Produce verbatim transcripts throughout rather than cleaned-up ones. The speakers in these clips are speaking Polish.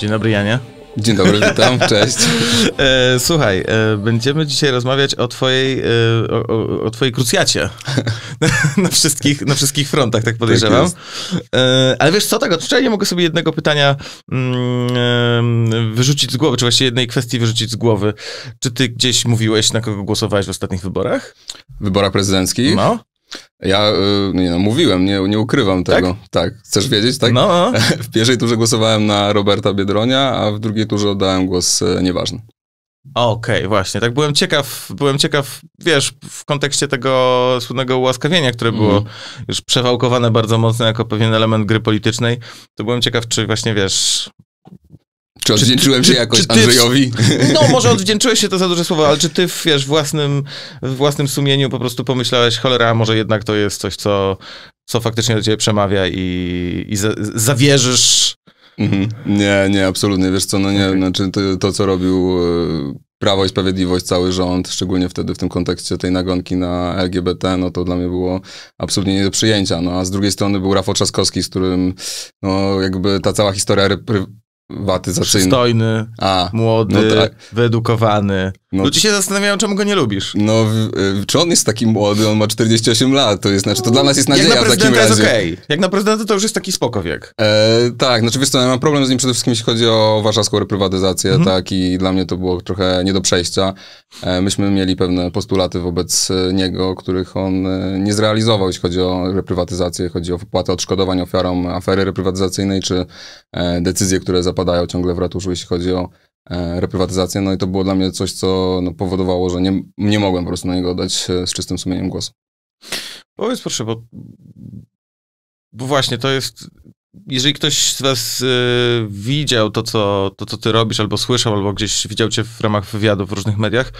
Dzień dobry, Janie. Dzień dobry, witam, cześć. E, słuchaj, e, będziemy dzisiaj rozmawiać o twojej, e, o, o, o twojej krucjacie na, na, wszystkich, na wszystkich frontach, tak podejrzewam. Tak e, ale wiesz co, tak odczajnie mogę sobie jednego pytania mm, wyrzucić z głowy, czy właściwie jednej kwestii wyrzucić z głowy. Czy ty gdzieś mówiłeś, na kogo głosowałeś w ostatnich wyborach? W wyborach prezydenckich? No. Ja nie, no, mówiłem, nie, nie ukrywam tego. Tak? Tak. Chcesz wiedzieć, tak? No. W pierwszej turze głosowałem na Roberta Biedronia, a w drugiej turze oddałem głos nieważny. Okej, okay, właśnie. Tak byłem ciekaw, byłem ciekaw, wiesz, w kontekście tego słynnego ułaskawienia, które było mm. już przewałkowane bardzo mocno jako pewien element gry politycznej, to byłem ciekaw, czy właśnie, wiesz... Czy odwdzięczyłem czy, się czy, jakoś czy ty, Andrzejowi? No, może odwdzięczyłeś się, to za duże słowo, ale czy ty, wiesz, własnym, w własnym sumieniu po prostu pomyślałeś, cholera, może jednak to jest coś, co, co faktycznie do ciebie przemawia i, i za, zawierzysz? Mhm. Nie, nie, absolutnie. Wiesz co, no nie, okay. znaczy to, to, co robił Prawo i Sprawiedliwość, cały rząd, szczególnie wtedy w tym kontekście tej nagonki na L G B T, no to dla mnie było absolutnie nie do przyjęcia. No, a z drugiej strony był Rafał Trzaskowski, z którym, no, jakby ta cała historia Przystojny, A, młody, no tak. wyedukowany. No, ludzie się zastanawiają, czemu go nie lubisz. No, czy on jest taki młody? On ma czterdzieści osiem lat, to jest, znaczy to dla nas jest nadzieja na w takim razie. Jest okay. Jak na prezydenta to już jest taki spoko wiek. E, tak, znaczy wiesz co, ja mam problem z nim przede wszystkim, jeśli chodzi o warszawską reprywatyzację, mhm. tak, i dla mnie to było trochę nie do przejścia. E, myśmy mieli pewne postulaty wobec niego, których on nie zrealizował, jeśli chodzi o reprywatyzację, chodzi o wypłatę odszkodowań ofiarom afery reprywatyzacyjnej, czy e, decyzje, które zapadają ciągle w ratuszu, jeśli chodzi o reprywatyzację, no i to było dla mnie coś, co no, powodowało, że nie, nie mogłem po prostu na niego oddać z czystym sumieniem głosu. Powiedz proszę, bo, bo właśnie to jest, jeżeli ktoś z was y, widział to co, to, co ty robisz, albo słyszał, albo gdzieś widział cię w ramach wywiadów w różnych mediach,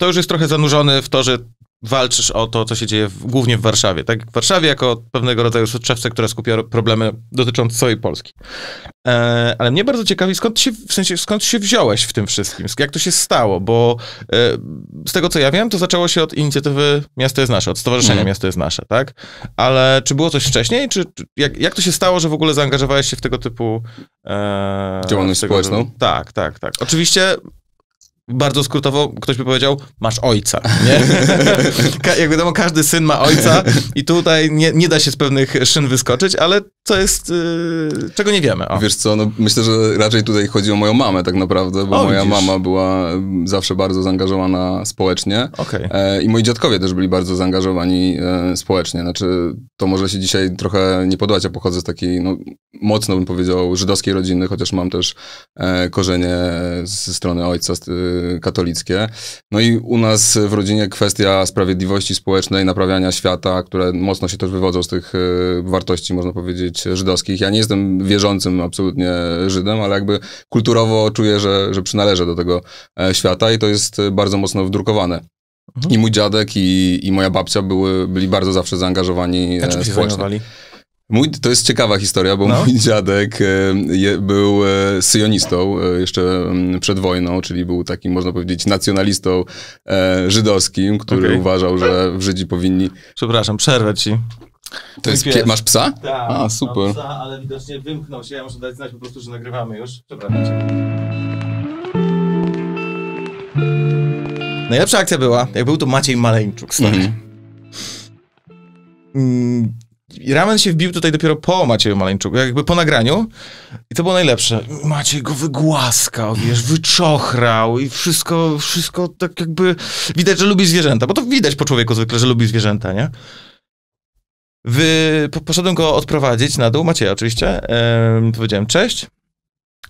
to już jest trochę zanurzony w to, że walczysz o to, co się dzieje w, głównie w Warszawie. Tak? W Warszawie jako pewnego rodzaju soczewce, która skupia problemy dotyczące całej Polski. E, ale mnie bardzo ciekawi, skąd się, w sensie, skąd się wziąłeś w tym wszystkim? Jak to się stało? Bo e, z tego, co ja wiem, to zaczęło się od inicjatywy Miasto jest Nasze, od Stowarzyszenia mhm. Miasto jest Nasze, tak? Ale czy było coś wcześniej? Czy, czy, jak, jak to się stało, że w ogóle zaangażowałeś się w tego typu... E, działalność tego, społeczną? Że, tak, tak, tak. Oczywiście... Bardzo skrótowo ktoś by powiedział, masz ojca, nie? Jak wiadomo, każdy syn ma ojca i tutaj nie, nie da się z pewnych szyn wyskoczyć, ale to jest, yy, czego nie wiemy. O. Wiesz co, no, myślę, że raczej tutaj chodzi o moją mamę tak naprawdę, bo o, moja widzisz. mama była zawsze bardzo zaangażowana społecznie okay. e, i moi dziadkowie też byli bardzo zaangażowani e, społecznie. Znaczy, to może się dzisiaj trochę nie podobać, ja pochodzę z takiej, no, mocno bym powiedział, żydowskiej rodziny, chociaż mam też e, korzenie ze strony ojca, z, katolickie. No i u nas w rodzinie kwestia sprawiedliwości społecznej, naprawiania świata, które mocno się też wywodzą z tych wartości, można powiedzieć, żydowskich. Ja nie jestem wierzącym absolutnie Żydem, ale jakby kulturowo czuję, że, że przynależę do tego świata i to jest bardzo mocno wdrukowane. Mhm. I mój dziadek i, i moja babcia były, byli bardzo zawsze zaangażowani A czym się społecznie. Zajmowali? Mój, to jest ciekawa historia, bo no. mój dziadek je, był syjonistą jeszcze przed wojną, czyli był takim, można powiedzieć, nacjonalistą e, żydowskim, który okay. uważał, że Żydzi powinni... Przepraszam, przerwę ci. To jest pie... Masz psa? Tak, A, super. Mam psa, ale widocznie wymknął się. Ja muszę dać znać po prostu, że nagrywamy już. Przepraszam cię. Najlepsza akcja była, jak był to Maciej Maleńczuk. Mm-hmm. mm. Ramen się wbił tutaj dopiero po Macieju Maleńczuku, jakby po nagraniu. I to było najlepsze. Maciej go wygłaskał, wiesz, wyczochrał i wszystko, wszystko tak jakby... Widać, że lubi zwierzęta, bo to widać po człowieku zwykle, że lubi zwierzęta, nie? Wy... Poszedłem go odprowadzić na dół, Macieja oczywiście. Ehm, powiedziałem cześć.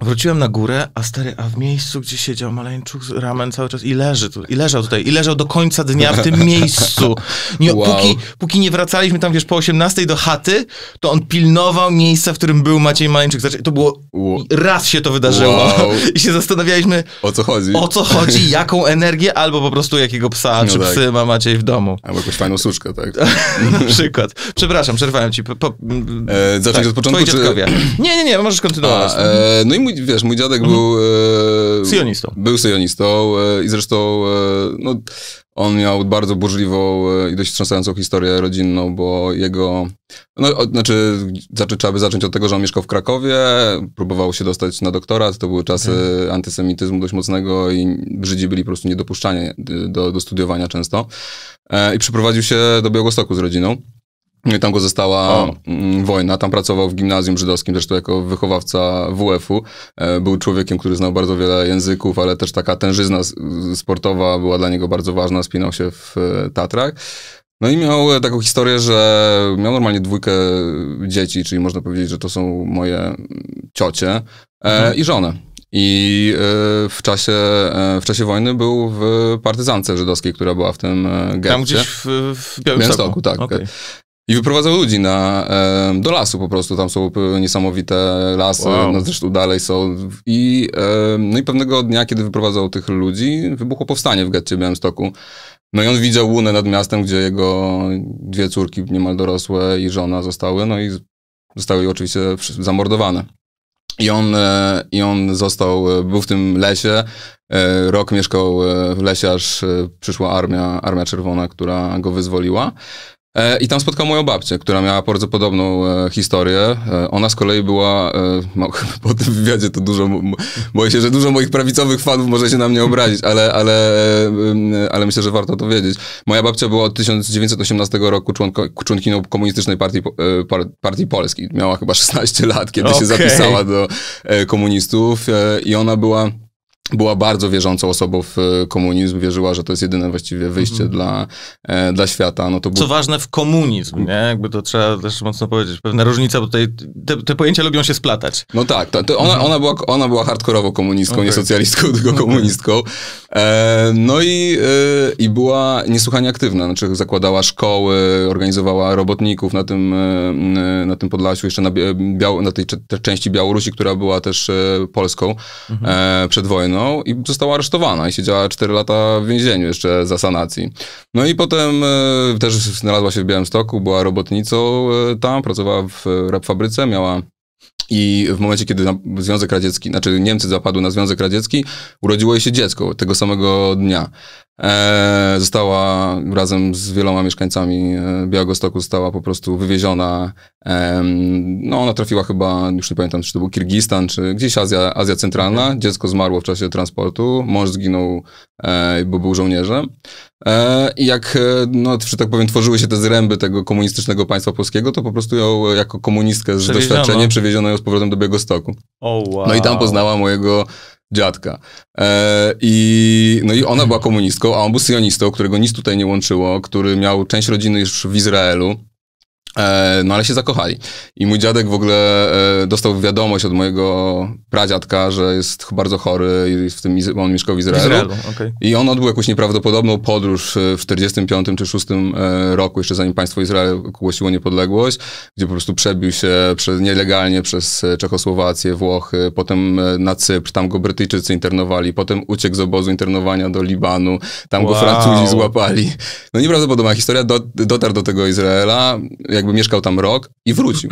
Wróciłem na górę, a stary, a w miejscu, gdzie siedział Maleńczuk, ramen cały czas i leży tu, i leżał tutaj, i leżał do końca dnia w tym miejscu. Nie, wow. póki, póki nie wracaliśmy tam, wiesz, po osiemnastej do chaty, to on pilnował miejsca, w którym był Maciej Maleńczuk. To było, wow. raz się to wydarzyło. Wow. I się zastanawialiśmy, o co chodzi, o co chodzi, jaką energię, albo po prostu jakiego psa, no czy tak. psy ma Maciej w domu. Albo jakąś fajną suszkę, tak? Na przykład. Przepraszam, przerwałem ci. Po, po, e, zacząć tak, od początku, czy... Nie, nie, nie, możesz kontynuować. A, e, no i i mój, wiesz, mój dziadek mhm. był... E, syjonistą. Był syjonistą e, i zresztą e, no, on miał bardzo burzliwą e, i dość wstrząsającą historię rodzinną, bo jego... No, od, znaczy, zaczy, trzeba by zacząć od tego, że on mieszkał w Krakowie, próbował się dostać na doktorat, to były czasy mhm. antysemityzmu dość mocnego i Żydzi byli po prostu niedopuszczani do, do studiowania często. E, I przyprowadził się do Białegostoku z rodziną. I tam go została o. wojna. Tam pracował w gimnazjum żydowskim, zresztą jako wychowawca wu efu. Był człowiekiem, który znał bardzo wiele języków, ale też taka tężyzna sportowa była dla niego bardzo ważna. Spinał się w Tatrach. No i miał taką historię, że miał normalnie dwójkę dzieci, czyli można powiedzieć, że to są moje ciocie mhm. i żonę. I w czasie, w czasie wojny był w partyzance żydowskiej, która była w tym getcie. Tam gdzieś w, w Białymstoku, tak. Okay. I wyprowadzał ludzi na, do lasu po prostu, tam są niesamowite lasy, wow. no zresztą dalej są. I, no i pewnego dnia, kiedy wyprowadzał tych ludzi, wybuchło powstanie w getcie w Białymstoku. No i on widział łunę nad miastem, gdzie jego dwie córki niemal dorosłe i żona zostały, no i zostały oczywiście zamordowane. I on, i on został, był w tym lesie, rok mieszkał w lesie, aż przyszła armia, Armia Czerwona, która go wyzwoliła. I tam spotkał moją babcię, która miała bardzo podobną e, historię. E, ona z kolei była, e, no, po tym wywiadzie to dużo, boję się, że dużo moich prawicowych fanów może się na mnie obrazić, ale, ale, e, ale myślę, że warto to wiedzieć. Moja babcia była od tysiąc dziewięćset osiemnastego roku członko, członkinią Komunistycznej Partii, e, par, Partii Polskiej. Miała chyba szesnaście lat, kiedy okay. się zapisała do e, komunistów e, i ona była... Była bardzo wierzącą osobą w komunizm, wierzyła, że to jest jedyne właściwie wyjście mhm. dla, e, dla świata. No to było... Co ważne w komunizm, nie? Jakby to trzeba też mocno powiedzieć. Pewna różnica, bo tutaj te, te pojęcia lubią się splatać. No tak, to, to ona, mhm. ona była, ona była hardkorowo komunistką, okay. nie socjalistką, tylko okay. komunistką. E, no i, e, i była niesłychanie aktywna, znaczy zakładała szkoły, organizowała robotników na tym, e, na tym Podlasiu, jeszcze na, biał, na tej części Białorusi, która była też e, Polską mhm. e, przed wojną. I została aresztowana i siedziała cztery lata w więzieniu jeszcze za sanacji. No i potem e, też znalazła się w Białymstoku, była robotnicą e, tam, pracowała w e, fabryce, miała... I w momencie, kiedy Związek Radziecki, znaczy Niemcy zapadły na Związek Radziecki, urodziło jej się dziecko tego samego dnia. E, została razem z wieloma mieszkańcami Białegostoku, została po prostu wywieziona. E, no ona trafiła chyba, już nie pamiętam, czy to był Kirgistan, czy gdzieś Azja, Azja Centralna. Dziecko zmarło w czasie transportu, mąż zginął, e, bo był żołnierzem. I jak, no, że tak powiem, tworzyły się te zręby tego komunistycznego państwa polskiego, to po prostu ją jako komunistkę z doświadczeniem przewieziono ją z powrotem do Białegostoku. Oh, wow. No i tam poznała mojego dziadka. E, i, no i ona była komunistką, a on był syjonistą, którego nic tutaj nie łączyło, który miał część rodziny już w Izraelu. No ale się zakochali. I mój dziadek w ogóle dostał wiadomość od mojego pradziadka, że jest bardzo chory i w tym on mieszkał w Izraelu. Izraelu okay. I on odbył jakąś nieprawdopodobną podróż w czterdziestym piątym czy szóstym roku, jeszcze zanim państwo Izrael ogłosiło niepodległość, gdzie po prostu przebił się przez, nielegalnie przez Czechosłowację, Włochy, potem na Cypr, tam go Brytyjczycy internowali, potem uciekł z obozu internowania do Libanu, tam wow. go Francuzi złapali. No nieprawdopodobna historia, do, dotarł do tego Izraela, jakby mieszkał tam rok i wrócił.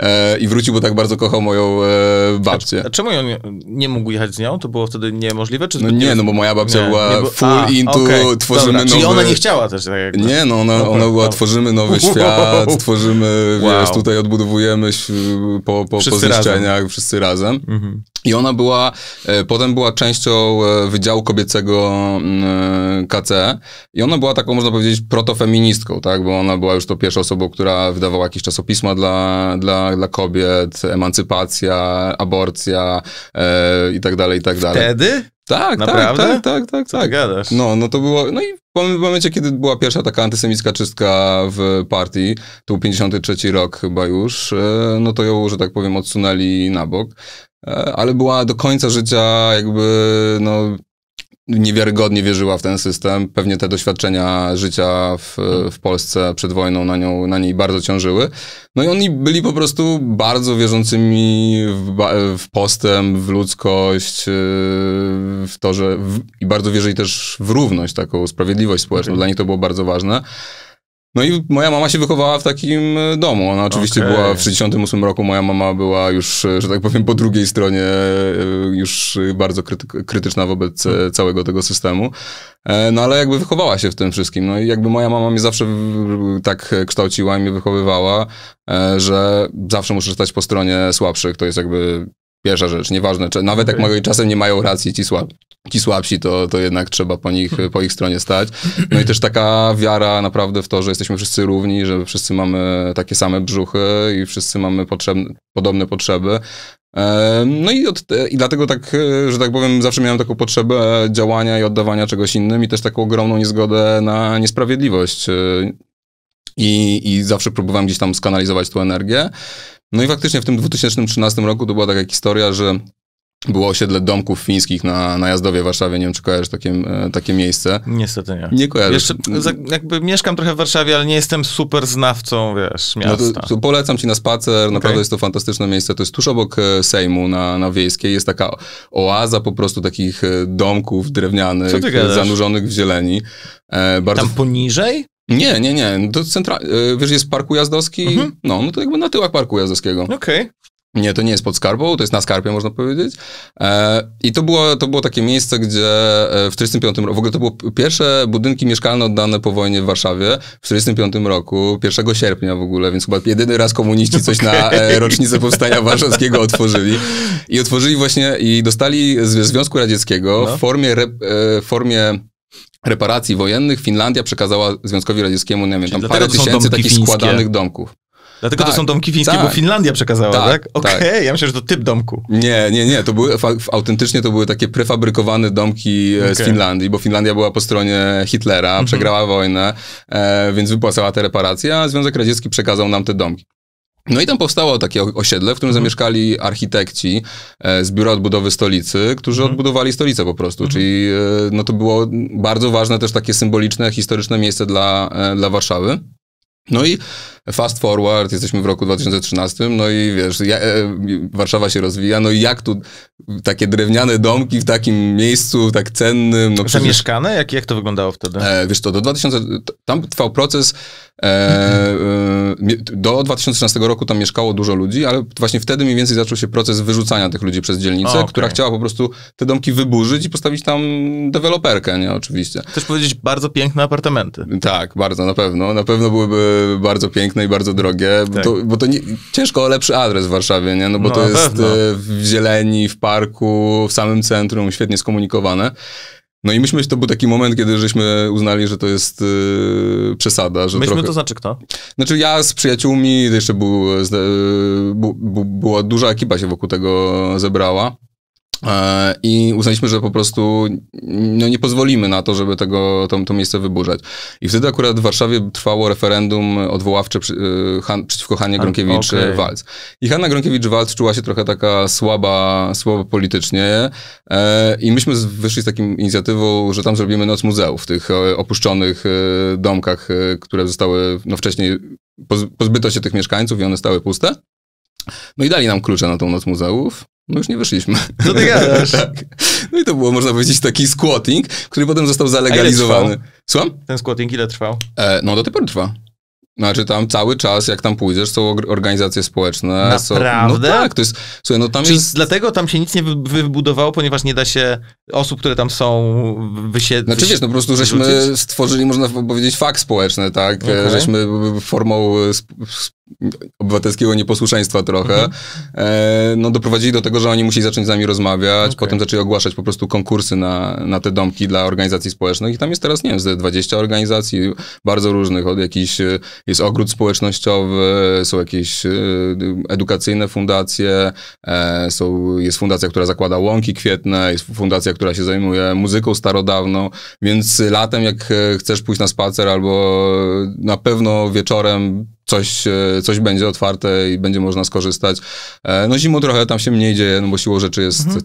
E, I wrócił, bo tak bardzo kochał moją e, babcię. A, a czemu on nie mógł jechać z nią? To było wtedy niemożliwe? Czy no nie, nie, no bo moja babcia nie, była nie, bo, full a, into, okay, tworzymy nowy... Czyli ona nie chciała też tak jak... Nie, no ona, dobra, ona była, dobra. Tworzymy nowy wow. świat, tworzymy, wow. wiesz, tutaj odbudowujemy po, po, wszyscy po zniszczeniach, razem. wszyscy razem. Mhm. I ona była, e, potem była częścią e, Wydziału Kobiecego e, K C i ona była taką, można powiedzieć, protofeministką, tak? Bo ona była już to pierwszą osobą, która wydawała jakieś czasopisma dla, dla, dla kobiet, emancypacja, aborcja e, i tak dalej, i tak dalej. Wtedy? Tak, naprawdę? tak, tak, tak, tak. tak. Gadasz? No, no to było, no i w momencie, kiedy była pierwsza taka antysemicka czystka w partii, to był pięćdziesiąty trzeci rok chyba już, e, no to ją, że tak powiem, odsunęli na bok. Ale była do końca życia jakby, no, niewiarygodnie wierzyła w ten system. Pewnie te doświadczenia życia w, w Polsce przed wojną na, nią, na niej bardzo ciążyły. No i oni byli po prostu bardzo wierzącymi w, w postęp, w ludzkość, w to, że... W, i bardzo wierzyli też w równość, taką sprawiedliwość społeczną. Dla nich to było bardzo ważne. No i moja mama się wychowała w takim domu. Ona oczywiście okay. była w sześćdziesiątym ósmym roku, moja mama była już, że tak powiem, po drugiej stronie, już bardzo kryty- krytyczna wobec hmm. całego tego systemu. No ale jakby wychowała się w tym wszystkim. No i jakby moja mama mnie zawsze tak kształciła i mnie wychowywała, że zawsze muszę stać po stronie słabszych. To jest jakby pierwsza rzecz, nieważne, nawet jak okay. czasem nie mają racji ci, słab, ci słabsi, to, to jednak trzeba po nich, po ich stronie stać. No i też taka wiara naprawdę w to, że jesteśmy wszyscy równi, że wszyscy mamy takie same brzuchy i wszyscy mamy potrzebne, podobne potrzeby. No i, od, i dlatego tak, że tak powiem, zawsze miałem taką potrzebę działania i oddawania czegoś innym i też taką ogromną niezgodę na niesprawiedliwość. I, i zawsze próbowałem gdzieś tam skanalizować tę energię. No i faktycznie w tym dwa tysiące trzynastym roku to była taka historia, że było osiedle domków fińskich na, na Jazdowie w Warszawie. Nie wiem, czy kojarzysz takie, takie miejsce. Niestety nie. Nie kojarzę. Jeszcze jakby mieszkam trochę w Warszawie, ale nie jestem super znawcą, wiesz, miasta. No to, to polecam ci na spacer. Okay. Naprawdę jest to fantastyczne miejsce. To jest tuż obok Sejmu na, na Wiejskiej. Jest taka oaza po prostu takich domków drewnianych, zanurzonych w zieleni. E, bardzo... Tam poniżej? Nie, nie, nie. To central... Wiesz, jest Parku Jazdowski? Mhm. No, no to jakby na tyłach Parku Jazdowskiego. Okej. Okay. Nie, to nie jest pod Skarbą, to jest na Skarpie, można powiedzieć. E, I to było, to było takie miejsce, gdzie w tysiąc dziewięćset czterdziestym piątym roku, w ogóle to były pierwsze budynki mieszkalne oddane po wojnie w Warszawie w tysiąc dziewięćset czterdziestym piątym roku, pierwszego sierpnia w ogóle, więc chyba jedyny raz komuniści coś okay. na e, rocznicę Powstania Warszawskiego otworzyli. I otworzyli właśnie, i dostali ze Związku Radzieckiego no. w formie, rep, e, formie reparacji wojennych Finlandia przekazała Związkowi Radzieckiemu, nie wiem, tam parę tysięcy takich fińskie. składanych domków. Dlatego tak, to są domki fińskie, tak, bo Finlandia przekazała, tak? tak? Okej, okay, tak. Ja myślę, że to typ domku. Nie, nie, nie, to były, autentycznie to były takie prefabrykowane domki okay. z Finlandii, bo Finlandia była po stronie Hitlera, mm-hmm. przegrała wojnę, e, więc wypłacała te reparacje, a Związek Radziecki przekazał nam te domki. No i tam powstało takie osiedle, w którym hmm. zamieszkali architekci z Biura Odbudowy Stolicy, którzy hmm. odbudowali stolicę po prostu, hmm. czyli no to było bardzo ważne też takie symboliczne, historyczne miejsce dla, dla Warszawy. No i fast forward, jesteśmy w roku dwa tysiące trzynastym, no i wiesz, ja, e, Warszawa się rozwija, no i jak tu takie drewniane domki w takim miejscu tak cennym. No, zamieszkane? Przecież, jak, jak to wyglądało wtedy? E, wiesz to do dwutysięcznego, tam trwał proces, e, e, do dwa tysiące trzynastego roku tam mieszkało dużo ludzi, ale właśnie wtedy mniej więcej zaczął się proces wyrzucania tych ludzi przez dzielnicę, o, okay. która chciała po prostu te domki wyburzyć i postawić tam deweloperkę, nie, oczywiście. Chcesz powiedzieć, bardzo piękne apartamenty. Tak, bardzo, na pewno, na pewno byłyby bardzo piękne i bardzo drogie, bo tak. to, bo to nie, ciężko o lepszy adres w Warszawie, nie? No bo no, to jest pewno. W zieleni, w parku, w samym centrum, świetnie skomunikowane. No i myśmy, to był taki moment, kiedy żeśmy uznali, że to jest yy, przesada. Że myśmy trochę... to znaczy kto? Znaczy ja z przyjaciółmi, jeszcze był, bu, bu, była duża ekipa się wokół tego zebrała. I uznaliśmy, że po prostu no, nie pozwolimy na to, żeby tego, to, to miejsce wyburzać. I wtedy akurat w Warszawie trwało referendum odwoławcze przy, Han, przeciwko Hannie Gronkiewicz-Waltz. Okay. I Hanna Gronkiewicz-Waltz czuła się trochę taka słaba, słaba politycznie e, i myśmy wyszli z takim inicjatywą, że tam zrobimy noc muzeów w tych opuszczonych domkach, które zostały, no wcześniej pozbyto się tych mieszkańców i one stały puste. No i dali nam klucze na tą noc muzeów. No już nie wyszliśmy. Co ty gadasz? Tak. No i to było, można powiedzieć, taki squatting, który potem został zalegalizowany. Słucham? Ten squatting ile trwał? E, no do tej pory trwa. Znaczy tam cały czas, jak tam pójdziesz, są organizacje społeczne. Naprawdę? Są, no tak, to jest... Słuchaj, no tam czyli jest... dlatego tam się nic nie wybudowało, ponieważ nie da się osób, które tam są, wysiedlić. Znaczy wiesz, no po prostu żeśmy wrzucić? Stworzyli, można powiedzieć, fakt społeczny, tak? Okay. Żeśmy formą... obywatelskiego nieposłuszeństwa trochę, mhm. e, no doprowadzili do tego, że oni musieli zacząć z nami rozmawiać, okay. potem zaczęli ogłaszać po prostu konkursy na, na te domki dla organizacji społecznych i tam jest teraz, nie wiem, ze dwadzieścia organizacji bardzo różnych, od jakichś, jest ogród społecznościowy, są jakieś edukacyjne fundacje, e, są, jest fundacja, która zakłada łąki kwietne, jest fundacja, która się zajmuje muzyką starodawną, więc latem jak chcesz pójść na spacer albo na pewno wieczorem Coś, coś będzie otwarte i będzie można skorzystać. No zimą trochę tam się mniej dzieje, no bo siłą rzeczy jest mhm.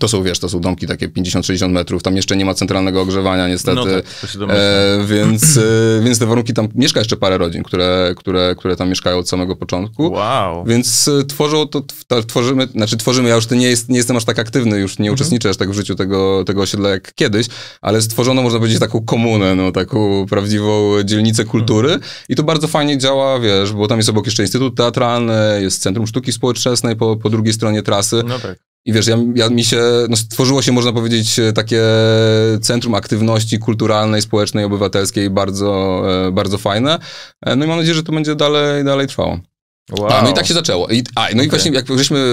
To są, wiesz, to są domki takie pięćdziesiąt sześćdziesiąt metrów, tam jeszcze nie ma centralnego ogrzewania niestety, no tak, to się domyśla. E, więc, e, więc te warunki, tam mieszka jeszcze parę rodzin, które, które, które tam mieszkają od samego początku. Wow. Więc tworzą to, tworzymy, znaczy tworzymy, ja już nie, jest, nie jestem aż tak aktywny, już nie mhm. uczestniczę aż tak w życiu tego, tego osiedla jak kiedyś, ale stworzono, można powiedzieć, taką komunę, no, taką prawdziwą dzielnicę kultury mhm. i to bardzo fajnie działa, wiesz, bo tam jest obok jeszcze Instytut Teatralny, jest Centrum Sztuki Współczesnej po, po drugiej stronie trasy. No tak. I wiesz, ja, ja mi się, no stworzyło się, można powiedzieć, takie centrum aktywności kulturalnej, społecznej, obywatelskiej, bardzo, bardzo fajne. No i mam nadzieję, że to będzie dalej, dalej trwało. Wow. A, no i tak się zaczęło. I, a, no okay. i właśnie jak żeśmy,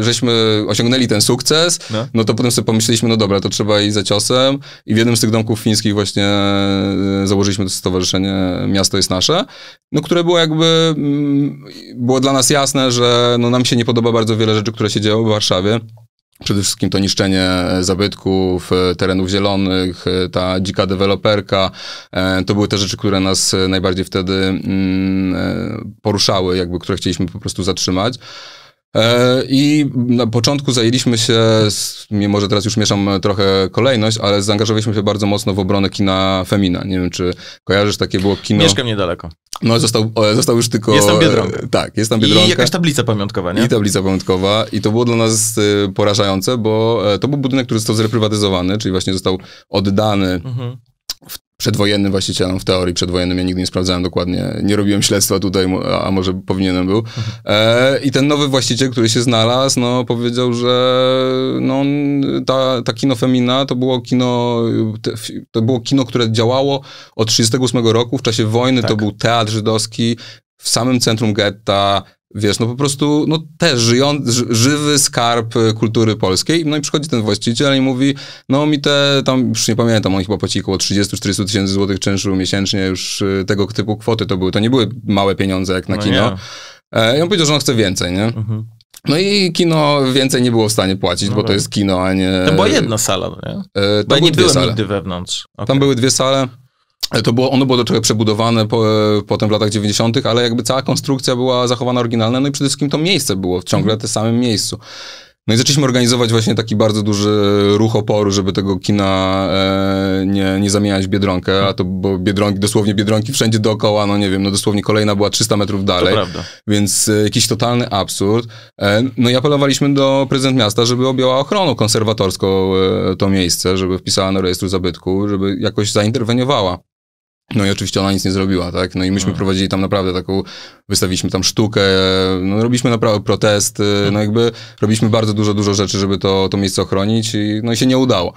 żeśmy osiągnęli ten sukces, no. no to potem sobie pomyśleliśmy, no dobra, to trzeba iść za ciosem. I w jednym z tych domków fińskich właśnie założyliśmy to stowarzyszenie Miasto jest Nasze, no które było jakby, było dla nas jasne, że no, nam się nie podoba bardzo wiele rzeczy, które się dzieją w Warszawie. Przede wszystkim to niszczenie zabytków, terenów zielonych, ta dzika deweloperka. To były te rzeczy, które nas najbardziej wtedy poruszały, jakby, które chcieliśmy po prostu zatrzymać. I na początku zajęliśmy się, mimo że teraz już mieszam trochę kolejność, ale zaangażowaliśmy się bardzo mocno w obronę kina Femina. Nie wiem, czy kojarzysz, takie było kino... Mieszkam niedaleko. No, został, został już tylko... Jest tam Biedronka. Tak, jest tam Biedronka. I jakaś tablica pamiątkowa, nie? I tablica pamiątkowa. I to było dla nas porażające, bo to był budynek, który został zreprywatyzowany, czyli właśnie został oddany... Mhm. Przedwojennym właścicielem, w teorii przedwojennym, ja nigdy nie sprawdzałem dokładnie, nie robiłem śledztwa tutaj, a może powinienem był. E, I ten nowy właściciel, który się znalazł, no powiedział, że no, ta, ta kino Femina to było kino, to było kino, które działało od tysiąc dziewięćset trzydziestego ósmego roku, w czasie wojny, tak. To był teatr żydowski, w samym centrum getta, wiesz, no po prostu, no też żyją, żywy skarb kultury polskiej. No i przychodzi ten właściciel i mówi, no mi te, tam już nie pamiętam, on chyba płaci około trzydzieści czterdzieści tysięcy złotych czynszu miesięcznie, już tego typu kwoty to były, to nie były małe pieniądze jak na no kino. Nie. I on powiedział, że on chce więcej, nie? Mhm. No i kino więcej nie było w stanie płacić, no bo tak. To jest kino, a nie... To była jedna sala, nie? E, to bo ja nie byłem sale. Nigdy wewnątrz. Okay. Tam były dwie sale. To było, ono było trochę przebudowane po, potem w latach dziewięćdziesiątych, ale jakby cała konstrukcja była zachowana oryginalna, no i przede wszystkim to miejsce było ciągle w tym samym miejscu. No i zaczęliśmy organizować właśnie taki bardzo duży ruch oporu, żeby tego kina e, nie, nie zamieniać w Biedronkę, a to bo Biedronki, dosłownie Biedronki wszędzie dookoła, no nie wiem, no dosłownie kolejna była trzysta metrów dalej, więc e, jakiś totalny absurd. E, no i apelowaliśmy do prezydent miasta, żeby objęła ochroną konserwatorską e, to miejsce, żeby wpisała do rejestru zabytku, żeby jakoś zainterweniowała. No i oczywiście ona nic nie zrobiła, tak? No i myśmy hmm. prowadzili tam naprawdę taką, wystawiliśmy tam sztukę, no robiliśmy naprawdę protesty, hmm. no jakby robiliśmy bardzo dużo, dużo rzeczy, żeby to, to miejsce ochronić i no i się nie udało.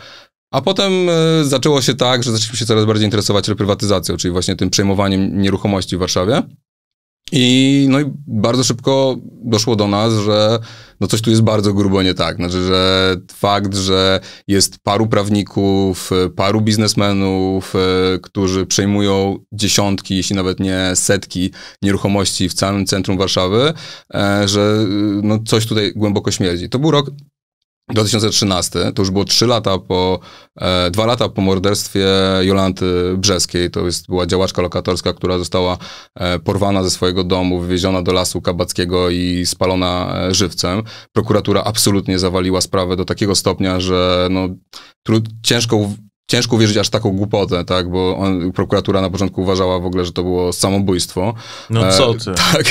A potem y, zaczęło się tak, że zaczęliśmy się coraz bardziej interesować reprywatyzacją, czyli właśnie tym przejmowaniem nieruchomości w Warszawie. I no i bardzo szybko doszło do nas, że no coś tu jest bardzo grubo nie tak. Znaczy, że fakt, że jest paru prawników, paru biznesmenów, którzy przejmują dziesiątki, jeśli nawet nie setki nieruchomości w całym centrum Warszawy, że no coś tutaj głęboko śmierdzi. To był rok dwa tysiące trzynasty, to już było trzy lata po, e, dwa lata po morderstwie Jolandy Brzeskiej. To jest, była działaczka lokatorska, która została e, porwana ze swojego domu, wywieziona do Lasu Kabackiego i spalona e, żywcem. Prokuratura absolutnie zawaliła sprawę do takiego stopnia, że no, trud, ciężko... Ciężko uwierzyć aż taką głupotę, tak, bo on, prokuratura na początku uważała w ogóle, że to było samobójstwo. No co ty? E, tak,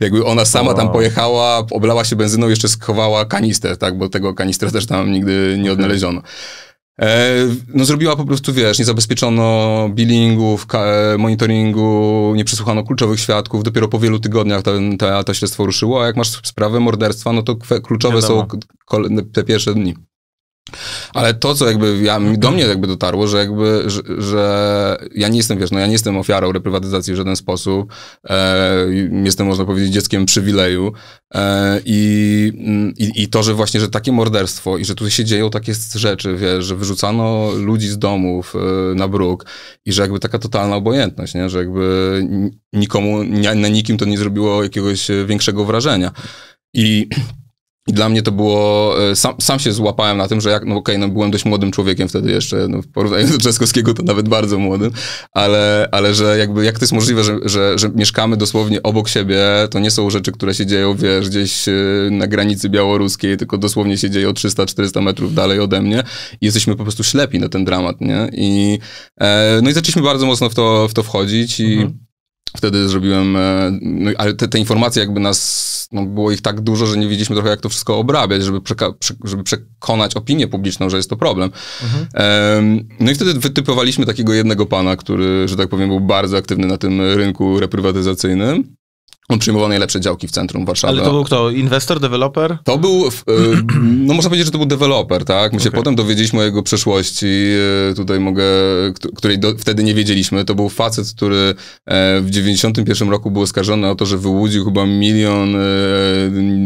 jakby ona sama tam pojechała, oblała się benzyną, jeszcze schowała kanister, tak, bo tego kanistra też tam nigdy nie odnaleziono. E, no zrobiła po prostu, wiesz, nie zabezpieczono billingów, monitoringu, nie przesłuchano kluczowych świadków, dopiero po wielu tygodniach to, to, to śledztwo ruszyło, a jak masz sprawę morderstwa, no to kluczowe są te pierwsze dni. Ale to, co jakby ja, do mnie jakby dotarło, że jakby, że, że ja nie jestem, wiesz, no ja nie jestem ofiarą reprywatyzacji w żaden sposób, e, jestem, można powiedzieć, dzieckiem przywileju e, i, i, i to, że właśnie, że takie morderstwo i że tutaj się dzieją takie rzeczy, wiesz, że wyrzucano ludzi z domów e, na bruk i że jakby taka totalna obojętność, nie? Że jakby nikomu, na nikim to nie zrobiło jakiegoś większego wrażenia. I I dla mnie to było, sam, sam się złapałem na tym, że jak, no okej, okay, no byłem dość młodym człowiekiem wtedy jeszcze, no w porównaniu do Trzaskowskiego to nawet bardzo młodym, ale, ale że jakby, jak to jest możliwe, że, że, że mieszkamy dosłownie obok siebie, to nie są rzeczy, które się dzieją, wiesz, gdzieś na granicy białoruskiej, tylko dosłownie się dzieje o trzysta czterysta metrów dalej ode mnie i jesteśmy po prostu ślepi na ten dramat, nie? I, e, no i zaczęliśmy bardzo mocno w to, w to wchodzić i mhm. wtedy zrobiłem, no, ale te, te informacje jakby nas, no, było ich tak dużo, że nie wiedzieliśmy trochę, jak to wszystko obrabiać, żeby, przeka żeby przekonać opinię publiczną, że jest to problem. Mhm. Um, no i wtedy wytypowaliśmy takiego jednego pana, który, że tak powiem, był bardzo aktywny na tym rynku reprywatyzacyjnym. On przyjmował najlepsze działki w centrum Warszawy. Ale to był kto? Inwestor, deweloper? To był, e, no można powiedzieć, że to był deweloper, tak? My się okay. potem dowiedzieliśmy o jego przeszłości, e, tutaj mogę, której do, wtedy nie wiedzieliśmy. To był facet, który e, w dziewięćdziesiątym pierwszym roku był oskarżony o to, że wyłudził chyba milion e,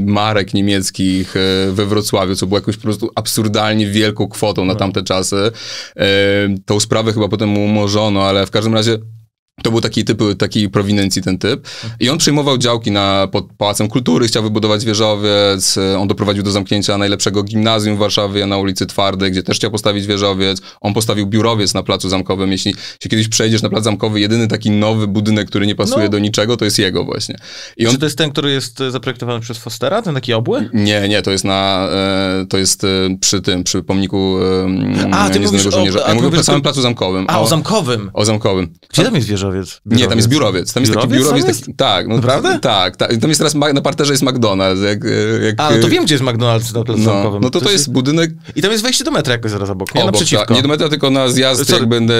marek niemieckich e, we Wrocławiu, co było jakąś po prostu absurdalnie wielką kwotą na tamte czasy. E, tą sprawę chyba potem umorzono, ale w każdym razie to był taki typ, takiej prowinencji ten typ. I on przyjmował działki na, pod Pałacem Kultury, chciał wybudować wieżowiec, on doprowadził do zamknięcia najlepszego gimnazjum w Warszawie na ulicy Twardej, gdzie też chciał postawić wieżowiec. On postawił biurowiec na Placu Zamkowym. Jeśli się kiedyś przejdziesz na Plac Zamkowy, jedyny taki nowy budynek, który nie pasuje no. do niczego, to jest jego właśnie. I on... Czy to jest ten, który jest zaprojektowany przez Fostera? Ten taki obły? Nie, nie, to jest na, to jest przy tym, przy pomniku a, ty mówisz o, żołnierza. Ja mówię o samym Placu Zamkowym. A, o, o Zamkowym? O Zamkowym. Gdzie tam jest wieżowiec? Biurowiec. Nie, tam jest biurowiec. Tam biurowiec? Jest taki biurowiec. Jest? Taki, tak, no, naprawdę? Tak, tak. Tam jest teraz na parterze jest McDonald's. Jak, jak, a, no to wiem, gdzie jest McDonald's na Placu Zamkowym. No, no to to, to jest, jest budynek. I tam jest wejście do metra jakoś zaraz obok. Nie, obok, tak. Nie do metra, tylko na zjazd, co? Jak będę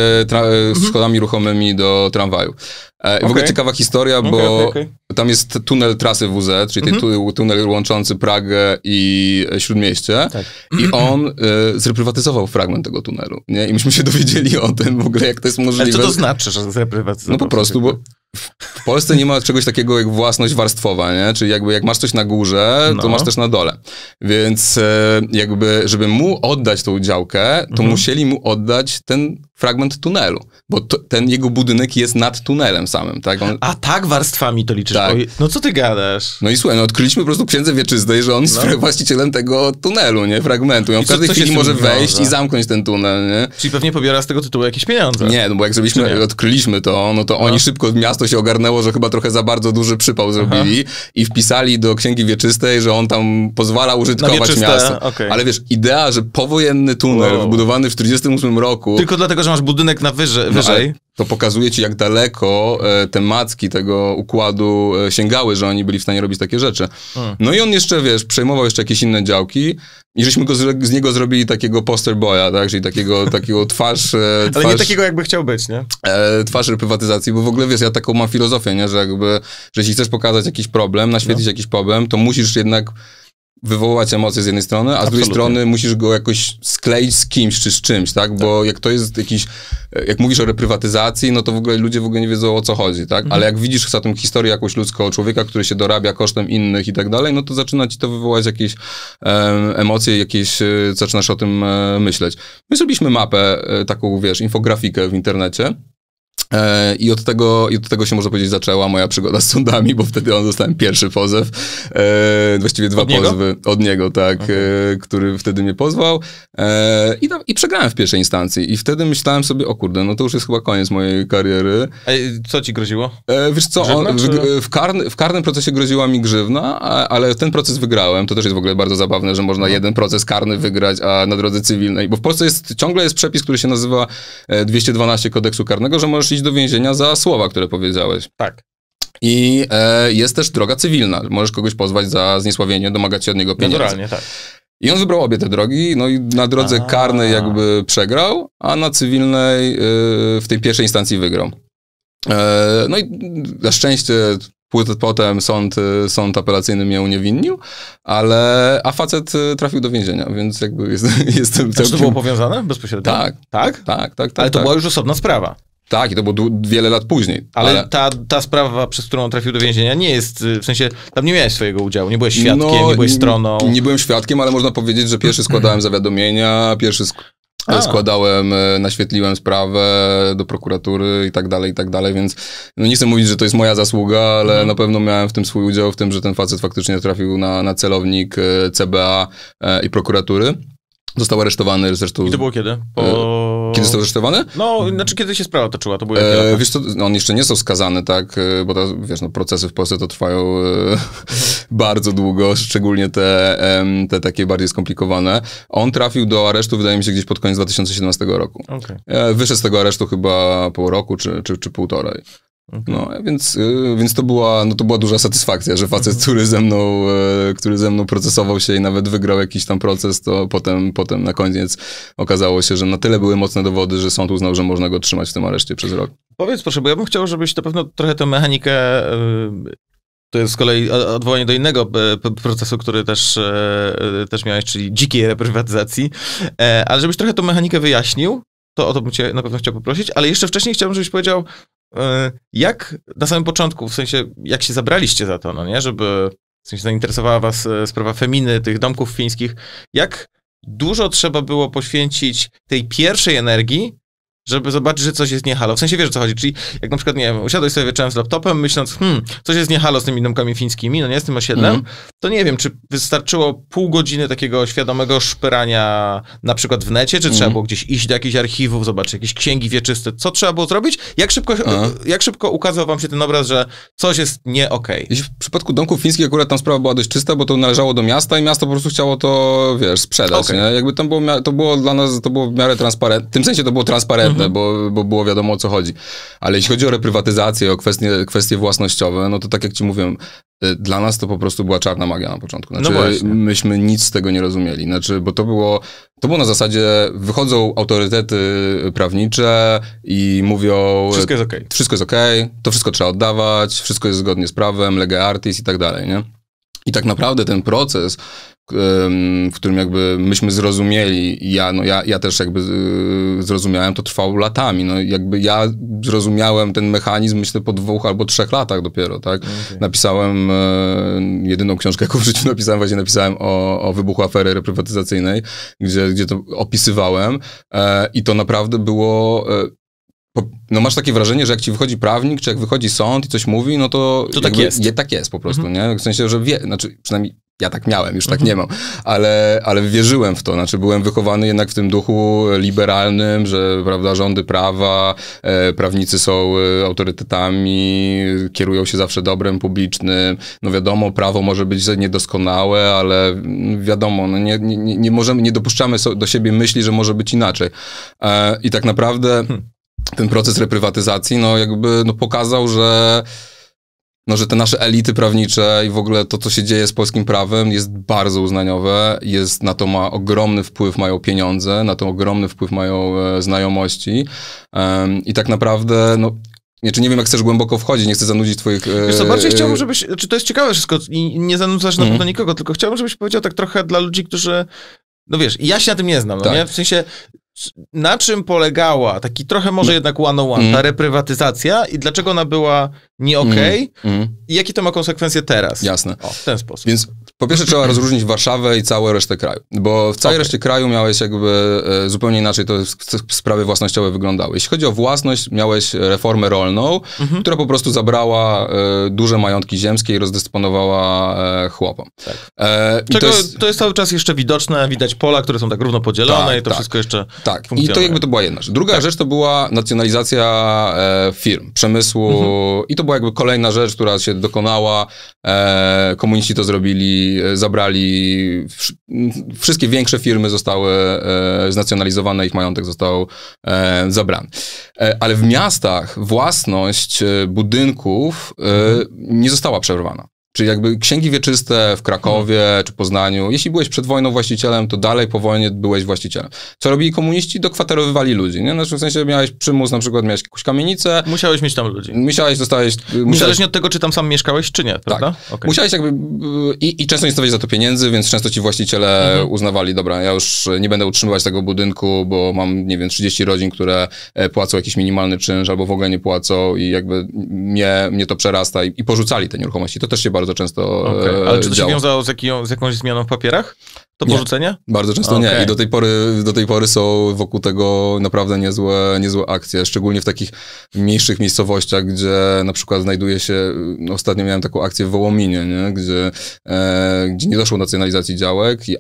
z schodami ruchomymi do tramwaju. E, okay. W ogóle ciekawa historia, bo okay, okay, okay. tam jest tunel trasy W Z, czyli mm -hmm. ten tunel łączący Pragę i Śródmieście. Tak. I on e, zreprywatyzował fragment tego tunelu. Nie? I myśmy się dowiedzieli o tym w ogóle, jak to jest możliwe. Ale co to znaczy, że zreprywatyzował? No po prostu, bo w Polsce nie ma czegoś takiego jak własność warstwowa, nie? Czyli jakby jak masz coś na górze, no. to masz też na dole. Więc e, jakby, żeby mu oddać tą działkę, to mm -hmm. musieli mu oddać ten fragment tunelu, bo to, ten jego budynek jest nad tunelem samym, tak? On... A tak warstwami to liczysz? Tak. Oj, no co ty gadasz? No i słuchaj, no odkryliśmy po prostu księdze wieczystej, że on jest no. właścicielem tego tunelu, nie? Fragmentu. I on w każdej chwili może wejść i zamknąć ten tunel, nie? Czyli pewnie pobiera z tego tytułu jakieś pieniądze. Nie, no bo jak zrobiliśmy, odkryliśmy to, no to oni no. szybko, miasto się ogarnęło, że chyba trochę za bardzo duży przypał zrobili Aha. i wpisali do księgi wieczystej, że on tam pozwala użytkować miasto. Okay. Ale wiesz, idea, że powojenny tunel wow. wbudowany w tysiąc dziewięćset czterdziestym ósmym roku... Tylko dlatego, że masz budynek na wyżej, no, wyżej. To pokazuje ci, jak daleko e, te macki tego układu e, sięgały, że oni byli w stanie robić takie rzeczy. Hmm. No i on jeszcze, wiesz, przejmował jeszcze jakieś inne działki i żeśmy go z, z niego zrobili takiego poster boya, tak? Czyli takiego, takiego twarz, e, twarz... Ale nie takiego, jakby chciał być, nie? E, twarz reprywatyzacji, bo w ogóle, wiesz, ja taką mam filozofię, nie? Że jakby, że jeśli chcesz pokazać jakiś problem, naświetlić no. jakiś problem, to musisz jednak... wywoływać emocje z jednej strony, a Absolutnie. z drugiej strony musisz go jakoś skleić z kimś czy z czymś, tak? Bo tak. jak to jest jakiś, jak mówisz o reprywatyzacji, no to w ogóle ludzie w ogóle nie wiedzą, o co chodzi, tak? Mhm. Ale jak widzisz za tym historię jakąś ludzką, człowieka, który się dorabia kosztem innych i tak dalej, no to zaczyna ci to wywołać jakieś e, emocje, jakieś, e, zaczynasz o tym e, myśleć. My zrobiliśmy mapę, e, taką, wiesz, infografikę w internecie. I od, tego, I od tego się, można powiedzieć, zaczęła moja przygoda z sądami, bo wtedy on dostałem pierwszy pozew, e, właściwie dwa od pozwy niego? od niego, tak, okay. e, który wtedy mnie pozwał e, i, i przegrałem w pierwszej instancji. I wtedy myślałem sobie, o kurde, no to już jest chyba koniec mojej kariery. A co ci groziło? E, wiesz co, grzywna, on, w, w, karny, w karnym procesie groziła mi grzywna, a, ale ten proces wygrałem. To też jest w ogóle bardzo zabawne, że można no. jeden proces karny wygrać, a na drodze cywilnej, bo w Polsce jest, ciągle jest przepis, który się nazywa dwieście dwanaście kodeksu karnego, że możesz iść do więzienia za słowa, które powiedziałeś. Tak. I e, jest też droga cywilna. Możesz kogoś pozwać za zniesławienie, domagać się od niego pieniędzy. Naturalnie, tak. I on wybrał obie te drogi, no i na drodze a. karnej jakby przegrał, a na cywilnej y, w tej pierwszej instancji wygrał. E, no i na szczęście potem sąd, sąd apelacyjny mnie uniewinnił, ale a facet trafił do więzienia, więc jakby jest, jestem całkiem... Czy to było powiązane bezpośrednio? Tak. Tak? Tak, tak, tak. Ale to tak. była już osobna sprawa. Tak, i to było wiele lat później. Ale, ale... Ta, ta sprawa, przez którą trafił do więzienia, nie jest, w sensie, tam nie miałeś swojego udziału, nie byłeś świadkiem, no, nie byłeś stroną. Nie, nie byłem świadkiem, ale można powiedzieć, że pierwszy składałem zawiadomienia, pierwszy sk A. Składałem, naświetliłem sprawę do prokuratury i tak dalej, i tak dalej, więc no nie chcę mówić, że to jest moja zasługa, ale mhm. na pewno miałem w tym swój udział, w tym, że ten facet faktycznie trafił na, na celownik C B A i prokuratury. Został aresztowany zresztą... I to było kiedy? Po... Kiedy został aresztowany? No, znaczy kiedy się sprawa toczyła? To było e, wiesz co, no, on jeszcze nie został skazany, tak? Bo to, wiesz, no, procesy w Polsce to trwają mhm. bardzo długo, szczególnie te, te takie bardziej skomplikowane. On trafił do aresztu, wydaje mi się, gdzieś pod koniec dwa tysiące siedemnastego roku. Okay. Wyszedł z tego aresztu chyba pół roku czy, czy, czy półtorej. Okay. No, więc, więc to, była, no, to była duża satysfakcja, że facet, mm-hmm. który, ze mną, który ze mną procesował się i nawet wygrał jakiś tam proces, to potem, potem na koniec okazało się, że na tyle były mocne dowody, że sąd uznał, że można go trzymać w tym areszcie przez rok. Powiedz proszę, bo ja bym chciał, żebyś na pewno trochę tę mechanikę... To jest z kolei odwołanie do innego procesu, który też, też miałeś, czyli dzikiej reprywatyzacji. Ale żebyś trochę tę mechanikę wyjaśnił, to o to bym cię na pewno chciał poprosić, ale jeszcze wcześniej chciałbym, żebyś powiedział, jak na samym początku, w sensie jak się zabraliście za to, no nie, żeby w sensie zainteresowała was sprawa Feminy, tych domków fińskich, jak dużo trzeba było poświęcić tej pierwszej energii, żeby zobaczyć, że coś jest nie halo. W sensie wiesz, o co chodzi, czyli jak na przykład, nie wiem, usiadłeś sobie wieczorem z laptopem, myśląc, hmm, coś jest nie halo z tymi domkami fińskimi, no nie, z tym osiedlem, mhm. to nie wiem, czy wystarczyło pół godziny takiego świadomego szperania na przykład w necie, czy mhm. trzeba było gdzieś iść do jakichś archiwów, zobaczyć jakieś księgi wieczyste, co trzeba było zrobić? Jak szybko, jak szybko ukazał wam się ten obraz, że coś jest nie okej? Okay? W przypadku domków fińskich akurat tam sprawa była dość czysta, bo to należało do miasta i miasto po prostu chciało to, wiesz, sprzedać, okay. nie? Jakby tam było, to było dla nas, to było w miarę transparentne, w tym sensie to było transparentne, Mhm. Bo, bo było wiadomo, o co chodzi. Ale jeśli chodzi o reprywatyzację, o kwestie, kwestie własnościowe, no to tak jak ci mówiłem, dla nas to po prostu była czarna magia na początku. Znaczy, no właśnie. Myśmy nic z tego nie rozumieli. Znaczy, bo to było, to było na zasadzie, wychodzą autorytety prawnicze i mówią... Wszystko jest okej. Wszystko jest okej, to wszystko trzeba oddawać, wszystko jest zgodnie z prawem, lege artis i tak dalej, nie? I tak naprawdę ten proces, w którym jakby myśmy zrozumieli, ja, no ja, ja też jakby zrozumiałem, to trwało latami. No jakby ja zrozumiałem ten mechanizm, myślę, po dwóch albo trzech latach dopiero, tak? Okay. Napisałem jedyną książkę, jaką w życiu napisałem, właśnie napisałem o, o wybuchu afery reprywatyzacyjnej, gdzie, gdzie to opisywałem i to naprawdę było... No masz takie wrażenie, że jak ci wychodzi prawnik, czy jak wychodzi sąd i coś mówi, no to... To tak jest. Je, tak jest po prostu, mhm. nie? W sensie, że wie, znaczy przynajmniej ja tak miałem, już mhm. tak nie mam, ale, ale wierzyłem w to, znaczy byłem wychowany jednak w tym duchu liberalnym, że prawda, rządy prawa, e, prawnicy są autorytetami, kierują się zawsze dobrem publicznym, no wiadomo, prawo może być niedoskonałe, ale wiadomo, no nie, nie, nie możemy, nie dopuszczamy so, do siebie myśli, że może być inaczej. E, I tak naprawdę... Hmm. Ten proces reprywatyzacji, no jakby no pokazał, że, no, że te nasze elity prawnicze i w ogóle to, co się dzieje z polskim prawem, jest bardzo uznaniowe, jest, na to ma ogromny wpływ, mają pieniądze, na to ogromny wpływ mają e, znajomości um, i tak naprawdę, no nie, czy nie wiem, jak chcesz głęboko wchodzić, nie chcę zanudzić twoich... E, Wiesz co, bardziej e, chciałbym, żebyś, czy to jest ciekawe wszystko i nie zanudzasz na pewno nikogo, tylko chciałbym, żebyś powiedział tak trochę dla ludzi, którzy, no wiesz, ja się na tym nie znam, no, tak. nie? W sensie... Na czym polegała, taki trochę może jednak one on one, mm. ta reprywatyzacja i dlaczego ona była nie okej okay, mm. i jakie to ma konsekwencje teraz? Jasne. O, w ten sposób. Więc po pierwsze trzeba rozróżnić Warszawę i całą resztę kraju, bo w całej okay. reszcie kraju miałeś jakby e, zupełnie inaczej to sprawy własnościowe wyglądały. Jeśli chodzi o własność, miałeś reformę rolną, mm-hmm. która po prostu zabrała e, duże majątki ziemskie i rozdysponowała e, chłopom. Tak. E, Czego, to, jest... to jest cały czas jeszcze widoczne, widać pola, które są tak równo podzielone tak, i to tak. wszystko jeszcze... Tak, i to jakby to była jedna rzecz. Druga tak. rzecz to była nacjonalizacja e, firm, przemysłu mhm. i to była jakby kolejna rzecz, która się dokonała. E, komuniści to zrobili, zabrali, w, wszystkie większe firmy zostały e, znacjonalizowane, ich majątek został e, zabrany. E, ale w miastach własność budynków e, mhm. nie została przerwana. Czyli jakby księgi wieczyste w Krakowie hmm. czy Poznaniu, jeśli byłeś przed wojną właścicielem, to dalej po wojnie byłeś właścicielem. Co robili komuniści? Dokwaterowywali ludzi, nie? Znaczy w sensie miałeś przymus, na przykład miałeś jakąś kamienicę. Musiałeś mieć tam ludzi. Musiałeś, dostałeś... Musiałeś... Zależnie od tego, czy tam sam mieszkałeś, czy nie, prawda? Tak. Okay. Musiałeś jakby... I, I często nie dostawałeś za to pieniędzy, więc często ci właściciele mhm. uznawali, dobra, ja już nie będę utrzymywać tego budynku, bo mam, nie wiem, trzydzieści rodzin, które płacą jakiś minimalny czynsz, albo w ogóle nie płacą i jakby mnie, mnie to przerasta i, i porzucali te nieruchomości. To też się bardzo często okay. Ale czy to się działo. wiązało z, jakiej, z jakąś zmianą w papierach? do nie. porzucenia? Bardzo często okay. nie. I do tej, pory, do tej pory są wokół tego naprawdę niezłe, niezłe akcje, szczególnie w takich mniejszych miejscowościach, gdzie na przykład znajduje się, no ostatnio miałem taką akcję w Wołominie, nie? Gdzie, e, gdzie nie doszło do nacjonalizacji działek i, e,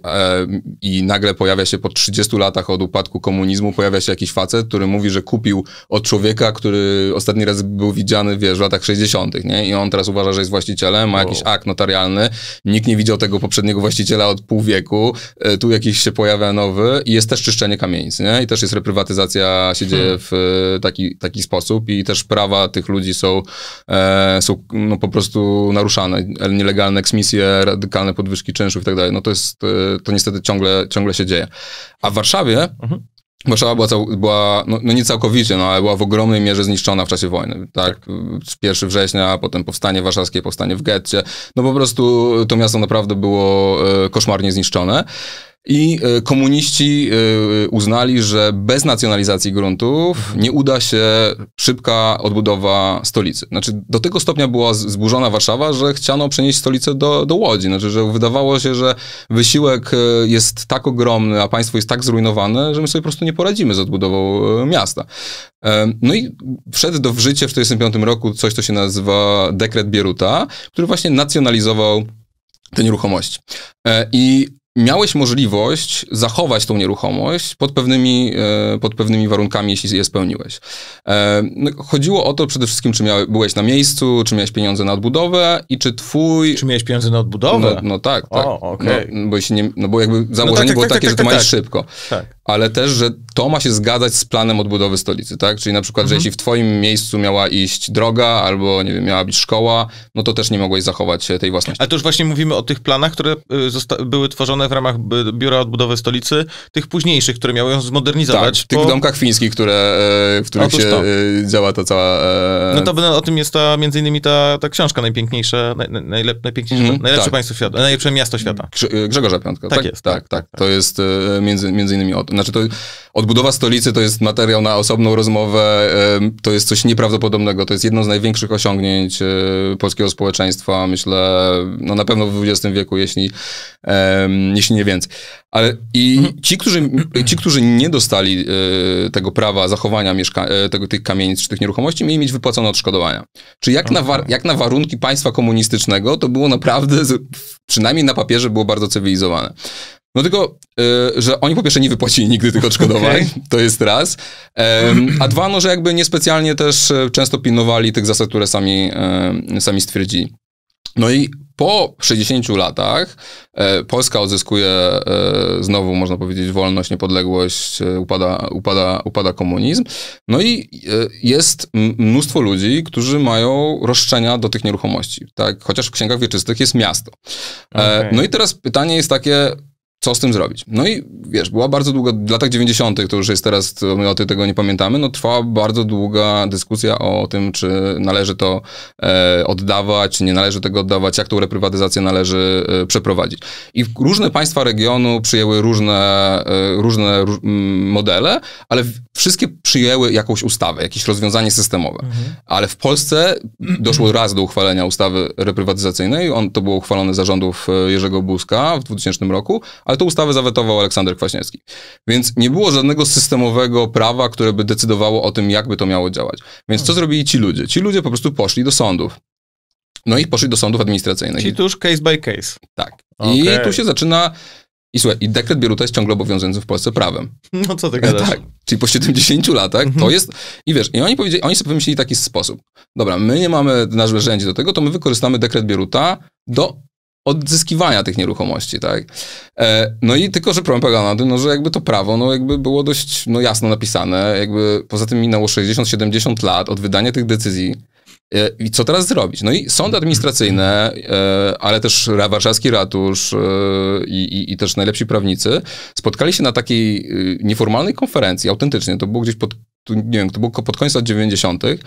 i nagle pojawia się po trzydziestu latach od upadku komunizmu, pojawia się jakiś facet, który mówi, że kupił od człowieka, który ostatni raz był widziany, wiesz, w latach sześćdziesiątych, nie? I on teraz uważa, że jest właścicielem, ma wow. jakiś akt notarialny, nikt nie widział tego poprzedniego właściciela od pół wieku, e, tu jakiś się pojawia nowy i jest też czyszczenie kamienic, nie? I też jest reprywatyzacja, się dzieje hmm. w taki, taki sposób i też prawa tych ludzi są, e, są no, po prostu naruszane, nielegalne eksmisje, radykalne podwyżki czynszów i tak dalej, no to jest, e, to niestety ciągle, ciągle się dzieje. A w Warszawie, mhm. Warszawa była, cał, była no, no nie całkowicie, no, ale była w ogromnej mierze zniszczona w czasie wojny, tak? pierwszego września, potem powstanie warszawskie, powstanie w getcie, no po prostu to miasto naprawdę było e, koszmarnie zniszczone. I komuniści uznali, że bez nacjonalizacji gruntów nie uda się szybka odbudowa stolicy. Znaczy, do tego stopnia była zburzona Warszawa, że chciano przenieść stolicę do, do Łodzi. Znaczy, że wydawało się, że wysiłek jest tak ogromny, a państwo jest tak zrujnowane, że my sobie po prostu nie poradzimy z odbudową miasta. No i wszedł do w życie w tysiąc dziewięćset czterdziestym piątym roku coś, co się nazywa dekret Bieruta, który właśnie nacjonalizował te nieruchomości. I miałeś możliwość zachować tą nieruchomość pod pewnymi, pod pewnymi warunkami, jeśli je spełniłeś. Chodziło o to przede wszystkim, czy miałeś, byłeś na miejscu, czy miałeś pieniądze na odbudowę i czy twój... Czy miałeś pieniądze na odbudowę? No, no tak, tak. O, okay. no, bo, nie, no, bo jakby założenie no tak, tak, było tak, takie, tak, że to tak, masz tak. szybko. Tak. Ale też, że to ma się zgadzać z planem odbudowy stolicy, tak? Czyli na przykład, mhm. że jeśli w twoim miejscu miała iść droga, albo nie wiem, miała być szkoła, no to też nie mogłeś zachować tej własności. Ale to już właśnie mówimy o tych planach, które były tworzone w ramach Biura Odbudowy Stolicy, tych późniejszych, które miały ją zmodernizować. Tak, w tych domkach fińskich, które, w których się to. działa ta cała... E... No to no, o tym jest ta, między innymi ta, ta książka najpiękniejsza, naj, najlep, najpiękniejsza mm, najlepsze tak. państwo świata, najlepsze miasto świata. Grzegorza Piątka. Tak, tak jest. Tak, tak, tak. To jest e, między, między innymi o tym. Znaczy to odbudowa stolicy to jest materiał na osobną rozmowę, e, to jest coś nieprawdopodobnego, to jest jedno z największych osiągnięć e, polskiego społeczeństwa, myślę, no na pewno w dwudziestym wieku, jeśli e, jeśli nie więcej. Ale i ci, którzy, ci, którzy nie dostali y, tego prawa zachowania mieszka- tego, tych kamienic czy tych nieruchomości, mieli mieć wypłacone odszkodowania. Czyli jak, okay. na, wa- jak na warunki państwa komunistycznego, to było naprawdę, z, przynajmniej na papierze, było bardzo cywilizowane. No tylko, y, że oni po pierwsze nie wypłacili nigdy tych odszkodowań, okay. to jest raz, um, a dwa, no, że jakby niespecjalnie też często pilnowali tych zasad, które sami, y, sami stwierdzili. No i po sześćdziesięciu latach e, Polska odzyskuje e, znowu, można powiedzieć, wolność, niepodległość, e, upada, upada, upada komunizm. No i e, jest mnóstwo ludzi, którzy mają roszczenia do tych nieruchomości, tak? Chociaż w księgach wieczystych jest miasto. E, okay. No i teraz pytanie jest takie... Co z tym zrobić? No i wiesz, była bardzo długa, w latach dziewięćdziesiątych, to już jest teraz, my o tego nie pamiętamy, no trwała bardzo długa dyskusja o tym, czy należy to e, oddawać, czy nie należy tego oddawać, jak tą reprywatyzację należy e, przeprowadzić. I różne państwa regionu przyjęły różne, e, różne r, m, modele, ale wszystkie przyjęły jakąś ustawę, jakieś rozwiązanie systemowe. Mhm. Ale w Polsce doszło raz do uchwalenia ustawy reprywatyzacyjnej, on, to było uchwalone za rządów Jerzego Buzka w dwutysięcznym roku, ale tą ustawę zawetował Aleksander Kwaśniewski. Więc nie było żadnego systemowego prawa, które by decydowało o tym, jak by to miało działać. Więc co zrobili ci ludzie? Ci ludzie po prostu poszli do sądów. No i poszli do sądów administracyjnych. Czyli to już case by case. Tak. Okay. I tu się zaczyna... I słuchaj, i dekret Bieruta jest ciągle obowiązujący w Polsce prawem. No co ty gadasz? Tak. Czyli po siedemdziesięciu latach to jest... I wiesz, i oni, powiedzieli, oni sobie wymyślili taki sposób. Dobra, my nie mamy narzędzi do tego, to my wykorzystamy dekret Bieruta do... odzyskiwania tych nieruchomości, tak? E, no i tylko, że problem polega na tym, no, że jakby to prawo, no jakby było dość no, jasno napisane, jakby poza tym minęło sześćdziesiąt siedemdziesiąt lat od wydania tych decyzji. E, I co teraz zrobić? No i sądy administracyjne, e, ale też warszawski ratusz e, i, i też najlepsi prawnicy spotkali się na takiej nieformalnej konferencji, autentycznie, to było gdzieś pod, tu, nie wiem, to było pod koniec lat dziewięćdziesiątych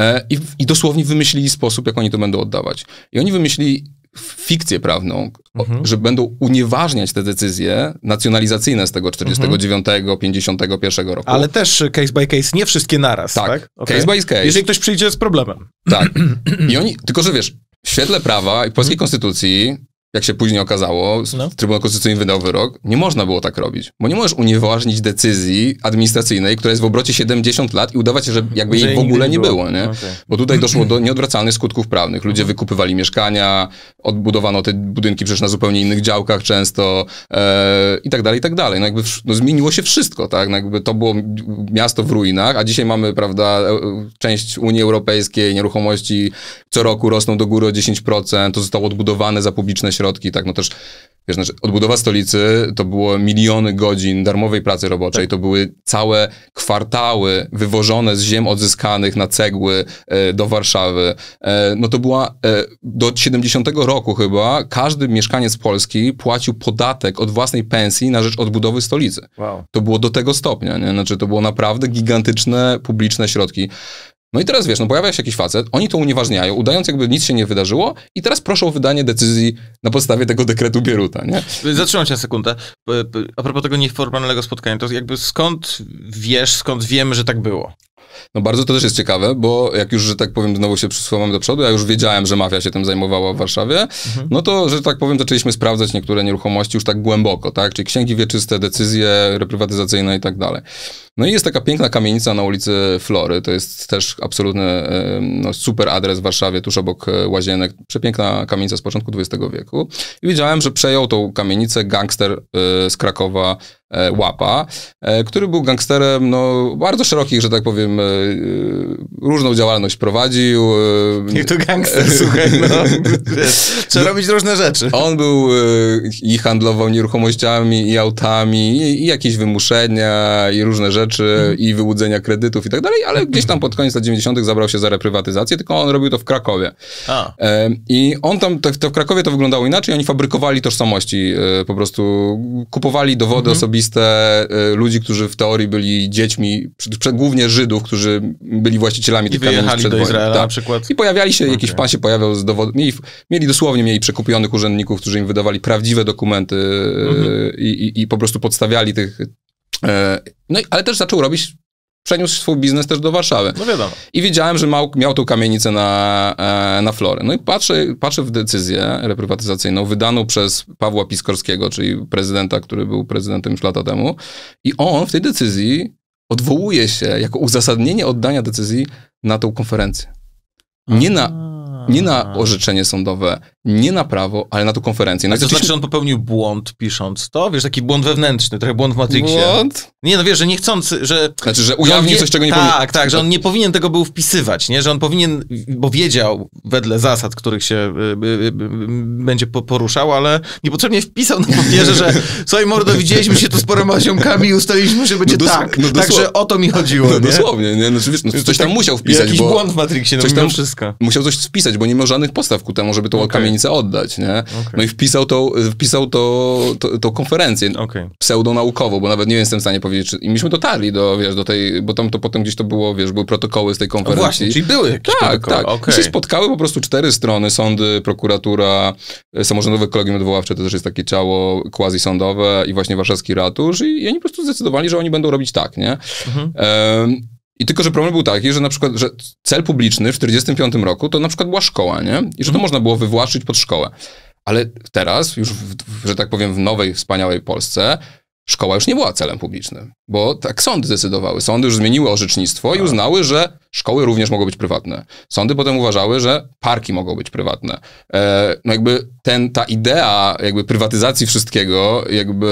e, i, i dosłownie wymyślili sposób, jak oni to będą oddawać. I oni wymyślili fikcję prawną, mhm. że będą unieważniać te decyzje nacjonalizacyjne z tego czterdziestego dziewiątego, pięćdziesiątego pierwszego roku. Ale też case by case, nie wszystkie naraz, tak? tak? Okay. Case by case. Jeżeli ktoś przyjdzie z problemem. Tak. I oni, tylko że wiesz, w świetle prawa i polskiej konstytucji jak się później okazało, no. Trybunał Konstytucyjny wydał wyrok, nie można było tak robić, bo nie możesz unieważnić decyzji administracyjnej, która jest w obrocie siedemdziesiąt lat i udawać, że jakby że jej w ogóle nie było, było nie? Okay. Bo tutaj doszło do nieodwracalnych skutków prawnych. Ludzie wykupywali mieszkania, odbudowano te budynki przecież na zupełnie innych działkach często e, i tak dalej, i tak dalej. No jakby no zmieniło się wszystko, tak? No jakby to było miasto w ruinach, a dzisiaj mamy, prawda, część Unii Europejskiej, nieruchomości co roku rosną do góry o dziesięć procent, to zostało odbudowane za publiczne środki, tak, no też, wiesz, znaczy odbudowa stolicy to było miliony godzin darmowej pracy roboczej, tak. To były całe kwartały wywożone z ziem odzyskanych na cegły e, do Warszawy. E, no to była, e, do siedemdziesiątego roku chyba, każdy mieszkaniec Polski płacił podatek od własnej pensji na rzecz odbudowy stolicy. Wow. To było do tego stopnia, nie? Znaczy to było naprawdę gigantyczne publiczne środki. No i teraz wiesz, no pojawia się jakiś facet, oni to unieważniają, udając jakby nic się nie wydarzyło i teraz proszą o wydanie decyzji na podstawie tego dekretu Bieruta, nie? Zatrzymam cię na sekundę. A propos tego nieformalnego spotkania, to jakby skąd wiesz, skąd wiemy, że tak było? No bardzo to też jest ciekawe, bo jak już, że tak powiem, znowu się przesuwam do przodu, ja już wiedziałem, że mafia się tym zajmowała w Warszawie, mhm. no to, że tak powiem, zaczęliśmy sprawdzać niektóre nieruchomości już tak głęboko, tak? Czyli księgi wieczyste, decyzje reprywatyzacyjne i tak dalej. No i jest taka piękna kamienica na ulicy Flory, to jest też absolutny, no, super adres w Warszawie, tuż obok Łazienek, przepiękna kamienica z początku dwudziestego wieku. I wiedziałem, że przejął tą kamienicę gangster z Krakowa, Łapa, który był gangsterem, no, bardzo szerokich, że tak powiem, różną działalność prowadził. I to gangster, słuchaj, no. Trzeba robić różne rzeczy. On był i handlował nieruchomościami, i autami, i, i jakieś wymuszenia, i różne rzeczy, hmm. i wyłudzenia kredytów i tak dalej, ale gdzieś tam pod koniec lat dziewięćdziesiątych zabrał się za reprywatyzację, tylko on robił to w Krakowie. A. I on tam, to, to w Krakowie to wyglądało inaczej, oni fabrykowali tożsamości, po prostu kupowali dowody hmm. osobiste, ludzi, którzy w teorii byli dziećmi, głównie Żydów, którzy byli właścicielami tych kamienic przed wojną. I wyjechali do Izraela, tak? Na przykład. I pojawiali się, okay. jakiś pan się pojawiał z dowodów. Mieli, mieli dosłownie, mieli przekupionych urzędników, którzy im wydawali prawdziwe dokumenty mm-hmm. i, i, i po prostu podstawiali tych... E, no i, ale też zaczął robić... Przeniósł swój biznes też do Warszawy. No wiadomo. I wiedziałem, że mał, miał tą kamienicę na, na Florę. No i patrzę, patrzę w decyzję reprywatyzacyjną wydaną przez Pawła Piskorskiego, czyli prezydenta, który był prezydentem już lata temu. I on w tej decyzji odwołuje się jako uzasadnienie oddania decyzji na tą konferencję. Nie na... Nie na orzeczenie sądowe, nie na prawo, ale na tą konferencję. No to znaczy, że on popełnił błąd pisząc to? Wiesz, taki błąd wewnętrzny, trochę błąd w Matrixie. Błąd? Nie, no wiesz, że niechcący, że... Znaczy, że ujawnił coś, czego nie powinien. Tak, tak, że on nie powinien tego był wpisywać, nie? Że on powinien, bo wiedział wedle zasad, których się y, y, y, będzie po, poruszał, ale niepotrzebnie wpisał na papierze, że słuchaj mordo, widzieliśmy się tu z paroma ziomkami i ustaliliśmy, że będzie no tak. No Także o to mi chodziło, no nie? Dosłownie, nie? Znaczy, wiesz, no, coś tam tak, musiał wpisać, jakiś bo... Jakiś błąd w Matrixie, no coś tam wszystko. Musiał coś wpisać, bo nie miał żadnych podstaw ku temu, żeby tą okay. kamienicę oddać, nie? Okay. No i wpisał tą wpisał to, to, to konferencję okay. pseudonaukową, bo nawet nie jestem w stanie powiedzieć, czy... I myśmy dotarli do, wiesz, do tej, bo tam to potem gdzieś to było, wiesz, były protokoły z tej konferencji. Właśnie, czyli były jakieś tak, protokoły. Tak, okay. I się spotkały po prostu cztery strony, sądy, prokuratura, samorządowe kolegium odwoławcze, to też jest takie ciało quasi-sądowe i właśnie warszawski ratusz i, i oni po prostu zdecydowali, że oni będą robić tak, nie? Mhm. Um, I tylko, że problem był taki, że na przykład, że cel publiczny w tysiąc dziewięćset czterdziestym piątym roku to na przykład była szkoła, nie? I że to można było wywłaszczyć pod szkołę. Ale teraz, już w, że tak powiem, w nowej, wspaniałej Polsce, szkoła już nie była celem publicznym. Bo tak sądy zdecydowały. Sądy już zmieniły orzecznictwo i uznały, że szkoły również mogą być prywatne. Sądy potem uważały, że parki mogą być prywatne. E, no jakby ten, ta idea jakby prywatyzacji wszystkiego, jakby,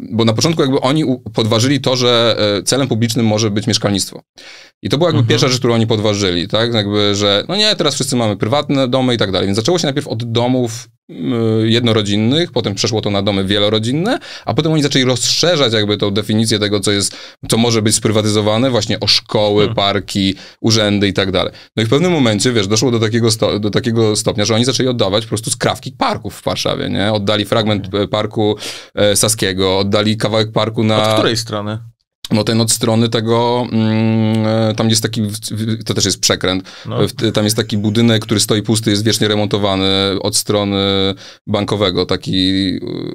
bo na początku jakby oni podważyli to, że celem publicznym może być mieszkalnictwo. I to była jakby mhm. pierwsza rzecz, którą oni podważyli, tak? Jakby, że no nie, teraz wszyscy mamy prywatne domy i tak dalej. Więc zaczęło się najpierw od domów jednorodzinnych, potem przeszło to na domy wielorodzinne, a potem oni zaczęli rozszerzać jakby tą definicję tego, co jest, co może być sprywatyzowane właśnie o szkoły, hmm. parki, urzędy i tak dalej. No i w pewnym momencie, wiesz, doszło do takiego, sto, do takiego stopnia, że oni zaczęli oddawać po prostu skrawki parków w Warszawie, nie? Oddali fragment parku e, Saskiego, oddali kawałek parku na... Od której strony? no ten od strony tego, tam jest taki, to też jest przekręt, no. Tam jest taki budynek, który stoi pusty, jest wiecznie remontowany od strony bankowego, taki...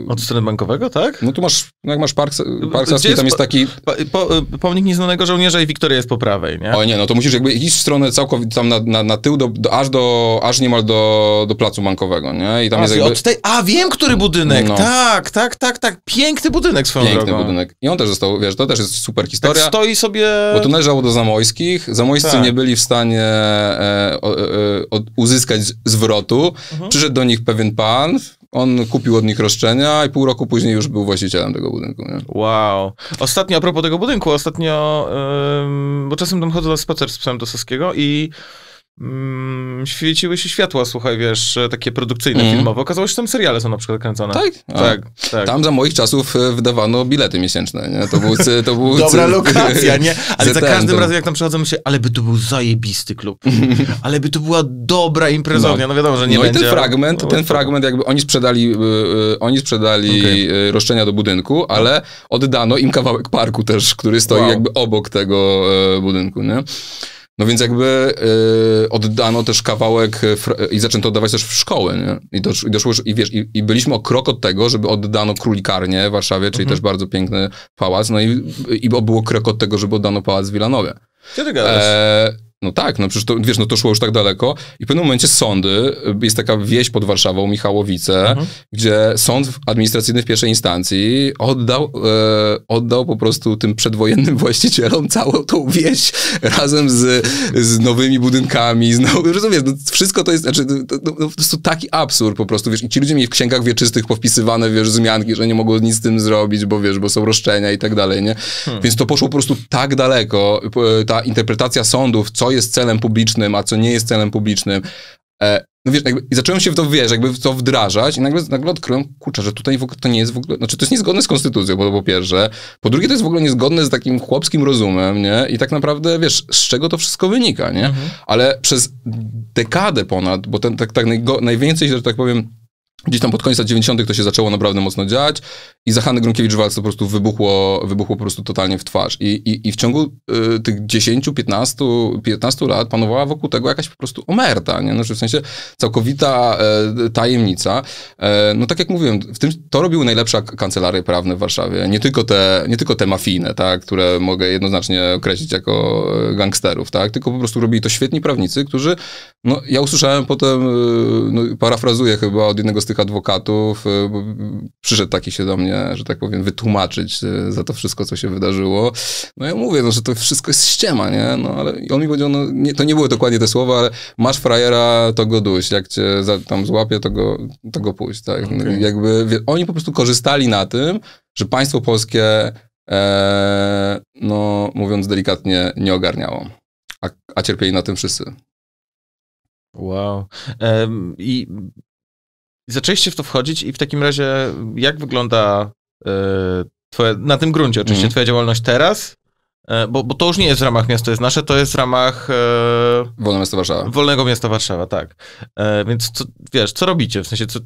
Od strony bankowego, tak? No tu masz, jak masz Park, park Saski, jest tam jest taki... Po, po, pomnik Nieznanego Żołnierza i Wiktoria jest po prawej, nie? O nie, no to musisz jakby iść w stronę całkowicie, tam na, na, na tył, do, do, aż, do, aż niemal do, do placu bankowego, nie? I tam a, jest jakby... od tej... a, wiem, który budynek, no. tak, tak, tak, tak, piękny budynek swoją Piękny drogą. budynek. I on też został, wiesz, to też jest super historia. Tak stoi sobie... Bo to należało do Zamoyskich. Zamojscy tak. nie byli w stanie e, o, e, uzyskać zwrotu. Mhm. Przyszedł do nich pewien pan, on kupił od nich roszczenia i pół roku później już był właścicielem tego budynku. Nie? Wow. Ostatnio, a propos tego budynku, ostatnio, ym, bo czasem tam chodzę na spacer z psem do Saskiego i Mm, świeciły się światła, słuchaj, wiesz, takie produkcyjne, mm. filmowe. Okazało się, że tam seriale są na przykład kręcone. Tak? Tak, tak. Tam za moich czasów wydawano bilety miesięczne, nie? To był... To był dobra lokacja, nie? Ale za każdym razem, jak tam przychodzimy, się, ale by to był zajebisty klub. Ale by to była dobra imprezownia. No wiadomo, że nie no będzie... No i ten fragment, ten fragment jakby oni sprzedali, oni sprzedali okay. roszczenia do budynku, ale oddano im kawałek parku też, który stoi wow. jakby obok tego budynku, nie? No więc jakby y, oddano też kawałek i zaczęto oddawać też w szkoły, nie? I, dosz, i, doszło, i, wiesz, i, i byliśmy o krok od tego, żeby oddano Królikarnię w Warszawie, czyli mhm. też bardzo piękny pałac, no i, i było krok od tego, żeby oddano pałac w Wilanowie. Co ty gadasz? E No tak, no przecież to, wiesz, no to szło już tak daleko i w pewnym momencie sądy, jest taka wieś pod Warszawą, Michałowice, mhm. gdzie sąd administracyjny w pierwszej instancji oddał, e, oddał po prostu tym przedwojennym właścicielom całą tą wieś razem z, z nowymi budynkami, z nowy, rozumiesz, no wszystko to jest, znaczy, to, to, to po prostu taki absurd po prostu, wiesz, i ci ludzie mieli w księgach wieczystych powpisywane, wiesz, wzmianki, że nie mogą nic z tym zrobić, bo wiesz, bo są roszczenia i tak dalej, nie? Hmm. Więc to poszło po prostu tak daleko, ta interpretacja sądów, co jest celem publicznym, a co nie jest celem publicznym. E, no wiesz, jakby, i zacząłem się w to, wiesz, jakby w to wdrażać i nagle, nagle odkryłem, kurczę, że tutaj w ogóle, to nie jest w ogóle, znaczy to jest niezgodne z konstytucją, po, po pierwsze, po drugie to jest w ogóle niezgodne z takim chłopskim rozumem, nie? I tak naprawdę, wiesz, z czego to wszystko wynika, nie? Mhm. Ale przez dekadę ponad, bo ten, tak, tak najgo, najwięcej, że tak powiem, gdzieś tam pod koniec lat dziewięćdziesiątych to się zaczęło naprawdę mocno dziać i za Hanny Gronkiewicz-Waltz to po prostu wybuchło, wybuchło po prostu totalnie w twarz. I, i, i w ciągu y, tych dziesięciu, piętnastu lat panowała wokół tego jakaś po prostu omerta, nie? Znaczy w sensie całkowita y, tajemnica. Y, no tak jak mówiłem, w tym, to robiły najlepsze kancelarie prawne w Warszawie. Nie tylko te, nie tylko te mafijne, tak? Które mogę jednoznacznie określić jako gangsterów, tak? Tylko po prostu robili to świetni prawnicy, którzy, no ja usłyszałem potem, y, no, parafrazuję chyba od jednego z tych adwokatów, przyszedł taki się do mnie, że tak powiem, wytłumaczyć za to wszystko, co się wydarzyło. No ja mówię, no, że to wszystko jest ściema, nie? No ale on mi powiedział, no nie, to nie były dokładnie te słowa, ale masz frajera, to go duś, jak cię za, tam złapie, to go, to go puść, tak? Okay. Jakby, wie, oni po prostu korzystali na tym, że państwo polskie, e, no mówiąc delikatnie, nie ogarniało. A, a cierpieli na tym wszyscy. Wow. Um, i... Zaczęliście w to wchodzić i w takim razie jak wygląda y, twoje, na tym gruncie oczywiście mm. twoja działalność teraz? Y, bo, bo to już nie jest w ramach Miasto Jest Nasze, to jest w ramach... Y, Wolnego Miasta Warszawa. Wolnego Miasta Warszawa, tak. Y, więc co, wiesz, co robicie? W sensie, co,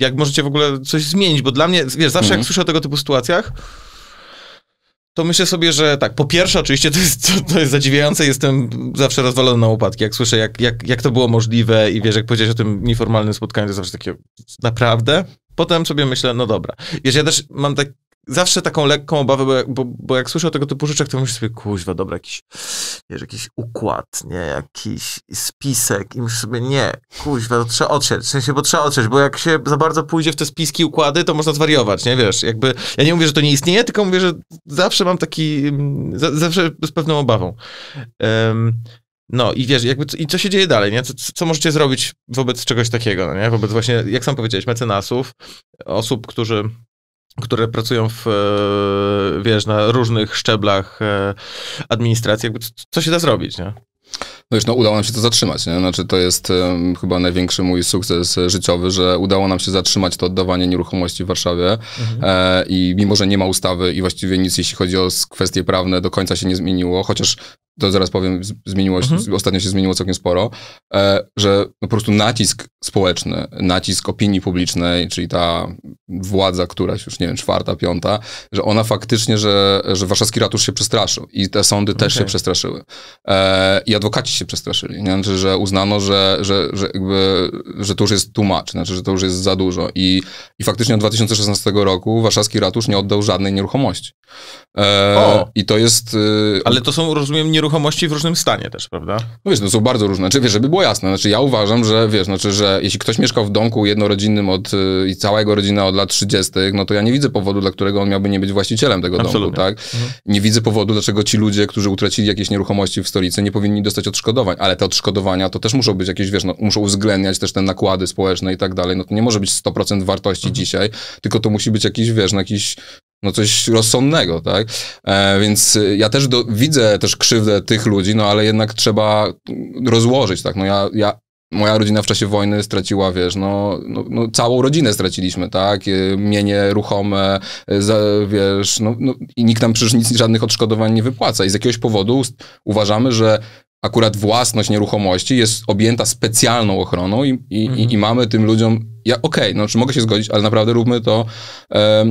jak możecie w ogóle coś zmienić? Bo dla mnie, wiesz, zawsze mm. jak słyszę o tego typu sytuacjach, to myślę sobie, że tak, po pierwsze oczywiście to jest, to, to jest zadziwiające, jestem zawsze rozwalony na łopatki, jak słyszę, jak, jak, jak to było możliwe i wiesz, jak powiedziałeś o tym nieformalnym spotkaniu, to zawsze takie, naprawdę? Potem sobie myślę, no dobra. Wiesz, ja też mam tak, zawsze taką lekką obawę, bo, bo, bo jak słyszę o tego typu rzeczach, to myślę sobie, kuźwa, dobra, jakiś, wiesz, jakiś układ, nie, jakiś spisek i myślę sobie, nie, kuźwa, to trzeba otrzeć, w sensie, bo trzeba otrzeć, bo jak się za bardzo pójdzie w te spiski, układy, to można zwariować, nie, wiesz, jakby, ja nie mówię, że to nie istnieje, tylko mówię, że zawsze mam taki, zawsze z pewną obawą. Um, No i wiesz, jakby, i co się dzieje dalej, nie? Co, co możecie zrobić wobec czegoś takiego, no nie? Wobec właśnie, jak sam powiedziałeś, mecenasów, osób, którzy... które pracują w, wiesz, na różnych szczeblach administracji, jakby co się da zrobić, nie? No już, no udało nam się to zatrzymać, nie? Znaczy to jest um, chyba największy mój sukces życiowy, że udało nam się zatrzymać to oddawanie nieruchomości w Warszawie mhm. e, i mimo, że nie ma ustawy i właściwie nic, jeśli chodzi o kwestie prawne, do końca się nie zmieniło, chociaż to zaraz powiem, zmieniło się, mhm. ostatnio się zmieniło całkiem sporo, że po prostu nacisk społeczny, nacisk opinii publicznej, czyli ta władza, któraś już, nie wiem, czwarta, piąta, że ona faktycznie, że, że warszawski ratusz się przestraszył i te sądy okay. też się przestraszyły. I adwokaci się przestraszyli, nie? Znaczy, że uznano, że, że, że, jakby, że to już jest too much, znaczy, że to już jest za dużo. I, i faktycznie od dwa tysiące szesnastego roku warszawski ratusz nie oddał żadnej nieruchomości. O. I to jest... Ale to są, rozumiem, nieruchomości ruchomości w różnym stanie też, prawda? No wiesz, no są bardzo różne. Znaczy, wiesz, żeby było jasne. Znaczy, ja uważam, że wiesz, znaczy, że jeśli ktoś mieszkał w domku jednorodzinnym od, i cała jego rodzina od lat trzydziestych, no to ja nie widzę powodu, dla którego on miałby nie być właścicielem tego Absolutnie. Domku, tak? Mhm. Nie widzę powodu, dlaczego ci ludzie, którzy utracili jakieś nieruchomości w stolicy, nie powinni dostać odszkodowań. Ale te odszkodowania to też muszą być jakieś, wiesz, no, muszą uwzględniać też te nakłady społeczne i tak dalej. No to nie może być sto procent wartości mhm. dzisiaj, tylko to musi być jakiś, wiesz, no, jakiś no coś rozsądnego, tak? E, więc ja też do, widzę też krzywdę tych ludzi, no ale jednak trzeba rozłożyć, tak? No ja, ja, moja rodzina w czasie wojny straciła, wiesz, no, no, no całą rodzinę straciliśmy, tak? Mienie ruchome, za, wiesz, no, no i nikt nam przecież nic, żadnych odszkodowań nie wypłaca i z jakiegoś powodu uważamy, że akurat własność nieruchomości jest objęta specjalną ochroną i, i, mhm. i, i mamy tym ludziom ja, okej, okay, no czy mogę się zgodzić, ale naprawdę róbmy to, e,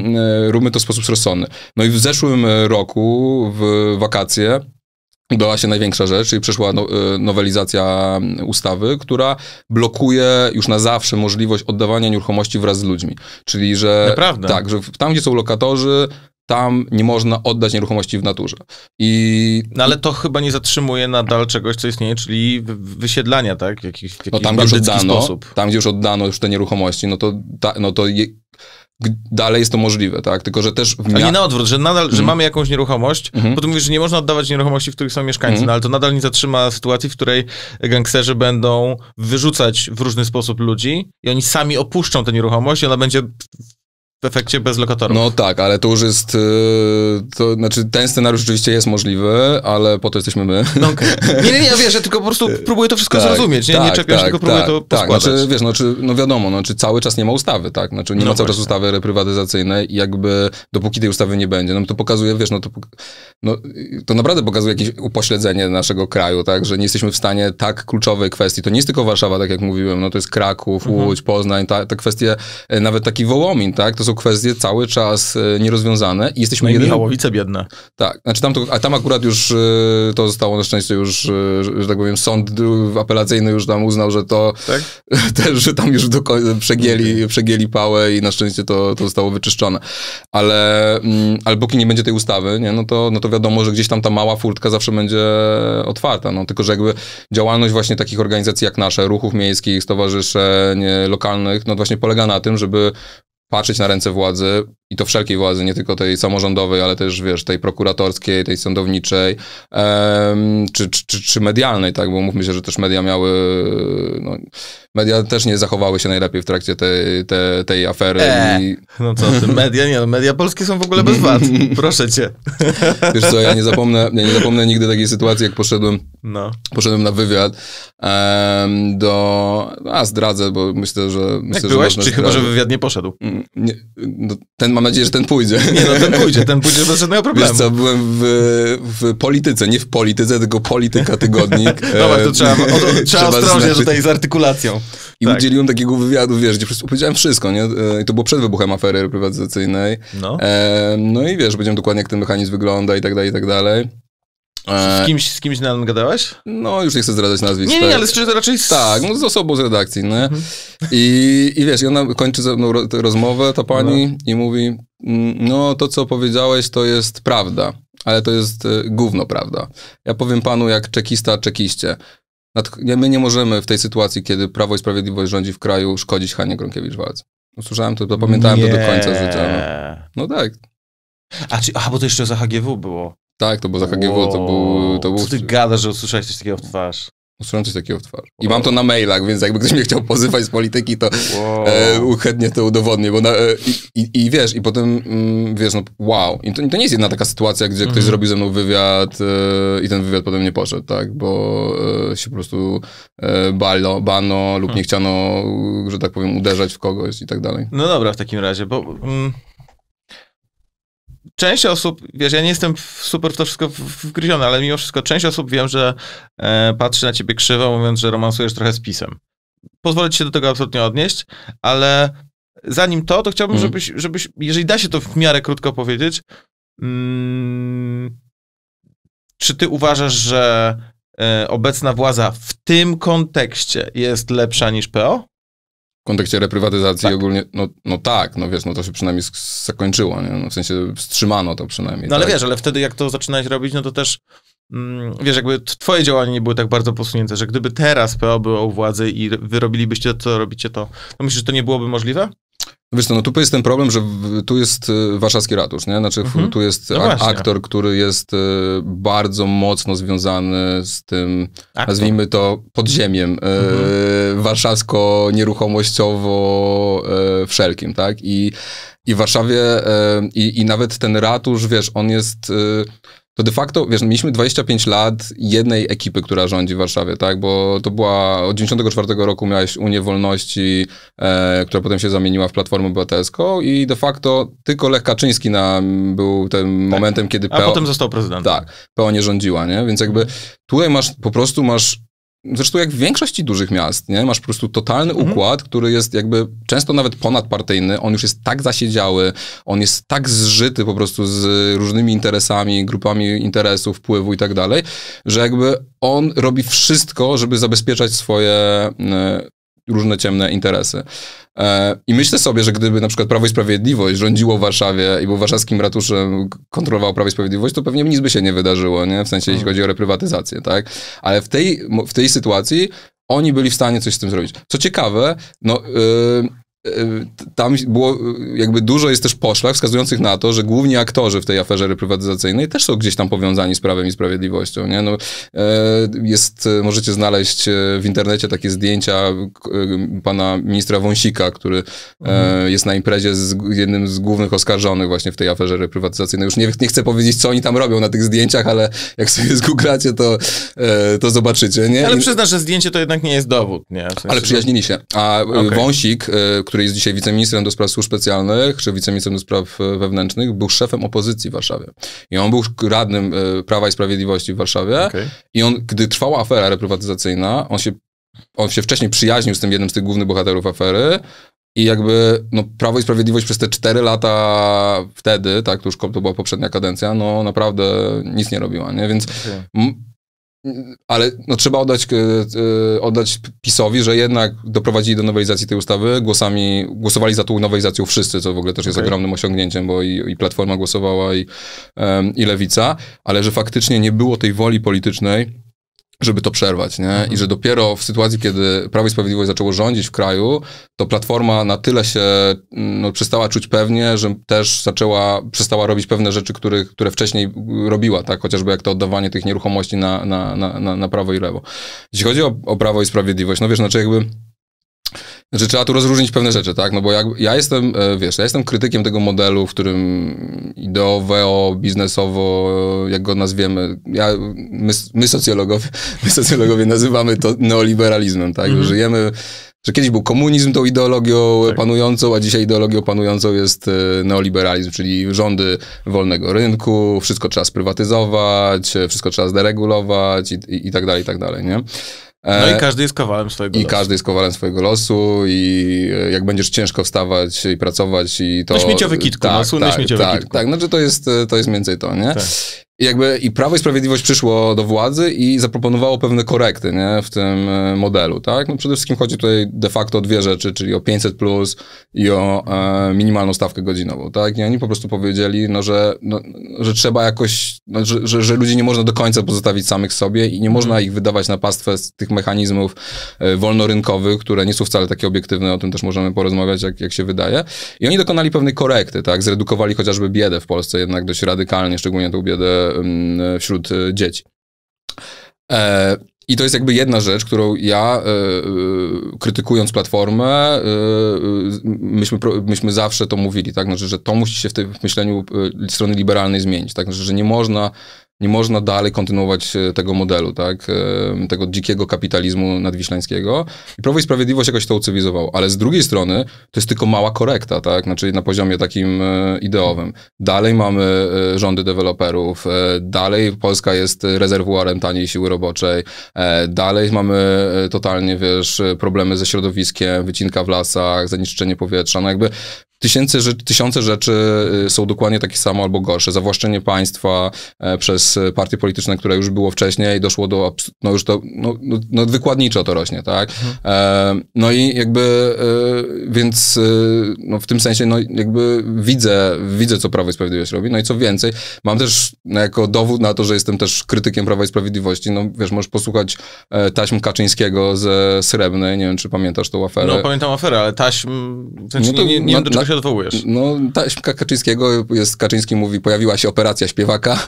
róbmy to w sposób rozsądny. No i w zeszłym roku, w wakacje, udała się największa rzecz, czyli przyszła no, nowelizacja ustawy, która blokuje już na zawsze możliwość oddawania nieruchomości wraz z ludźmi. Czyli, że... Naprawdę? Tak, że tam, gdzie są lokatorzy, tam nie można oddać nieruchomości w naturze. I... No ale to chyba nie zatrzymuje nadal czegoś, co istnieje, czyli wysiedlania, tak? Jakiś, jakiś no tam, gdzie już oddano, sposób. Tam, gdzie już oddano już te nieruchomości, no to... Ta, no to je... dalej jest to możliwe, tak? Tylko, że też... W mia... Ale nie na odwrót, że nadal, że mm. mamy jakąś nieruchomość, mm. bo tu mówisz, że nie można oddawać nieruchomości, w których są mieszkańcy, mm. no ale to nadal nie zatrzyma sytuacji, w której gangsterzy będą wyrzucać w różny sposób ludzi i oni sami opuszczą tę nieruchomość i ona będzie... w efekcie bez lokatorów. No tak, ale to już jest... To, znaczy ten scenariusz oczywiście jest możliwy, ale po to jesteśmy my. No okay. Nie, nie, nie, ja wiesz, ja tylko po prostu próbuję to wszystko tak, zrozumieć, nie, tak, nie czepiam tak, tylko próbuję tak, to poskładać. Tak, znaczy, wiesz, no, czy, no wiadomo, no, czy cały czas nie ma ustawy, tak, znaczy nie no ma cały właśnie. Czas ustawy reprywatyzacyjnej i jakby dopóki tej ustawy nie będzie, no to pokazuje, wiesz, no to, no to naprawdę pokazuje jakieś upośledzenie naszego kraju, tak, że nie jesteśmy w stanie tak kluczowej kwestii, to nie jest tylko Warszawa, tak jak mówiłem, no to jest Kraków, mhm. Łódź, Poznań, ta, te kwestie, nawet taki Wołomin, tak, to są kwestie cały czas nierozwiązane i jesteśmy... No i Michałowice biedne. Tak, znaczy tam, to, a tam akurat już to zostało na szczęście już, że tak powiem, sąd apelacyjny już tam uznał, że to tak? też, że tam już do końca przegięli, przegięli pałę i na szczęście to, to zostało wyczyszczone. Ale, ale póki nie będzie tej ustawy, nie, no, to, no to wiadomo, że gdzieś tam ta mała furtka zawsze będzie otwarta, no tylko, że jakby działalność właśnie takich organizacji jak nasze, ruchów miejskich, stowarzyszeń lokalnych, no właśnie polega na tym, żeby patrzeć na ręce władzy i to wszelkiej władzy, nie tylko tej samorządowej, ale też, wiesz, tej prokuratorskiej, tej sądowniczej, um, czy, czy, czy medialnej, tak, bo mówmy się, że też media miały, no, media też nie zachowały się najlepiej w trakcie tej, tej, tej afery. Eee. I... No co ty, media, nie, no, media polskie są w ogóle bez wad, proszę cię. Wiesz co, ja nie zapomnę, ja nie zapomnę nigdy takiej sytuacji, jak poszedłem, no. poszedłem na wywiad um, do, a zdradzę, bo myślę, że... Myślę, jak byłeś, że czy chyba, że wywiad nie poszedł? Nie, ten, mam nadzieję, że ten pójdzie. Nie no, ten pójdzie, ten pójdzie bez żadnego problemu. Wiesz co, byłem w, w polityce, nie w polityce, tylko polityka tygodnik. Dobra, to trzeba, o, to, trzeba ostrożnie tutaj z artykulacją. I tak. udzieliłem takiego wywiadu, wiesz, gdzie powiedziałem wszystko, nie? I to było przed wybuchem afery reprywatyzacyjnej. No. E, no i wiesz, powiedziałem dokładnie, jak ten mechanizm wygląda i tak dalej, i tak dalej. Z kimś, z kimś nam gadałeś? No, już nie chcę zdradzać nazwisk. Nie, nie, tak. ale z, raczej z... Tak, no z osobą z redakcji, nie? Mhm. I, I wiesz, i ona kończy ze mną ro, rozmowę, ta pani, no. i mówi, no to, co powiedziałeś, to jest prawda, ale to jest y, gówno prawda. Ja powiem panu, jak czekista, czekiście. Nad, my nie możemy w tej sytuacji, kiedy Prawo i Sprawiedliwość rządzi w kraju, szkodzić Hanie Gronkiewicz-Waltz. Usłyszałem to, pamiętałem nie. to do końca życia. No, no tak. A, czy, a, bo to jeszcze za H G W było. Tak, to było za H G W, wow. to był... To był... Co ty gadasz, że usłyszałeś coś takiego w twarz? Usłyszałem coś takiego w twarz. I wow. mam to na mailach, więc jakby ktoś mnie chciał pozywać z polityki, to wow. e, chętnie to udowodnię, bo na, e, i, i wiesz, i potem, mm, wiesz, no wow. I to, to nie jest jedna taka sytuacja, gdzie mm. ktoś zrobił ze mną wywiad e, i ten wywiad potem nie poszedł, tak, bo e, się po prostu e, balo, bano lub hmm. nie chciano, że tak powiem, uderzać w kogoś i tak dalej. No dobra, w takim razie, bo... Mm... część osób, wiesz, ja nie jestem super w to wszystko wgryziony, ale mimo wszystko część osób wiem, że e, patrzy na ciebie krzywo, mówiąc, że romansujesz trochę z PiS-em. Pozwolę ci się do tego absolutnie odnieść, ale zanim to, to chciałbym, mm. żebyś, żebyś, jeżeli da się to w miarę krótko powiedzieć, mm, czy ty uważasz, że e, obecna władza w tym kontekście jest lepsza niż P O? W kontekście reprywatyzacji tak. ogólnie, no, no tak, no wiesz, no to się przynajmniej zakończyło, nie? No w sensie wstrzymano to przynajmniej. No ale tak? wiesz, ale wtedy jak to zaczynałeś robić, no to też, mm, wiesz, jakby twoje działania nie były tak bardzo posunięte, że gdyby teraz P O było u władzy i wy robilibyście to, robicie to, to myślisz, że to nie byłoby możliwe? Wiesz co, no tu jest ten problem, że w, tu jest warszawski ratusz, nie? Znaczy mhm. tu jest no ak aktor, który jest y, bardzo mocno związany z tym, aktor. nazwijmy to, podziemiem y, mhm. warszawsko-nieruchomościowo-wszelkim, y, tak? I, i w Warszawie, y, i, i nawet ten ratusz, wiesz, on jest... Y, to de facto, wiesz, mieliśmy dwadzieścia pięć lat jednej ekipy, która rządzi w Warszawie, tak? Bo to była, od dziewięćdziesiątego czwartego roku miałeś Unię Wolności, e, która potem się zamieniła w Platformę Obywatelską i de facto tylko Lech Kaczyński na, był tym tak. momentem, kiedy P O... A potem został prezydentem. Tak, P O nie rządziła, nie? Więc jakby tutaj masz, po prostu masz... Zresztą jak w większości dużych miast, nie? Masz po prostu totalny układ, mm. który jest jakby często nawet ponadpartyjny, on już jest tak zasiedziały, on jest tak zżyty po prostu z różnymi interesami, grupami interesów, wpływu i tak dalej, że jakby on robi wszystko, żeby zabezpieczać swoje różne ciemne interesy. I myślę sobie, że gdyby na przykład Prawo i Sprawiedliwość rządziło w Warszawie i był warszawskim ratuszem, kontrolował Prawo i Sprawiedliwość, to pewnie nic by się nie wydarzyło, nie? W sensie, jeśli chodzi o reprywatyzację, tak? Ale w tej, w tej sytuacji oni byli w stanie coś z tym zrobić. Co ciekawe, no... Yy... tam było jakby dużo jest też poszlak wskazujących na to, że główni aktorzy w tej aferze reprywatyzacyjnej też są gdzieś tam powiązani z Prawem i Sprawiedliwością, nie? No, jest, możecie znaleźć w internecie takie zdjęcia pana ministra Wąsika, który mhm. jest na imprezie z jednym z głównych oskarżonych właśnie w tej aferze reprywatyzacyjnej. Już nie, nie chcę powiedzieć, co oni tam robią na tych zdjęciach, ale jak sobie zgooglacie, to, to zobaczycie, nie? Ale I... przyznasz, że zdjęcie to jednak nie jest dowód, nie? W sensie... Ale przyjaźnili się. A okay. Wąsik, który jest dzisiaj wiceministrem do spraw służb specjalnych, czy wiceministrem do spraw wewnętrznych, był szefem opozycji w Warszawie. I on był radnym y, Prawa i Sprawiedliwości w Warszawie. Okay. I on, gdy trwała afera reprywatyzacyjna, on się, on się wcześniej przyjaźnił z tym jednym z tych głównych bohaterów afery. I jakby, no, Prawo i Sprawiedliwość przez te cztery lata wtedy, tak, to już to była poprzednia kadencja, no naprawdę nic nie robiła, nie? Więc... Okay. Ale no, trzeba oddać, yy, oddać PiS-owi, że jednak doprowadzili do nowelizacji tej ustawy, głosami, głosowali za tą nowelizacją wszyscy, co w ogóle też jest okay. ogromnym osiągnięciem, bo i, i Platforma głosowała, i, yy, i Lewica, ale że faktycznie nie było tej woli politycznej, żeby to przerwać, nie? Mhm. I że dopiero w sytuacji, kiedy Prawo i Sprawiedliwość zaczęło rządzić w kraju, to Platforma na tyle się no, przestała czuć pewnie, że też zaczęła, przestała robić pewne rzeczy, których, które wcześniej robiła, tak? Chociażby jak to oddawanie tych nieruchomości na, na, na, na, na prawo i lewo. Jeśli chodzi o, o Prawo i Sprawiedliwość, no wiesz, znaczy jakby... że trzeba tu rozróżnić pewne rzeczy, tak? No bo jak, ja jestem, wiesz, ja jestem krytykiem tego modelu, w którym ideowo, biznesowo, jak go nazwiemy, ja, my, my, socjologowie, my socjologowie nazywamy to neoliberalizmem, tak? Mm-hmm. Żyjemy, że kiedyś był komunizm tą ideologią tak. panującą, a dzisiaj ideologią panującą jest neoliberalizm, czyli rządy wolnego rynku, wszystko trzeba sprywatyzować, wszystko trzeba zderegulować i, i, i tak dalej, i tak dalej, nie? No i każdy jest kowalem swojego I losu. I każdy jest kowalem swojego losu i jak będziesz ciężko wstawać i pracować i to... No śmieciowy kitku, tak, no słynny tak, śmieciowy tak, kitku. Tak, no, że to jest, to jest między to, nie? Tak. I jakby i Prawo i Sprawiedliwość przyszło do władzy i zaproponowało pewne korekty, nie? W tym modelu, tak? No przede wszystkim chodzi tutaj de facto o dwie rzeczy, czyli o pięćset plus i o e, minimalną stawkę godzinową, tak? I oni po prostu powiedzieli, no, że, no, że trzeba jakoś, no, że, że, że ludzi nie można do końca pozostawić samych sobie i nie można ich wydawać na pastwę z tych mechanizmów e, wolnorynkowych, które nie są wcale takie obiektywne, o tym też możemy porozmawiać, jak, jak się wydaje. I oni dokonali pewnej korekty, tak? Zredukowali chociażby biedę w Polsce jednak dość radykalnie, szczególnie tą biedę wśród dzieci. E, I to jest jakby jedna rzecz, którą ja, e, e, krytykując Platformę, e, myśmy, myśmy zawsze to mówili, tak? Znaczy, że to musi się w tym myśleniu strony liberalnej zmienić. Tak? Znaczy, że nie można nie można dalej kontynuować tego modelu, tak? Tego dzikiego kapitalizmu nadwiślańskiego. I Prawo i Sprawiedliwość jakoś to ucywilizowało. Ale z drugiej strony to jest tylko mała korekta, tak? Znaczy na poziomie takim ideowym. Dalej mamy rządy deweloperów, dalej Polska jest rezerwuarem taniej siły roboczej, dalej mamy totalnie, wiesz, problemy ze środowiskiem, wycinka w lasach, zanieczyszczenie powietrza, no jakby Tysięcy, tysiące rzeczy są dokładnie takie samo albo gorsze. Zawłaszczenie państwa przez partie polityczne, które już było wcześniej, doszło do, no już to, no, no wykładniczo to rośnie, tak? Mhm. No i jakby, więc no w tym sensie, no jakby widzę, widzę, co Prawo i Sprawiedliwość robi, no i co więcej, mam też jako dowód na to, że jestem też krytykiem Prawa i Sprawiedliwości, no wiesz, możesz posłuchać taśm Kaczyńskiego ze Srebrnej, nie wiem, czy pamiętasz tą aferę. No pamiętam aferę, ale taśm, w sensie no to, nie, nie wiem, do czego się odwołujesz. No, taśmka Kaczyńskiego jest, Kaczyński mówi, pojawiła się operacja śpiewaka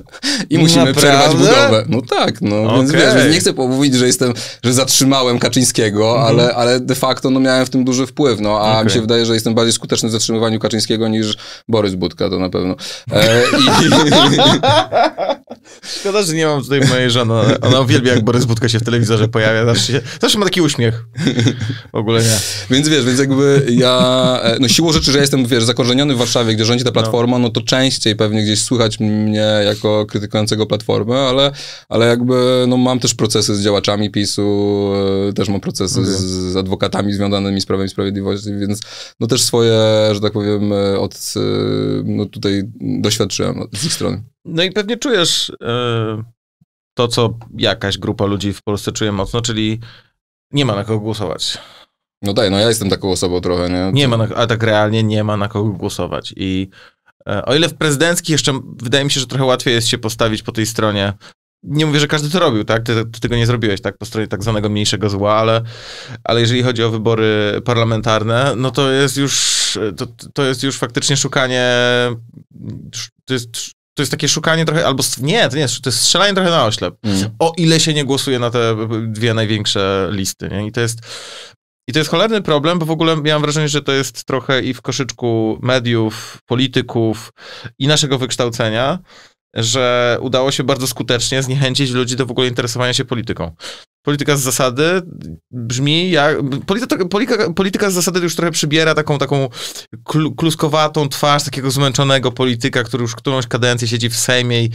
i musimy Naprawdę? przerwać budowę. No tak, no, okay. Więc wiesz, więc nie chcę powiedzieć, że jestem, że zatrzymałem Kaczyńskiego, mm. ale, ale de facto no, miałem w tym duży wpływ, no, a okay. mi się wydaje, że jestem bardziej skuteczny w zatrzymywaniu Kaczyńskiego niż Borys Budka, to na pewno. E, i... Szkoda, że nie mam tutaj mojej żony. Ona uwielbia, jak Borys Budka się w telewizorze pojawia, zawsze, się, zawsze ma taki uśmiech. W ogóle nie. Więc wiesz, więc jakby ja, no siłą rzeczy, że ja jestem, wiesz, zakorzeniony w Warszawie, gdzie rządzi ta Platforma, no, no to częściej pewnie gdzieś słychać mnie jako krytykującego Platformę, ale, ale jakby, no mam też procesy z działaczami PiSu, też mam procesy okay. z, z adwokatami związanymi z Prawem i Sprawiedliwością, więc no też swoje, że tak powiem, od, no tutaj doświadczyłem z ich strony. No i pewnie czujesz yy, to, co jakaś grupa ludzi w Polsce czuje mocno, czyli nie ma na kogo głosować. No daj, no ja jestem taką osobą trochę, nie? Nie ma, na, a tak realnie nie ma na kogo głosować. I e, o ile w prezydenckich jeszcze wydaje mi się, że trochę łatwiej jest się postawić po tej stronie. Nie mówię, że każdy to robił, tak? Ty, ty tego nie zrobiłeś, tak? Po stronie tak zwanego mniejszego zła, ale, ale jeżeli chodzi o wybory parlamentarne, no to jest już, to, to jest już faktycznie szukanie, to jest, to jest takie szukanie trochę, albo nie, to nie jest, to jest strzelanie trochę na oślep. Mm. O ile się nie głosuje na te dwie największe listy, nie? I to jest... I to jest cholerny problem, bo w ogóle miałem wrażenie, że to jest trochę i w koszyczku mediów, polityków i naszego wykształcenia, że udało się bardzo skutecznie zniechęcić ludzi do w ogóle interesowania się polityką. Polityka z zasady brzmi jak... Polityka, polityka, polityka z zasady już trochę przybiera taką taką kluskowatą twarz takiego zmęczonego polityka, który już którąś kadencję siedzi w Sejmie i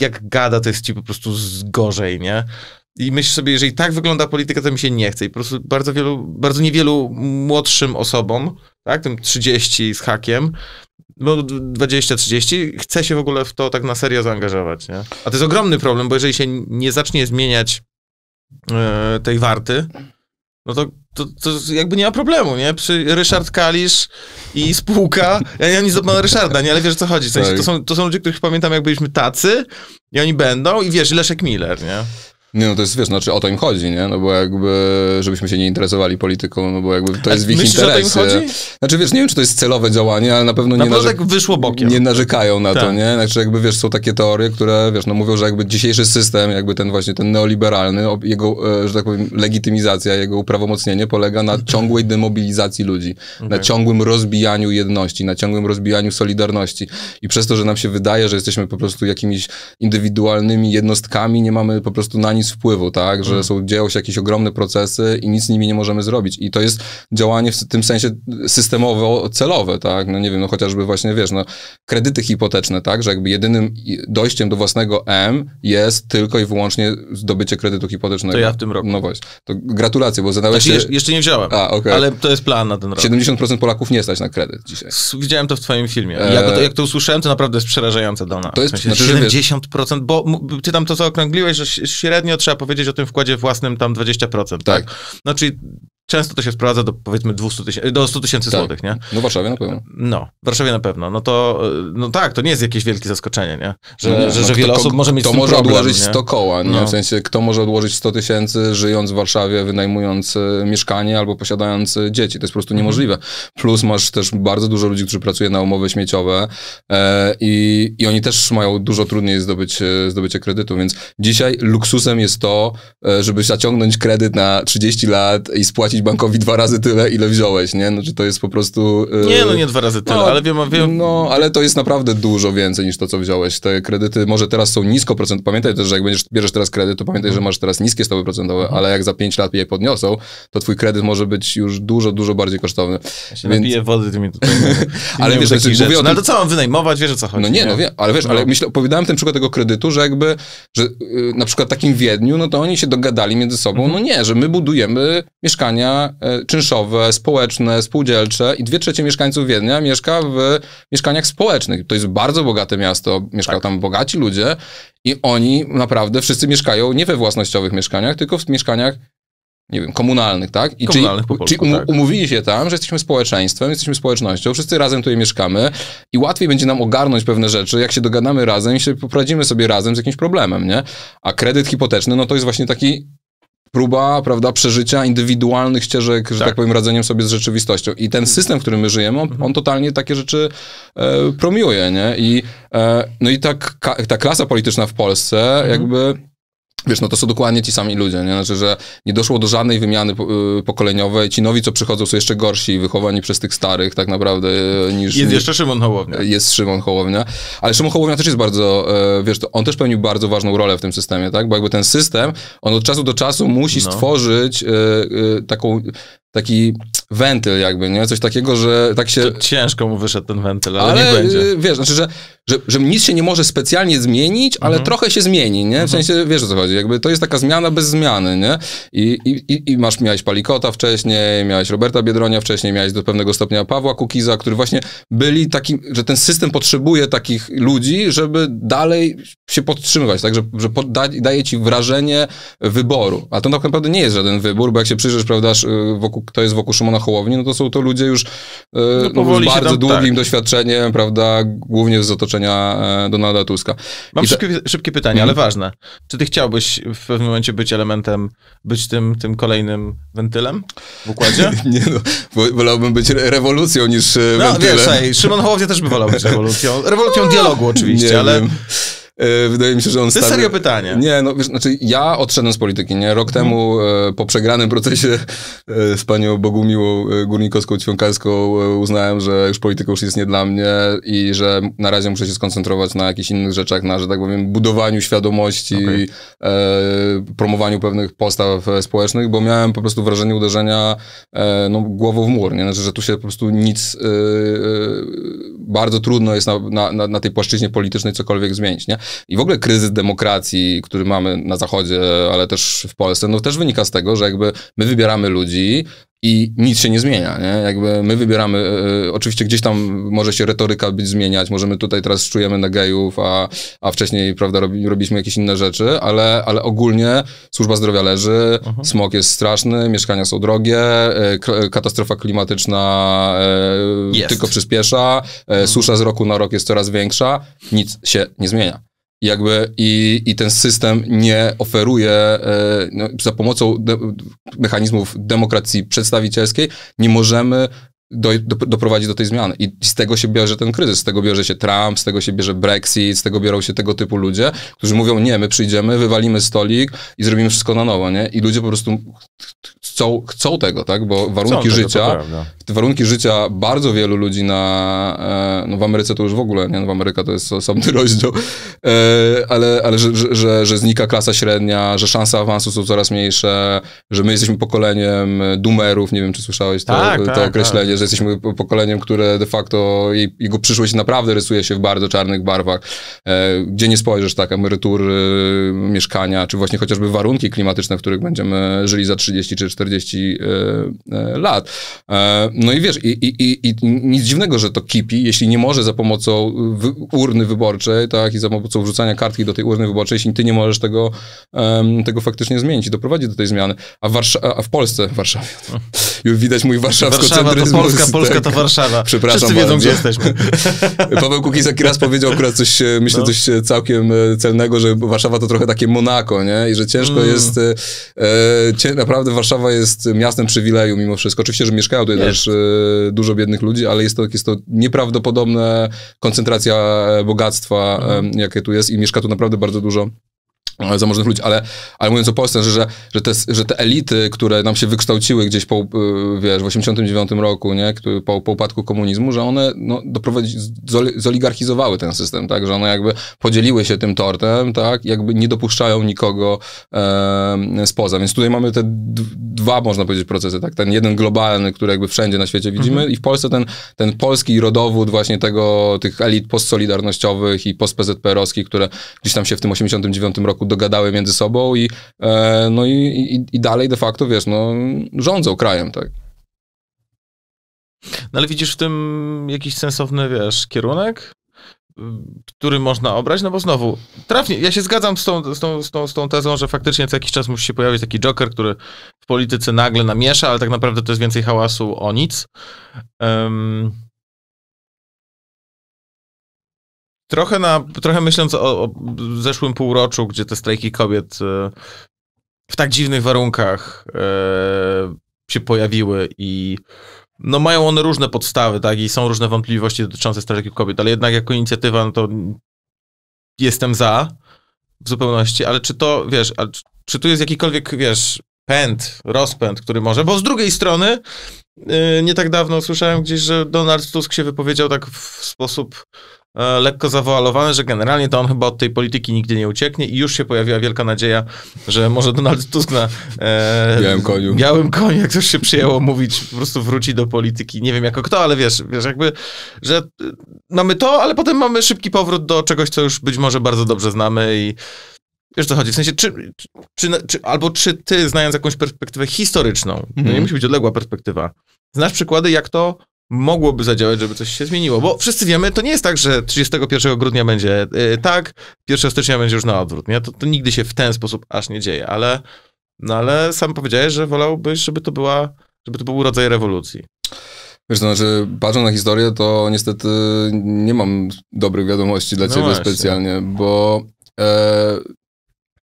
jak gada, to jest ci po prostu gorzej, nie? I myślę sobie, jeżeli tak wygląda polityka, to mi się nie chce. I po prostu bardzo wielu, bardzo niewielu młodszym osobom, tak, tym trzydzieści z hakiem, no dwadzieścia trzydzieści, chce się w ogóle w to tak na serio zaangażować, nie? A to jest ogromny problem, bo jeżeli się nie zacznie zmieniać yy, tej warty, no to, to, to jakby nie ma problemu, nie? Przy Ryszard Kalisz i spółka, ja nie mam nic do pana Ryszarda, nie? Ale wiesz, o co chodzi. W sensie, to, są, to są ludzie, których pamiętam, jak byliśmy tacy i oni będą i wiesz, Leszek Miller, nie? Nie, no to jest, wiesz, znaczy o to im chodzi, nie? No bo jakby, żebyśmy się nie interesowali polityką, no bo jakby to jest w ich interesie. O to im chodzi? Znaczy, wiesz, nie wiem, czy to jest celowe działanie, ale na pewno nie, na pewno tak wyszło bokiem. Nie narzekają na tak. to, nie? Znaczy, jakby, wiesz, są takie teorie, które, wiesz, no mówią, że jakby dzisiejszy system, jakby ten właśnie, ten neoliberalny, jego, że tak powiem, legitymizacja, jego uprawomocnienie polega na ciągłej demobilizacji ludzi, okay. na ciągłym rozbijaniu jedności, na ciągłym rozbijaniu solidarności. I przez to, że nam się wydaje, że jesteśmy po prostu jakimiś indywidualnymi jednostkami, nie mamy po prostu na nic wpływu, tak, że są, dzieją się jakieś ogromne procesy i nic z nimi nie możemy zrobić. I to jest działanie w tym sensie systemowo-celowe, tak, no nie wiem, no chociażby właśnie, wiesz, no kredyty hipoteczne, tak, że jakby jedynym dojściem do własnego M jest tylko i wyłącznie zdobycie kredytu hipotecznego. To ja w tym roku. No właśnie. To gratulacje, bo zadałeś znaczy, się... Jeszcze nie wziąłem, A, okay. ale to jest plan na ten rok. siedemdziesiąt procent Polaków nie stać na kredyt dzisiaj. Widziałem to w twoim filmie. E... Jak, to, jak to usłyszałem, to naprawdę jest przerażające dla nas. To jest w sensie, znaczy, siedemdziesiąt procent, bo ty tam to zaokrągliłeś, że średnio trzeba powiedzieć o tym wkładzie własnym tam dwadzieścia procent. Tak. tak. No czyli często to się sprowadza do powiedzmy dwustu tysięcy, do stu tysięcy tak. złotych, nie? No w Warszawie na pewno. No, w Warszawie na pewno. No to, no tak, to nie jest jakieś wielkie zaskoczenie, nie? Że, no, że, no, że wiele kto, osób może mieć problem. To może problem, odłożyć nie? sto koła, nie? No. W sensie, kto może odłożyć sto tysięcy, żyjąc w Warszawie, wynajmując mieszkanie albo posiadając dzieci. To jest po prostu niemożliwe. Plus masz też bardzo dużo ludzi, którzy pracuje na umowy śmieciowe e, i, i oni też mają dużo trudniej zdobyć, zdobycie kredytu, więc dzisiaj luksusem jest to, żeby zaciągnąć kredyt na trzydzieści lat i spłacić zapłacić bankowi dwa razy tyle, ile wziąłeś, nie? Znaczy to jest po prostu... Yy... Nie, no nie dwa razy tyle, no, ale wiem, wiem... No, ale to jest naprawdę dużo więcej niż to, co wziąłeś. Te kredyty może teraz są nisko procent. Pamiętaj też, że jak będziesz, bierzesz teraz kredyt, to pamiętaj, że masz teraz niskie stopy procentowe, ale jak za pięć lat je podniosą, to twój kredyt może być już dużo, dużo bardziej kosztowny. Ja się Więc... napiję wody tymi tutaj... ale wiesz, znaczy, mówię o tym... No ale to co mam wynajmować? Wiesz, o co chodzi? No nie, nie? no wiem, ale wiesz, no. ale myślę, opowiadałem ten przykład tego kredytu, że jakby, że yy, na przykład takim Wiedniu, no to oni się dogadali między sobą, mm-hmm. no nie, że my budujemy mieszkania e, czynszowe, społeczne, spółdzielcze i dwie trzecie mieszkańców Wiednia mieszka w mieszkaniach społecznych. To jest bardzo bogate miasto, mieszkają tak. tam bogaci ludzie i oni naprawdę wszyscy mieszkają nie we własnościowych mieszkaniach, tylko w mieszkaniach nie wiem, komunalnych, tak? I komunalnych czyli, po polsku, czyli um, tak. umówili się tam, że jesteśmy społeczeństwem, jesteśmy społecznością, wszyscy razem tutaj mieszkamy i łatwiej będzie nam ogarnąć pewne rzeczy, jak się dogadamy razem i się poradzimy sobie razem z jakimś problemem, nie? A kredyt hipoteczny, no to jest właśnie taki próba, prawda, przeżycia indywidualnych ścieżek, że tak, tak powiem, radzeniem sobie z rzeczywistością. I ten system, w którym my żyjemy, on, on totalnie takie rzeczy e, promiuje, nie? I, e, no i ta, ka, ta klasa polityczna w Polsce mhm. jakby... Wiesz, no to są dokładnie ci sami ludzie, nie? Znaczy, że nie doszło do żadnej wymiany pokoleniowej. Ci nowi, co przychodzą, są jeszcze gorsi, wychowani przez tych starych, tak naprawdę, niż... Jest niż, jeszcze Szymon Hołownia. Jest Szymon Hołownia. Ale Szymon Hołownia też jest bardzo, wiesz, on też pełnił bardzo ważną rolę w tym systemie, tak? Bo jakby ten system, on od czasu do czasu musi no. stworzyć taką... taki wentyl jakby, nie? Coś takiego, że tak się... To ciężko mu wyszedł ten wentyl, ale, ale nie będzie. Wiesz, znaczy, że, że, że nic się nie może specjalnie zmienić, ale mhm. trochę się zmieni, nie? W mhm. sensie, wiesz o co chodzi, jakby to jest taka zmiana bez zmiany, nie? I, i, i masz, miałeś Palikota wcześniej, miałeś Roberta Biedronia wcześniej, miałeś do pewnego stopnia Pawła Kukiza, który właśnie byli takim, że ten system potrzebuje takich ludzi, żeby dalej się podtrzymywać, tak? Że, że da, daje ci wrażenie wyboru. A to tak naprawdę nie jest żaden wybór, bo jak się przyjrzysz, prawda, wokół kto jest wokół Szymona Hołowni, no to są to ludzie już e, no no, z bardzo tam, długim tak. doświadczeniem, prawda, głównie z otoczenia e, Donalda Tuska. Mam szybkie, ta... szybkie pytanie, mm. ale ważne. Czy ty chciałbyś w pewnym momencie być elementem, być tym, tym kolejnym wentylem w układzie? Nie no, wolałbym być re rewolucją niż e, no, wentylem. Wiesz, ej, Szymon Hołownia też by wolał być rewolucją. Rewolucją no, dialogu oczywiście, nie ale... Wiem. Wydaje mi się, że on... To jest serio pytanie. Nie, no wiesz, znaczy ja odszedłem z polityki, nie? Rok hmm. temu e, po przegranym procesie e, z panią Bogumiłą Górnikowską-Ćwionkowską e, uznałem, że już polityka już jest nie dla mnie i że na razie muszę się skoncentrować na jakichś innych rzeczach, na, że tak powiem, budowaniu świadomości, okay. e, promowaniu pewnych postaw społecznych, bo miałem po prostu wrażenie uderzenia e, no, głową w mur, nie? Znaczy, że tu się po prostu nic... E, e, bardzo trudno jest na, na, na tej płaszczyźnie politycznej cokolwiek zmienić, nie? I w ogóle kryzys demokracji, który mamy na Zachodzie, ale też w Polsce, no też wynika z tego, że jakby my wybieramy ludzi i nic się nie zmienia, nie? Jakby my wybieramy, y, oczywiście gdzieś tam może się retoryka być zmieniać, możemy tutaj teraz czujemy na gejów, a, a wcześniej, prawda, robi, robiliśmy jakieś inne rzeczy, ale, ale ogólnie służba zdrowia leży, uh-huh. smog jest straszny, mieszkania są drogie, y, katastrofa klimatyczna y, tylko przyspiesza, y, susza z roku na rok jest coraz większa, nic się nie zmienia. Jakby i, i ten system nie oferuje e, no, za pomocą de, mechanizmów demokracji przedstawicielskiej, nie możemy do, do, doprowadzić do tej zmiany. I z tego się bierze ten kryzys, z tego bierze się Trump, z tego się bierze Brexit, z tego biorą się tego typu ludzie, którzy mówią, nie, my przyjdziemy, wywalimy stolik i zrobimy wszystko na nowo, nie? I ludzie po prostu chcą, chcą tego, tak? Bo warunki tego, życia, warunki życia bardzo wielu ludzi na, no w Ameryce to już w ogóle, nie? No w Ameryka to jest osobny rozdział, ale, ale że, że, że, że znika klasa średnia, że szanse awansu są coraz mniejsze, że my jesteśmy pokoleniem doomerów, nie wiem, czy słyszałeś to, tak, to tak, określenie, tak. że jesteśmy pokoleniem, które de facto jej, jego przyszłość naprawdę rysuje się w bardzo czarnych barwach, gdzie nie spojrzysz, tak, emerytury, mieszkania, czy właśnie chociażby warunki klimatyczne, w których będziemy żyli za trzydzieści czy czterdzieści lat. No i wiesz, i, i, i nic dziwnego, że to kipi, jeśli nie może za pomocą urny wyborczej, tak, i za pomocą wrzucania kartki do tej urny wyborczej, jeśli ty nie możesz tego, um, tego faktycznie zmienić i doprowadzić do tej zmiany. A w, Warsz a w Polsce, w Warszawie, już widać mój warszawskocentryzm. Warszawa to Polska, Polska to Warszawa. Przepraszam Wszyscy wiedzą, bardzo. Gdzie jesteśmy. Paweł Kukiz taki raz powiedział akurat coś, myślę, no. coś całkiem celnego, że Warszawa to trochę takie Monako, nie? I że ciężko mm. jest, e, cie, naprawdę Warszawa jest miastem przywileju mimo wszystko. Oczywiście, że mieszkają tutaj też dużo biednych ludzi, ale jest to, jest to nieprawdopodobna koncentracja bogactwa, mhm. jakie tu jest i mieszka tu naprawdę bardzo dużo zamożnych ludzi, ale, ale mówiąc o Polsce, że, że, że, te, że te elity, które nam się wykształciły gdzieś po, wiesz, w osiemdziesiątym dziewiątym roku, nie? Po, po upadku komunizmu, że one no, doprowadzi, zoligarchizowały ten system, tak? Że one jakby podzieliły się tym tortem, tak? Jakby nie dopuszczają nikogo e, spoza. Więc tutaj mamy te dwa, można powiedzieć, procesy, tak? Ten jeden globalny, który jakby wszędzie na świecie widzimy, mhm. i w Polsce ten, ten polski rodowód właśnie tego, tych elit postsolidarnościowych i post-P Z P R-owskich, które gdzieś tam się w tym osiemdziesiątym dziewiątym roku dogadały między sobą i, e, no i, i, i dalej de facto, wiesz, no, rządzą krajem, tak. No ale widzisz w tym jakiś sensowny, wiesz, kierunek, który można obrać, no bo znowu, trafnie, ja się zgadzam z tą, z tą, z tą, z tą tezą, że faktycznie co jakiś czas musi się pojawić taki joker, który w polityce nagle namiesza, ale tak naprawdę to jest więcej hałasu o nic. Um, trochę, na, trochę myśląc o, o zeszłym półroczu, gdzie te strajki kobiet w tak dziwnych warunkach się pojawiły i no mają one różne podstawy, tak, i są różne wątpliwości dotyczące strajków kobiet, ale jednak jako inicjatywa, no to jestem za w zupełności, ale czy to, wiesz, a czy tu jest jakikolwiek, wiesz, pęd, rozpęd, który może, bo z drugiej strony yy, nie tak dawno słyszałem gdzieś, że Donald Tusk się wypowiedział tak w sposób e, lekko zawoalowany, że generalnie to on chyba od tej polityki nigdzie nie ucieknie i już się pojawiła wielka nadzieja, że może Donald Tusk na e, białym koniu, białym koniu, jak już się przyjęło mówić, po prostu wróci do polityki, nie wiem jako kto, ale wiesz, wiesz jakby, że mamy to, ale potem mamy szybki powrót do czegoś, co już być może bardzo dobrze znamy i wiesz, co chodzi? W sensie, czy, czy, czy, czy, albo czy ty, znając jakąś perspektywę historyczną, mm-hmm. to nie musi być odległa perspektywa, znasz przykłady, jak to mogłoby zadziałać, żeby coś się zmieniło? Bo wszyscy wiemy, to nie jest tak, że trzydziestego pierwszego grudnia będzie yy, tak, pierwszego stycznia będzie już na odwrót, nie? To, to nigdy się w ten sposób aż nie dzieje, ale, no ale sam powiedziałeś, że wolałbyś, żeby to była, żeby to był rodzaj rewolucji. Wiesz, to znaczy, patrząc na historię, to niestety nie mam dobrych wiadomości dla no ciebie właśnie. Specjalnie, bo yy,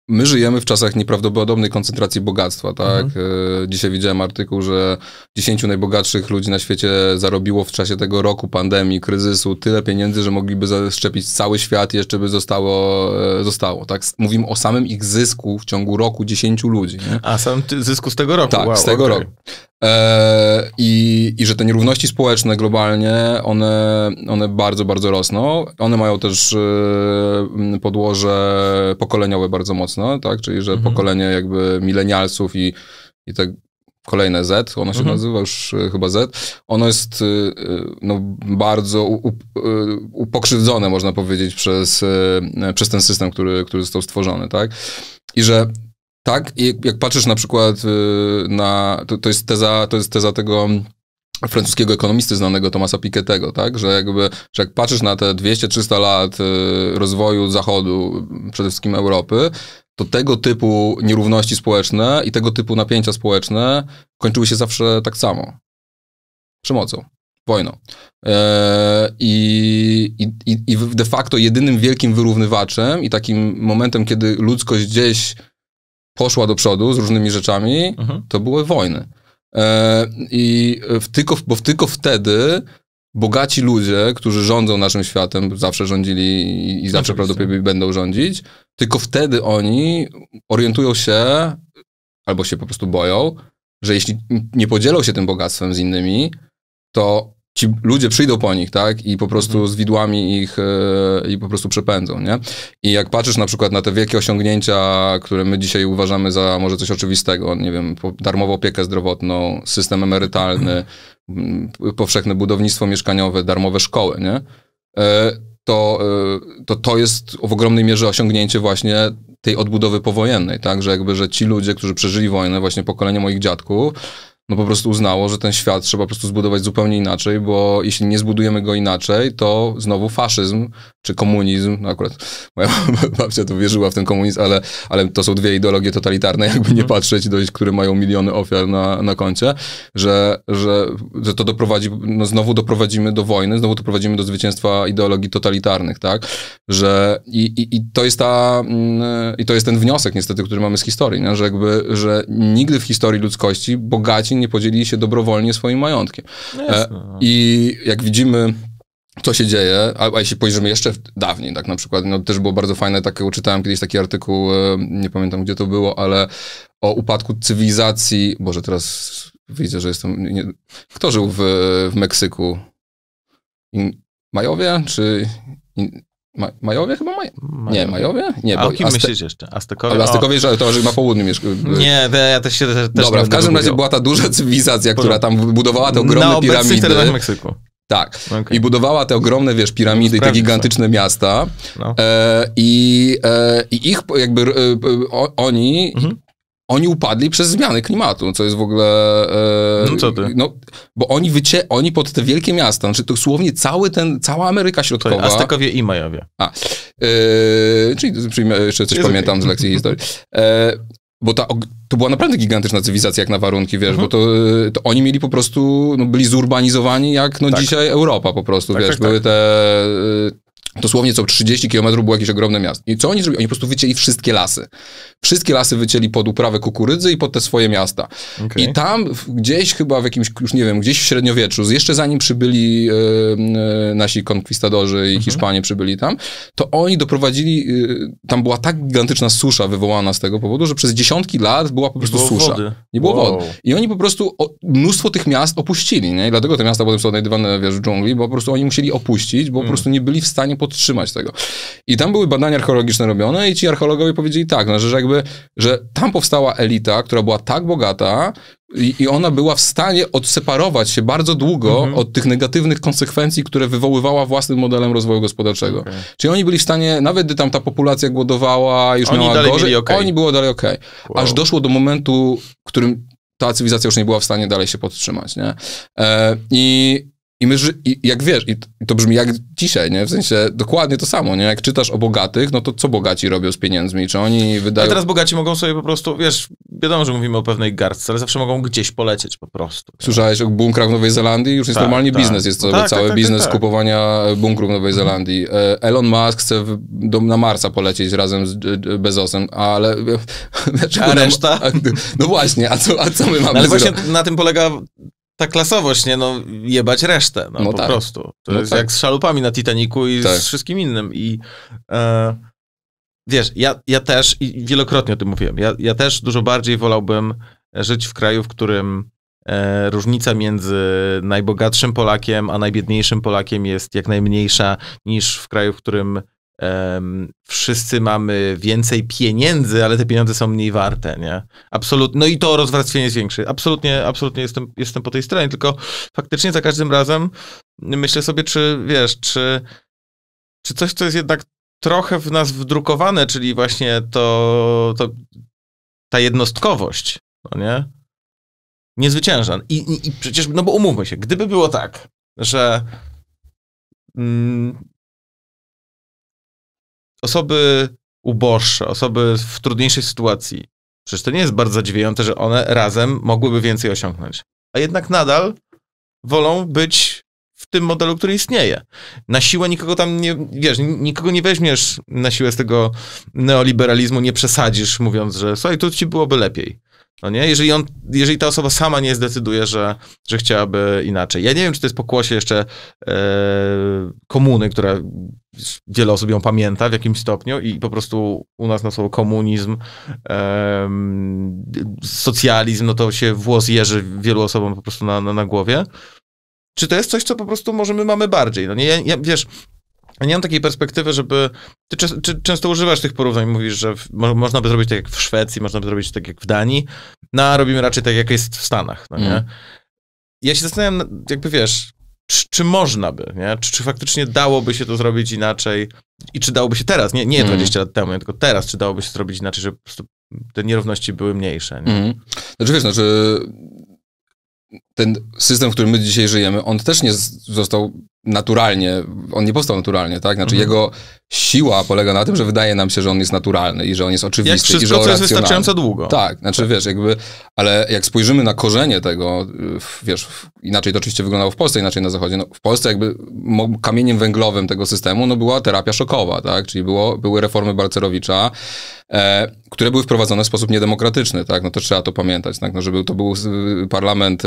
my żyjemy w czasach nieprawdopodobnej koncentracji bogactwa, tak? Mhm. Dzisiaj widziałem artykuł, że dziesięciu najbogatszych ludzi na świecie zarobiło w czasie tego roku pandemii, kryzysu tyle pieniędzy, że mogliby zaszczepić cały świat i jeszcze by zostało, zostało, tak? Mówimy o samym ich zysku w ciągu roku dziesięciu ludzi. Nie? A samym zysku z tego roku? Tak, wow, z tego okay. roku. E, i, I że te nierówności społeczne globalnie, one, one bardzo, bardzo rosną. One mają też e, podłoże pokoleniowe bardzo mocno, tak? Czyli że mhm. pokolenie jakby milenialsów i, i te kolejne Z, ono się mhm. nazywa już chyba Z, ono jest no, bardzo up, upokrzywdzone, można powiedzieć, przez, przez ten system, który, który został stworzony, tak? I że tak, i jak patrzysz na przykład na, to, to jest teza, to jest teza tego francuskiego ekonomisty znanego Thomasa Piketty'ego, tak? Że jakby, że jak patrzysz na te dwieście trzysta lat rozwoju Zachodu, przede wszystkim Europy, to tego typu nierówności społeczne i tego typu napięcia społeczne kończyły się zawsze tak samo. Przemocą. Wojną. I, i, i de facto jedynym wielkim wyrównywaczem i takim momentem, kiedy ludzkość gdzieś poszła do przodu z różnymi rzeczami, mhm. to były wojny. E, i w tylko, bo tylko wtedy bogaci ludzie, którzy rządzą naszym światem, zawsze rządzili i, i zawsze prawdopodobnie będą rządzić, tylko wtedy oni orientują się, albo się po prostu boją, że jeśli nie podzielą się tym bogactwem z innymi, to ci ludzie przyjdą po nich, tak? I po prostu z widłami ich yy, i po prostu przepędzą, nie? I jak patrzysz na przykład na te wielkie osiągnięcia, które my dzisiaj uważamy za może coś oczywistego, nie wiem, darmową opiekę zdrowotną, system emerytalny, yy, powszechne budownictwo mieszkaniowe, darmowe szkoły, nie? Yy, to, yy, to to jest w ogromnej mierze osiągnięcie właśnie tej odbudowy powojennej, tak? Że jakby, że ci ludzie, którzy przeżyli wojnę, właśnie pokolenie moich dziadków, no po prostu uznało, że ten świat trzeba po prostu zbudować zupełnie inaczej, bo jeśli nie zbudujemy go inaczej, to znowu faszyzm, czy komunizm, no akurat moja babcia to wierzyła w ten komunizm, ale, ale to są dwie ideologie totalitarne, jakby nie patrzeć, dość, które mają miliony ofiar na, na koncie, że, że, że to doprowadzi, no znowu doprowadzimy do wojny, znowu doprowadzimy do zwycięstwa ideologii totalitarnych, tak, że i, i, i to jest ta, i to jest ten wniosek niestety, który mamy z historii, nie? Że jakby, że nigdy w historii ludzkości bogaci nie podzielili się dobrowolnie swoim majątkiem. No jest, no. I jak widzimy co się dzieje, a, a jeśli spojrzymy jeszcze dawniej, tak na przykład, no też było bardzo fajne, tak, czytałem kiedyś taki artykuł, nie pamiętam gdzie to było, ale o upadku cywilizacji, Boże, teraz widzę, że jestem, nie, kto żył w, w Meksyku? In, Majowie, czy... In, Maj Majowie chyba? Maj Majowie. Nie, Majowie? Nie, a o kim Azte myślisz jeszcze? Aztekowie? Ale Aztekowie, że to, że na południu mieszkają. Nie, ja też się... Też Dobra, w każdym razie była ta duża cywilizacja, Boże, która tam budowała te ogromne na piramidy. Na obecnych terenach Meksyku. Tak. Okay. I budowała te ogromne, wiesz, piramidy, Sprawdź te gigantyczne sobie. miasta. No. E, i, e, I ich jakby... E, o, oni... Mhm. Oni upadli przez zmiany klimatu, co jest w ogóle... E, no co ty? No, bo oni, wycie, oni pod te wielkie miasta, znaczy to dosłownie cały ten, cała Ameryka Środkowa... Sorry, Aztekowie i Majowie. A, e, czyli przyjmę, jeszcze coś jest pamiętam okay. z lekcji historii. E, bo ta, to była naprawdę gigantyczna cywilizacja jak na warunki, wiesz, mhm. bo to, to oni mieli po prostu, no, byli zurbanizowani jak no, tak. dzisiaj Europa po prostu, tak, wiesz, tak, były tak. te... Dosłownie co trzydzieści kilometrów było jakieś ogromne miasto. I co oni zrobili? Oni po prostu wycięli wszystkie lasy. Wszystkie lasy wycięli pod uprawę kukurydzy i pod te swoje miasta. Okay. I tam gdzieś chyba w jakimś, już nie wiem, gdzieś w średniowieczu, jeszcze zanim przybyli e, nasi konkwistadorzy i Hiszpanie mhm. przybyli tam, to oni doprowadzili, e, tam była tak gigantyczna susza wywołana z tego powodu, że przez dziesiątki lat była po prostu susza. Wody. Nie było wow. wody. I oni po prostu o, mnóstwo tych miast opuścili, nie? I dlatego te miasta potem są odnajdywane, wiesz, w dżungli, bo po prostu oni musieli opuścić, bo po prostu nie byli w stanie podtrzymać tego. I tam były badania archeologiczne robione i ci archeologowie powiedzieli tak, no, że jakby, że tam powstała elita, która była tak bogata i, i ona była w stanie odseparować się bardzo długo mhm. od tych negatywnych konsekwencji, które wywoływała własnym modelem rozwoju gospodarczego. Okay. Czyli oni byli w stanie, nawet gdy tam ta populacja głodowała, już oni miała gorzej, okay. oni było dalej okej. Okay. Wow. Aż doszło do momentu, w którym ta cywilizacja już nie była w stanie dalej się podtrzymać. Nie? E, I I, my, i jak wiesz, i to brzmi jak dzisiaj, nie? W sensie dokładnie to samo, nie? Jak czytasz o bogatych, no to co bogaci robią z pieniędzmi? Czy oni wydają... Ale teraz bogaci mogą sobie po prostu, wiesz, wiadomo, że mówimy o pewnej garstce, ale zawsze mogą gdzieś polecieć po prostu. Nie? Słyszałeś o bunkrach w Nowej Zelandii? Już jest tak, normalnie tak. biznes, jest to tak, cały tak, tak, biznes tak, tak. kupowania bunkrów w Nowej mhm. Zelandii. Elon Musk chce w, do, na Marsa polecieć razem z Bezosem, ale... A reszta? Nam, no właśnie, a co, a co my mamy no, ale właśnie zero? Na tym polega... Ta klasowość, nie? No, jebać resztę, no, no po tak. prostu. To no jest tak. jak z szalupami na Titanicu i tak. z wszystkim innym. I e, wiesz, ja, ja też, i wielokrotnie o tym mówiłem, ja, ja też dużo bardziej wolałbym żyć w kraju, w którym e, różnica między najbogatszym Polakiem a najbiedniejszym Polakiem jest jak najmniejsza, niż w kraju, w którym Um, wszyscy mamy więcej pieniędzy, ale te pieniądze są mniej warte, nie? Absolutnie. No i to rozwarstwienie jest większe. Absolutnie, absolutnie jestem, jestem po tej stronie, tylko faktycznie za każdym razem myślę sobie, czy wiesz, czy, czy coś, co jest jednak trochę w nas wdrukowane, czyli właśnie to, to ta jednostkowość, no nie? Nie zwycięża. I, i, i przecież, no bo umówmy się, gdyby było tak, że mm, osoby uboższe, osoby w trudniejszej sytuacji, przecież to nie jest bardzo zadziwiające, że one razem mogłyby więcej osiągnąć. A jednak nadal wolą być w tym modelu, który istnieje. Na siłę nikogo tam nie, wiesz, nikogo nie weźmiesz na siłę z tego neoliberalizmu, nie przesadzisz, mówiąc, że słuchaj, tu ci byłoby lepiej. No nie? Jeżeli, on, jeżeli ta osoba sama nie zdecyduje, że, że chciałaby inaczej. Ja nie wiem, czy to jest pokłosie jeszcze e, komuny, która wiele osób ją pamięta w jakimś stopniu i po prostu u nas na słowo komunizm, e, socjalizm, no to się włos jeży wielu osobom po prostu na, na, na głowie. Czy to jest coś, co po prostu może my mamy bardziej? No nie, ja, ja, wiesz... Ja nie mam takiej perspektywy, żeby... Ty czy, czy często używasz tych porównań, mówisz, że w, mo, można by zrobić tak jak w Szwecji, można by zrobić tak jak w Danii, no a robimy raczej tak jak jest w Stanach, no nie? Mm. Ja się zastanawiam, jakby wiesz, czy, czy można by, nie? Czy, czy faktycznie dałoby się to zrobić inaczej i czy dałoby się teraz, nie, nie dwadzieścia mm. lat temu, tylko teraz, czy dałoby się zrobić inaczej, żeby po prostu te nierówności były mniejsze, nie? Mm. Znaczy wiesz, znaczy... Ten system, w którym my dzisiaj żyjemy, on też nie został naturalnie, on nie powstał naturalnie, tak? Znaczy mhm. jego siła polega na tym, że wydaje nam się, że on jest naturalny i że on jest oczywisty jak wszystko, i że on jest racjonalny. Wystarczająco długo. Tak, znaczy tak. wiesz, jakby, ale jak spojrzymy na korzenie tego, wiesz, inaczej to oczywiście wyglądało w Polsce, inaczej na Zachodzie, no w Polsce jakby kamieniem węglowym tego systemu, no była terapia szokowa, tak? Czyli było, były reformy Balcerowicza, e, które były wprowadzone w sposób niedemokratyczny, tak? No to trzeba to pamiętać, tak? No, żeby to był parlament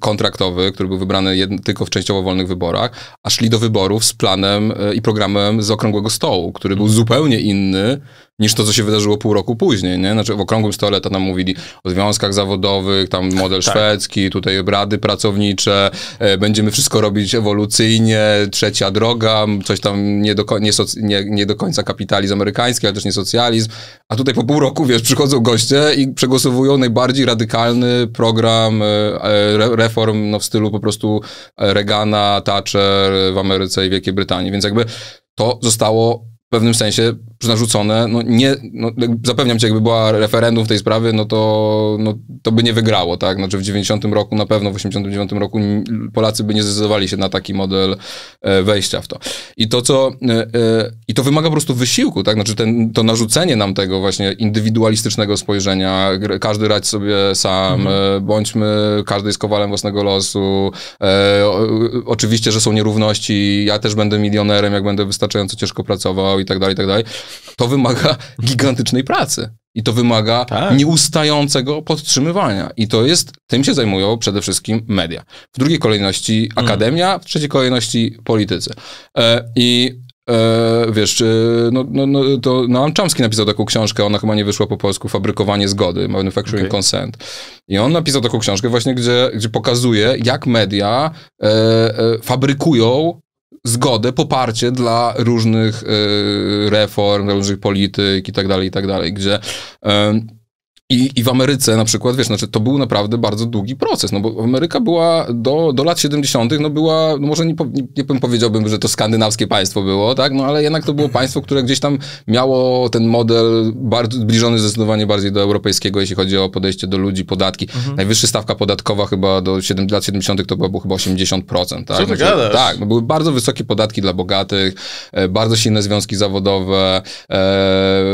kontraktowy, który był wybrany jedno, tylko w częściowo wolnych wyborach, a szli do wyborów z planem i programem z Okrągłego Stołu, który był zupełnie inny niż to, co się wydarzyło pół roku później, nie? Znaczy w Okrągłym Stole to nam mówili o związkach zawodowych, tam model tak. szwedzki, tutaj rady pracownicze, e, będziemy wszystko robić ewolucyjnie, trzecia droga, coś tam nie do, nie, soc, nie, nie do końca kapitalizm amerykański, ale też nie socjalizm. A tutaj po pół roku, wiesz, przychodzą goście i przegłosowują najbardziej radykalny program e, re, reform no, w stylu po prostu Reagana, Thatcher w Ameryce i Wielkiej Brytanii. Więc jakby to zostało w pewnym sensie narzucone, no nie, no, zapewniam cię, jakby była referendum w tej sprawie, no to, no, to by nie wygrało, tak? Znaczy w dziewięćdziesiątym roku, na pewno w osiemdziesiątym dziewiątym roku Polacy by nie zdecydowali się na taki model e, wejścia w to. I to, co, e, e, i to wymaga po prostu wysiłku, tak? Znaczy ten, to narzucenie nam tego właśnie indywidualistycznego spojrzenia, każdy radź sobie sam, mhm. e, bądźmy, każdy jest kowalem własnego losu, e, o, oczywiście, że są nierówności, ja też będę milionerem, jak będę wystarczająco ciężko pracował, i tak dalej, i tak dalej. To wymaga gigantycznej pracy. I to wymaga tak. nieustającego podtrzymywania. I to jest, tym się zajmują przede wszystkim media. W drugiej kolejności akademia, mm. w trzeciej kolejności politycy. E, I e, wiesz, no, no, no, to Noam Chomsky napisał taką książkę, ona chyba nie wyszła po polsku, Fabrykowanie zgody, Manufacturing okay. Consent. I on napisał taką książkę właśnie, gdzie, gdzie pokazuje, jak media e, e, fabrykują zgodę, poparcie dla różnych y, reform, dla różnych polityk i tak dalej, i tak dalej, gdzie y I, I w Ameryce na przykład, wiesz, znaczy to był naprawdę bardzo długi proces, no bo Ameryka była do, do lat siedemdziesiątych, no była, no może nie, po, nie, nie powiedziałbym, że to skandynawskie państwo było, tak, no ale jednak to było państwo, które gdzieś tam miało ten model bardzo zbliżony zdecydowanie bardziej do europejskiego, jeśli chodzi o podejście do ludzi, podatki. Mhm. Najwyższa stawka podatkowa chyba do siedem, lat siedemdziesiątych to było chyba osiemdziesiąt procent, tak? Co ty gadasz? Tak, no były bardzo wysokie podatki dla bogatych, e, bardzo silne związki zawodowe, e,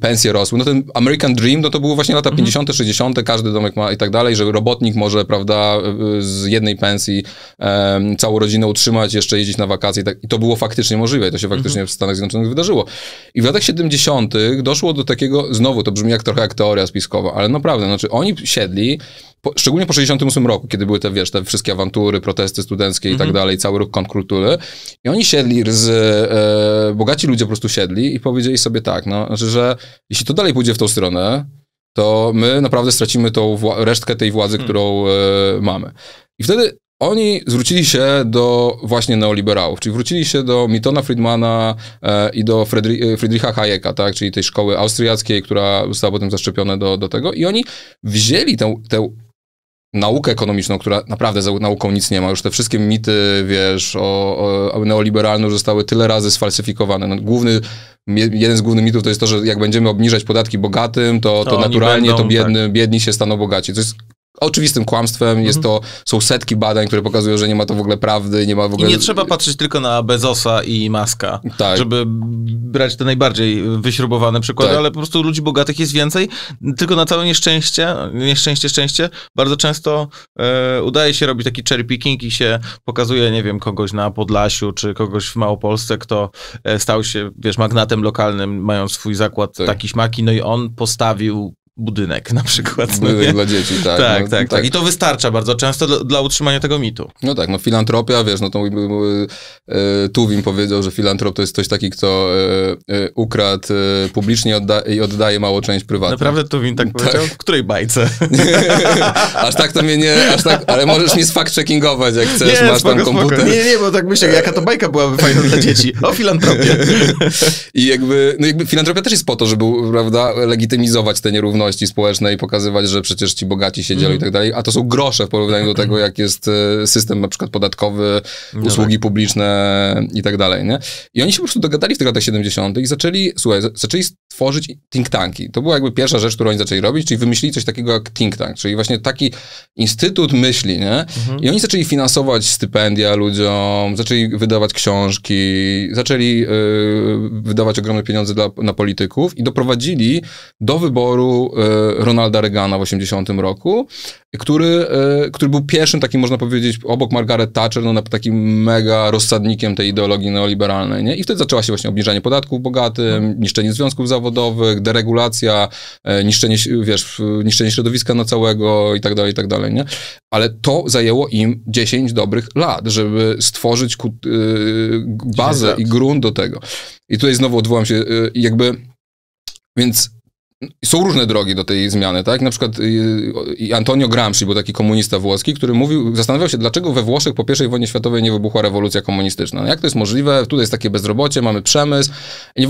pensje rosły, no ten American Dream, no to było właśnie lata pięćdziesiąte, sześćdziesiąte, każdy domek ma i tak dalej, że robotnik może, prawda, z jednej pensji um, całą rodzinę utrzymać, jeszcze jeździć na wakacje i, tak, i to było faktycznie możliwe i to się faktycznie mm -hmm. w Stanach Zjednoczonych wydarzyło. I w latach siedemdziesiątych doszło do takiego, znowu to brzmi jak trochę jak teoria spiskowa, ale naprawdę, znaczy oni siedli, po, szczególnie po sześćdziesiątym ósmym roku, kiedy były te, wiesz, te wszystkie awantury, protesty studenckie i mm -hmm. tak dalej, cały ruch kontrkultury i oni siedli, z, e, bogaci ludzie po prostu siedli i powiedzieli sobie tak, no, znaczy, że jeśli to dalej pójdzie w tą stronę, to my naprawdę stracimy tą resztkę tej władzy, hmm. którą y, mamy. I wtedy oni zwrócili się do właśnie neoliberałów, czyli wrócili się do Miltona Friedmana e, i do Friedri Friedricha Hayeka, tak? Czyli tej szkoły austriackiej, która została potem zaszczepiona do, do tego i oni wzięli tę, tę naukę ekonomiczną, która naprawdę za nauką nic nie ma. Już te wszystkie mity, wiesz, o, o neoliberalne zostały tyle razy sfalsyfikowane. No, główny, jeden z głównych mitów to jest to, że jak będziemy obniżać podatki bogatym, to, to, to naturalnie będą, to biedny, tak. biedni się staną bogaci. To jest oczywistym kłamstwem, mhm. jest to, są setki badań, które pokazują, że nie ma to w ogóle prawdy, nie ma w ogóle... I nie trzeba patrzeć tylko na Bezosa i Muska, tak. żeby brać te najbardziej wyśrubowane przykłady, tak. ale po prostu ludzi bogatych jest więcej, tylko na całe nieszczęście, nieszczęście, szczęście, bardzo często e, udaje się robić taki cherry picking i się pokazuje, nie wiem, kogoś na Podlasiu, czy kogoś w Małopolsce, kto stał się, wiesz, magnatem lokalnym, mając swój zakład tak. taki śmaki, no i on postawił budynek na przykład. Budynek no dla dzieci, tak. Tak, no, tak, tak, tak. I to wystarcza bardzo często dla, dla utrzymania tego mitu. No tak, no filantropia, wiesz, no to e, Tuwim powiedział, że filantrop to jest ktoś taki, kto e, e, ukradł e, publicznie odda i oddaje małą część prywatną. Naprawdę Tuwim tak powiedział? Tak. W której bajce? aż tak to mnie nie, aż tak, ale możesz mi fact-checkingować, jak chcesz, nie, masz spoko, tam komputer. Spoko. Nie, nie, bo tak myślę, jaka to bajka byłaby fajna dla dzieci. O filantropie. I jakby, no jakby filantropia też jest po to, żeby, prawda, legitymizować te nierówności społecznej i pokazywać, że przecież ci bogaci się dzielą mm. i tak dalej, a to są grosze w porównaniu do tego, jak jest system na przykład podatkowy, no usługi tak. publiczne i tak dalej, nie? I oni się po prostu dogadali w tych latach siedemdziesiątych i zaczęli, słuchaj, zaczęli tworzyć think tanki. To była jakby pierwsza rzecz, którą oni zaczęli robić, czyli wymyślili coś takiego jak think tank, czyli właśnie taki instytut myśli, nie? Mhm. I oni zaczęli finansować stypendia ludziom, zaczęli wydawać książki, zaczęli yy, wydawać ogromne pieniądze dla, na polityków i doprowadzili do wyboru Ronalda Reagana w osiemdziesiątym roku, który, który był pierwszym takim, można powiedzieć, obok Margaret Thatcher, no, takim mega rozsadnikiem tej ideologii neoliberalnej, nie? I wtedy zaczęła się właśnie obniżanie podatków bogatym, niszczenie związków zawodowych, deregulacja, niszczenie, wiesz, niszczenie środowiska na całego i tak dalej, i tak dalej, nie? Ale to zajęło im dziesięć dobrych lat, żeby stworzyć ku, yy, bazę i grunt do tego. I tutaj znowu odwołam się, yy, jakby, więc są różne drogi do tej zmiany, tak? Na przykład yy, Antonio Gramsci był taki komunista włoski, który mówił, zastanawiał się, dlaczego we Włoszech po pierwszej wojnie światowej nie wybuchła rewolucja komunistyczna. Jak to jest możliwe? Tutaj jest takie bezrobocie, mamy przemysł. I nie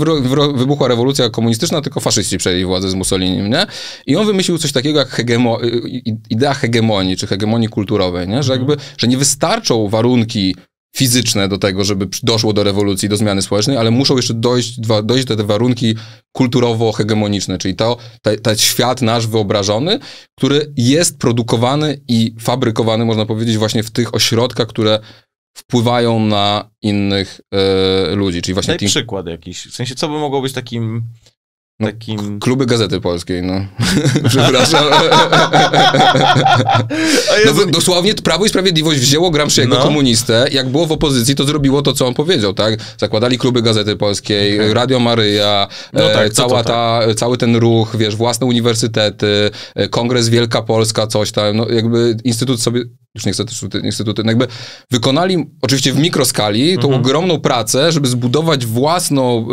wybuchła rewolucja komunistyczna, tylko faszyści przejęli władzę z Mussolinim, nie? I on wymyślił coś takiego jak hegemo idea hegemonii, czy hegemonii kulturowej, nie? Że jakby, że nie wystarczą warunki fizyczne do tego, żeby doszło do rewolucji, do zmiany społecznej, ale muszą jeszcze dojść, dojść do te warunki kulturowo-hegemoniczne, czyli to, te, ten świat nasz wyobrażony, który jest produkowany i fabrykowany, można powiedzieć, właśnie w tych ośrodkach, które wpływają na innych y, ludzi, czyli właśnie... Daj taki... przykład jakiś, w sensie co by mogło być takim... No, takim... Kluby Gazety Polskiej, no. Przepraszam. No, dosłownie Prawo i Sprawiedliwość wzięło Gramsciego, no, komunistę. Jak było w opozycji, to zrobiło to, co on powiedział, tak? Zakładali Kluby Gazety Polskiej, okay. Radio Maryja, no tak, e, cała to, to, tak. ta, cały ten ruch, wiesz, własne uniwersytety, e, Kongres Wielka Polska, coś tam, no jakby instytut sobie... Już nie chcę też instytuty, jakby wykonali oczywiście w mikroskali tą mhm. ogromną pracę, żeby zbudować własną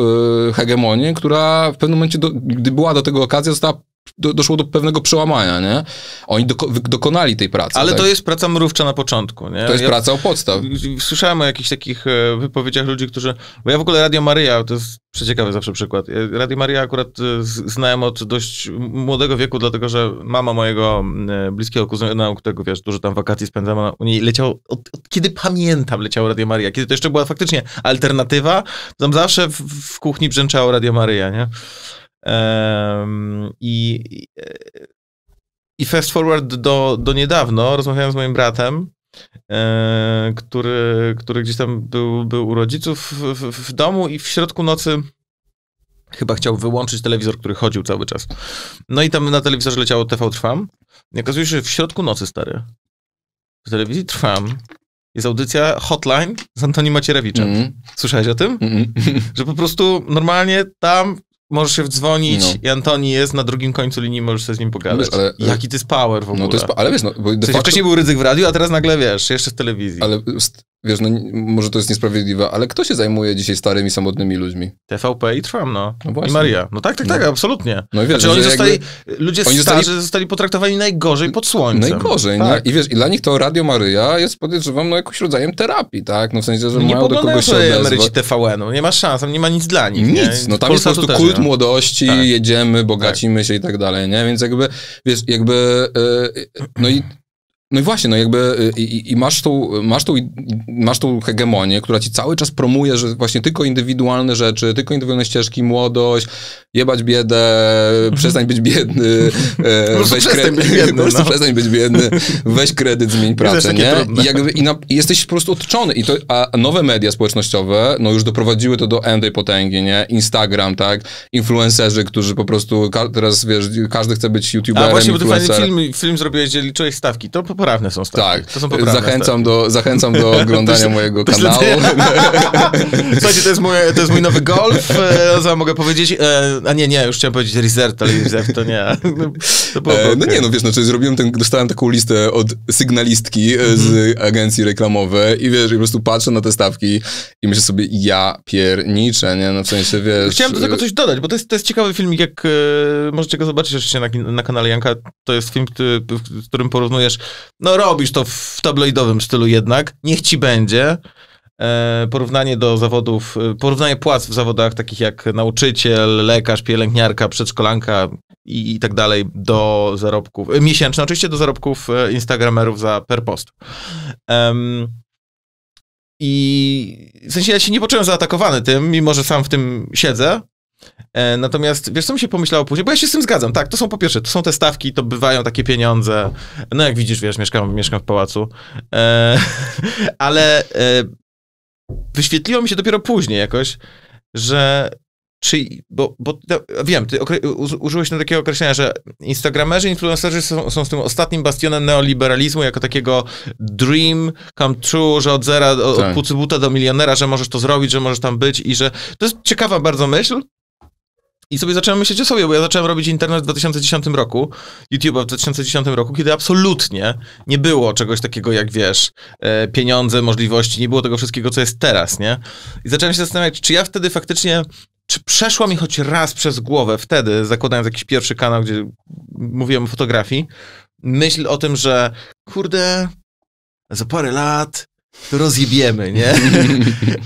y, hegemonię, która w pewnym momencie, do, gdy była do tego okazja, została, do, doszło do pewnego przełamania, nie? Oni doko, dokonali tej pracy. Ale tak? To jest praca mrówcza na początku, nie? To jest ja, praca u podstaw. Słyszałem o jakichś takich wypowiedziach ludzi, którzy... Bo ja w ogóle Radio Maryja, to jest przeciekawy zawsze przykład. Radio Maryja akurat znałem od dość młodego wieku, dlatego że mama mojego bliskiego kuzyna, którego, wiesz, dużo tam wakacji spędzam na Unii, leciało, od, od kiedy pamiętam, leciało Radio Maryja. Kiedy to jeszcze była faktycznie alternatywa, tam zawsze w, w kuchni brzęczało Radio Maryja, nie? Um, i, I fast forward do, do niedawno, rozmawiałem z moim bratem, e, który, który gdzieś tam był, był u rodziców w, w domu i w środku nocy chyba chciał wyłączyć telewizor, który chodził cały czas. No i tam na telewizorze leciało T V Trwam. I okazuje się, że w środku nocy, stary, w telewizji Trwam jest audycja Hotline z Antonim Macierewiczem. Mm. Słyszałeś o tym? Mm. Że po prostu normalnie tam możesz się wdzwonić, no, i Antoni jest na drugim końcu linii, możesz się z nim pogadać. Wiesz, ale, jaki to jest power w ogóle. No to jest, ale wiesz, no, bo de facto... Wcześniej był Rydzyk w radiu, a teraz nagle, wiesz, jeszcze w telewizji. Ale wiesz, no, może to jest niesprawiedliwe, ale kto się zajmuje dzisiaj starymi, samotnymi ludźmi? T V P i Trwam, no. no I Maria. No tak, tak, tak, no, absolutnie. No i wiesz, znaczy, oni zostali, jakby... ludzie oni starzy zostali... zostali potraktowani najgorzej pod słońcem. Najgorzej, tak. nie? I wiesz, i dla nich to Radio Maryja jest, podejrzewam, no jakimś rodzajem terapii, tak? No w sensie, że no, nie mają do kogoś się odezwać. Emeryci T V N-u, nie ma szans, tam nie ma nic dla nich. Nic, nie? no tam jest po prostu kult młodości, tak. jedziemy, bogacimy tak. się i tak dalej, nie? Więc jakby, wiesz, jakby, yy, no i No i właśnie, no jakby i, i masz, tą, masz, tą, masz tą hegemonię, która ci cały czas promuje, że właśnie tylko indywidualne rzeczy, tylko indywidualne ścieżki, młodość, jebać biedę, przestań być biedny, weź kredyt, biedny, no. przestań być biedny, weź kredyt, zmień pracę, nie? I, jakby, i, na, I jesteś po prostu odczony. I to, a nowe media społecznościowe, no już doprowadziły to do endej potęgi, nie? Instagram, tak? Influencerzy, którzy po prostu, teraz wiesz, każdy chce być youtuberem, a właśnie, bo ty fajny film, film zrobiłeś, gdzie liczyłeś stawki, to po poprawne są stawki. Tak, to są poprawne zachęcam, stawki. Do, zachęcam do oglądania to, mojego to kanału. Słuchajcie, to jest, mój, to jest mój nowy golf, e, mogę powiedzieć, e, a nie, nie, już chciałem powiedzieć Reserve, ale Reserve to nie. To było, e, no okay. nie, no wiesz, znaczy zrobiłem ten, dostałem taką listę od sygnalistki mm-hmm. z agencji reklamowej i wiesz, i po prostu patrzę na te stawki i myślę sobie, ja pierniczę, nie, no w sensie, wiesz... Chciałem do tego coś dodać, bo to jest, to jest ciekawy filmik, jak e, możecie go zobaczyć jeszcze na, na kanale Janka, to jest film, który, w którym porównujesz. No robisz to w tabloidowym stylu jednak, niech ci będzie. E, porównanie do zawodów, porównanie płac w zawodach takich jak nauczyciel, lekarz, pielęgniarka, przedszkolanka i, i tak dalej do zarobków, e, miesięczne oczywiście, do zarobków e, instagramerów za per post. Um, I w sensie ja się nie poczułem zaatakowany tym, mimo że sam w tym siedzę. Natomiast, wiesz, co mi się pomyślało później, bo ja się z tym zgadzam, tak, to są po pierwsze, to są te stawki, to bywają takie pieniądze, no jak widzisz, wiesz, mieszkam, mieszkam w pałacu, e, ale e, wyświetliło mi się dopiero później jakoś, że Czy, bo, bo to, wiem, ty okre, użyłeś takiego określenia, że instagramerzy, influencerzy są, są z tym ostatnim bastionem neoliberalizmu, jako takiego dream come true, że od zera, od, tak. od pucy buta do milionera, że możesz to zrobić, że możesz tam być i że... To jest ciekawa bardzo myśl. I sobie zacząłem myśleć o sobie, bo ja zacząłem robić internet w dwa tysiące dziesiątym roku, YouTube'a w dwa tysiące dziesiątym roku, kiedy absolutnie nie było czegoś takiego jak, wiesz, pieniądze, możliwości, nie było tego wszystkiego, co jest teraz, nie? I zacząłem się zastanawiać, czy ja wtedy faktycznie... Czy przeszła mi choć raz przez głowę wtedy, zakładając jakiś pierwszy kanał, gdzie mówiłem o fotografii, myśl o tym, że kurde, za parę lat to rozjebiemy, nie?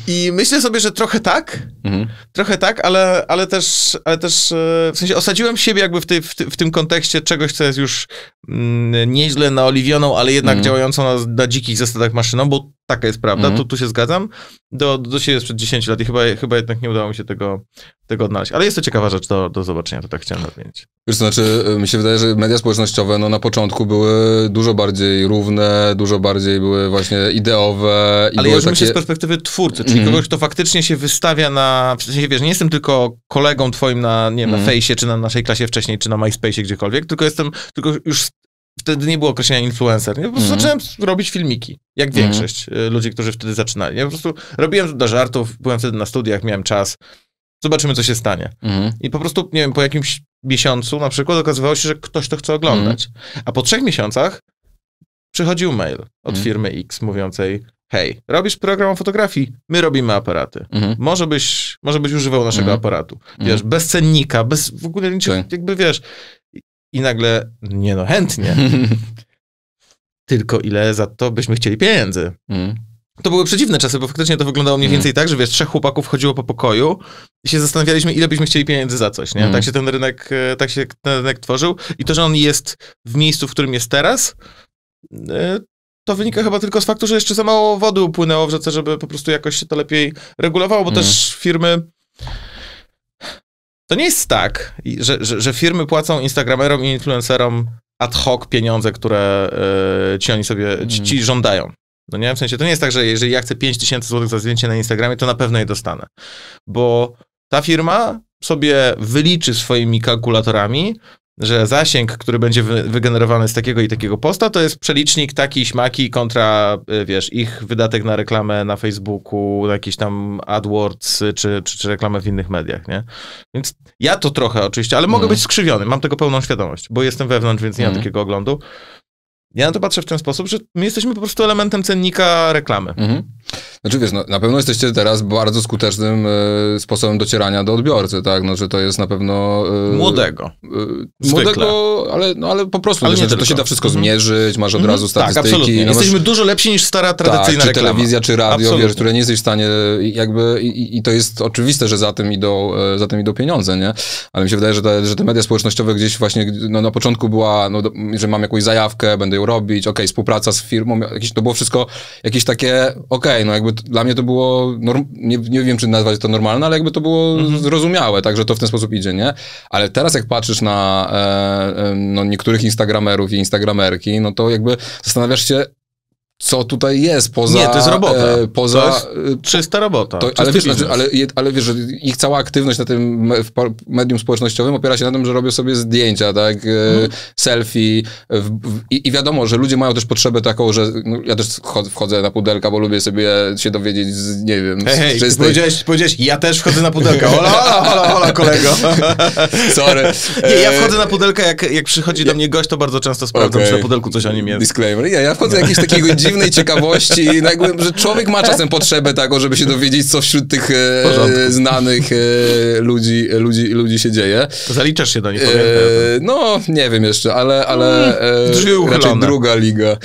I myślę sobie, że trochę tak, mhm. trochę tak, ale, ale, też, ale też w sensie osadziłem siebie jakby w, tej, w, ty, w tym kontekście czegoś, co jest już mm, nieźle naoliwioną, ale jednak mhm. działającą na, na dzikich zasadach maszyną, bo taka jest prawda, mhm. tu, tu się zgadzam, do, do siebie sprzed dziesięciu lat i chyba, chyba jednak nie udało mi się tego, tego odnaleźć. Ale jest to ciekawa rzecz do, do zobaczenia, to tak chciałem nadmienić. Wiesz, to znaczy, mi się wydaje, że media społecznościowe no, na początku były dużo bardziej równe, dużo bardziej były właśnie ideowe. I ale ja już takie... myślę z perspektywy twórcy, czyli mm-hmm. kogoś, kto faktycznie się wystawia na... W sensie, wiesz, nie jestem tylko kolegą twoim na, nie wiem, mm. na fejsie, czy na naszej klasie wcześniej, czy na MySpace'ie, gdziekolwiek, tylko jestem, tylko już... Wtedy nie było określenia influencer. Ja po prostu mm. zacząłem robić filmiki, jak mm. większość ludzi, którzy wtedy zaczynali. Ja po prostu robiłem do żartów, byłem wtedy na studiach, miałem czas. Zobaczymy, co się stanie. Mm. I po prostu, nie wiem, po jakimś miesiącu na przykład okazywało się, że ktoś to chce oglądać. Mm. A po trzech miesiącach przychodził mail od mm. firmy X mówiącej: hej, robisz program o fotografii, my robimy aparaty. Mm. Może byś, może byś używał naszego mm. aparatu. Wiesz, mm. bez cennika, bez w ogóle niczego, jakby wiesz... I nagle, nie no, chętnie. Tylko ile za to byśmy chcieli pieniędzy. Mm. To były przedziwne czasy, bo faktycznie to wyglądało mniej więcej mm. tak, że wiesz, trzech chłopaków chodziło po pokoju i się zastanawialiśmy, ile byśmy chcieli pieniędzy za coś, nie? Mm. Tak się ten rynek, tak się ten rynek tworzył. I to, że on jest w miejscu, w którym jest teraz, to wynika chyba tylko z faktu, że jeszcze za mało wody upłynęło w rzece, żeby po prostu jakoś się to lepiej regulowało, bo mm. też firmy... To nie jest tak, że, że, że firmy płacą instagramerom i influencerom ad hoc pieniądze, które yy, ci oni sobie, ci, ci żądają. No nie? W sensie, to nie jest tak, że jeżeli ja chcę pięć tysięcy złotych za zdjęcie na Instagramie, to na pewno je dostanę. Bo ta firma sobie wyliczy swoimi kalkulatorami, że zasięg, który będzie wy wygenerowany z takiego i takiego posta, to jest przelicznik taki, śmaki kontra, wiesz, ich wydatek na reklamę na Facebooku, na jakieś tam AdWords, czy, czy, czy reklamę w innych mediach, nie? Więc ja to trochę oczywiście, ale mogę mm. być skrzywiony, mam tego pełną świadomość, bo jestem wewnątrz, więc nie mm. mam takiego oglądu. Ja na to patrzę w ten sposób, że my jesteśmy po prostu elementem cennika reklamy. Mhm. Znaczy wiesz, no, na pewno jesteście teraz bardzo skutecznym y, sposobem docierania do odbiorcy, tak? No, że to jest na pewno... Y, młodego. Y, młodego, ale, no, ale po prostu. Ale nie, nie że to się da wszystko mhm. zmierzyć, masz od mhm. razu statystyki. Tak, absolutnie. No, jesteśmy masz... dużo lepsi niż stara, tradycyjna tak, czy reklama. Telewizja, czy radio, wiesz, które nie jesteś w stanie jakby... I, i to jest oczywiste, że za tym idą, za tym idą pieniądze, nie? Ale mi się wydaje, że te, że te media społecznościowe gdzieś właśnie no, na początku była, no, że mam jakąś zajawkę, będę ją robić, okej, okay, współpraca z firmą, jakieś, to było wszystko jakieś takie, okej, okay, no jakby dla mnie to było, norm, nie, nie wiem, czy nazwać to normalne, ale jakby to było mm-hmm. zrozumiałe, tak, że to w ten sposób idzie, nie? Ale teraz jak patrzysz na e, no, niektórych instagramerów i instagramerki, no to jakby zastanawiasz się, co tutaj jest poza... Nie, to jest robota. E, poza, to jest czysta robota. To, ale, wiesz, znaczy, ale, ale wiesz, że ich cała aktywność na tym me, w medium społecznościowym opiera się na tym, że robią sobie zdjęcia, tak? E, mm. Selfie. W, w, i, I wiadomo, że ludzie mają też potrzebę taką, że no, ja też wchodzę na pudelka, bo lubię sobie się dowiedzieć, z, nie wiem... Hej, hej, czystej... powiedziałeś, powiedziałeś, ja też wchodzę na pudelka. Hola, hola, hola, hola kolego. Sorry. Nie, ja wchodzę na pudelka, jak, jak przychodzi do mnie gość, to bardzo często sprawdzam, okay. czy na pudelku coś o nim jest. Disclaimer. Nie, ja wchodzę jakiś takiego dziwnej ciekawości, jakby, że człowiek ma czasem potrzebę taką, żeby się dowiedzieć, co wśród tych e, znanych e, ludzi, ludzi, ludzi się dzieje. To zaliczasz się do nich, pamiętam. E, no, nie wiem jeszcze, ale, ale e, raczej druga liga.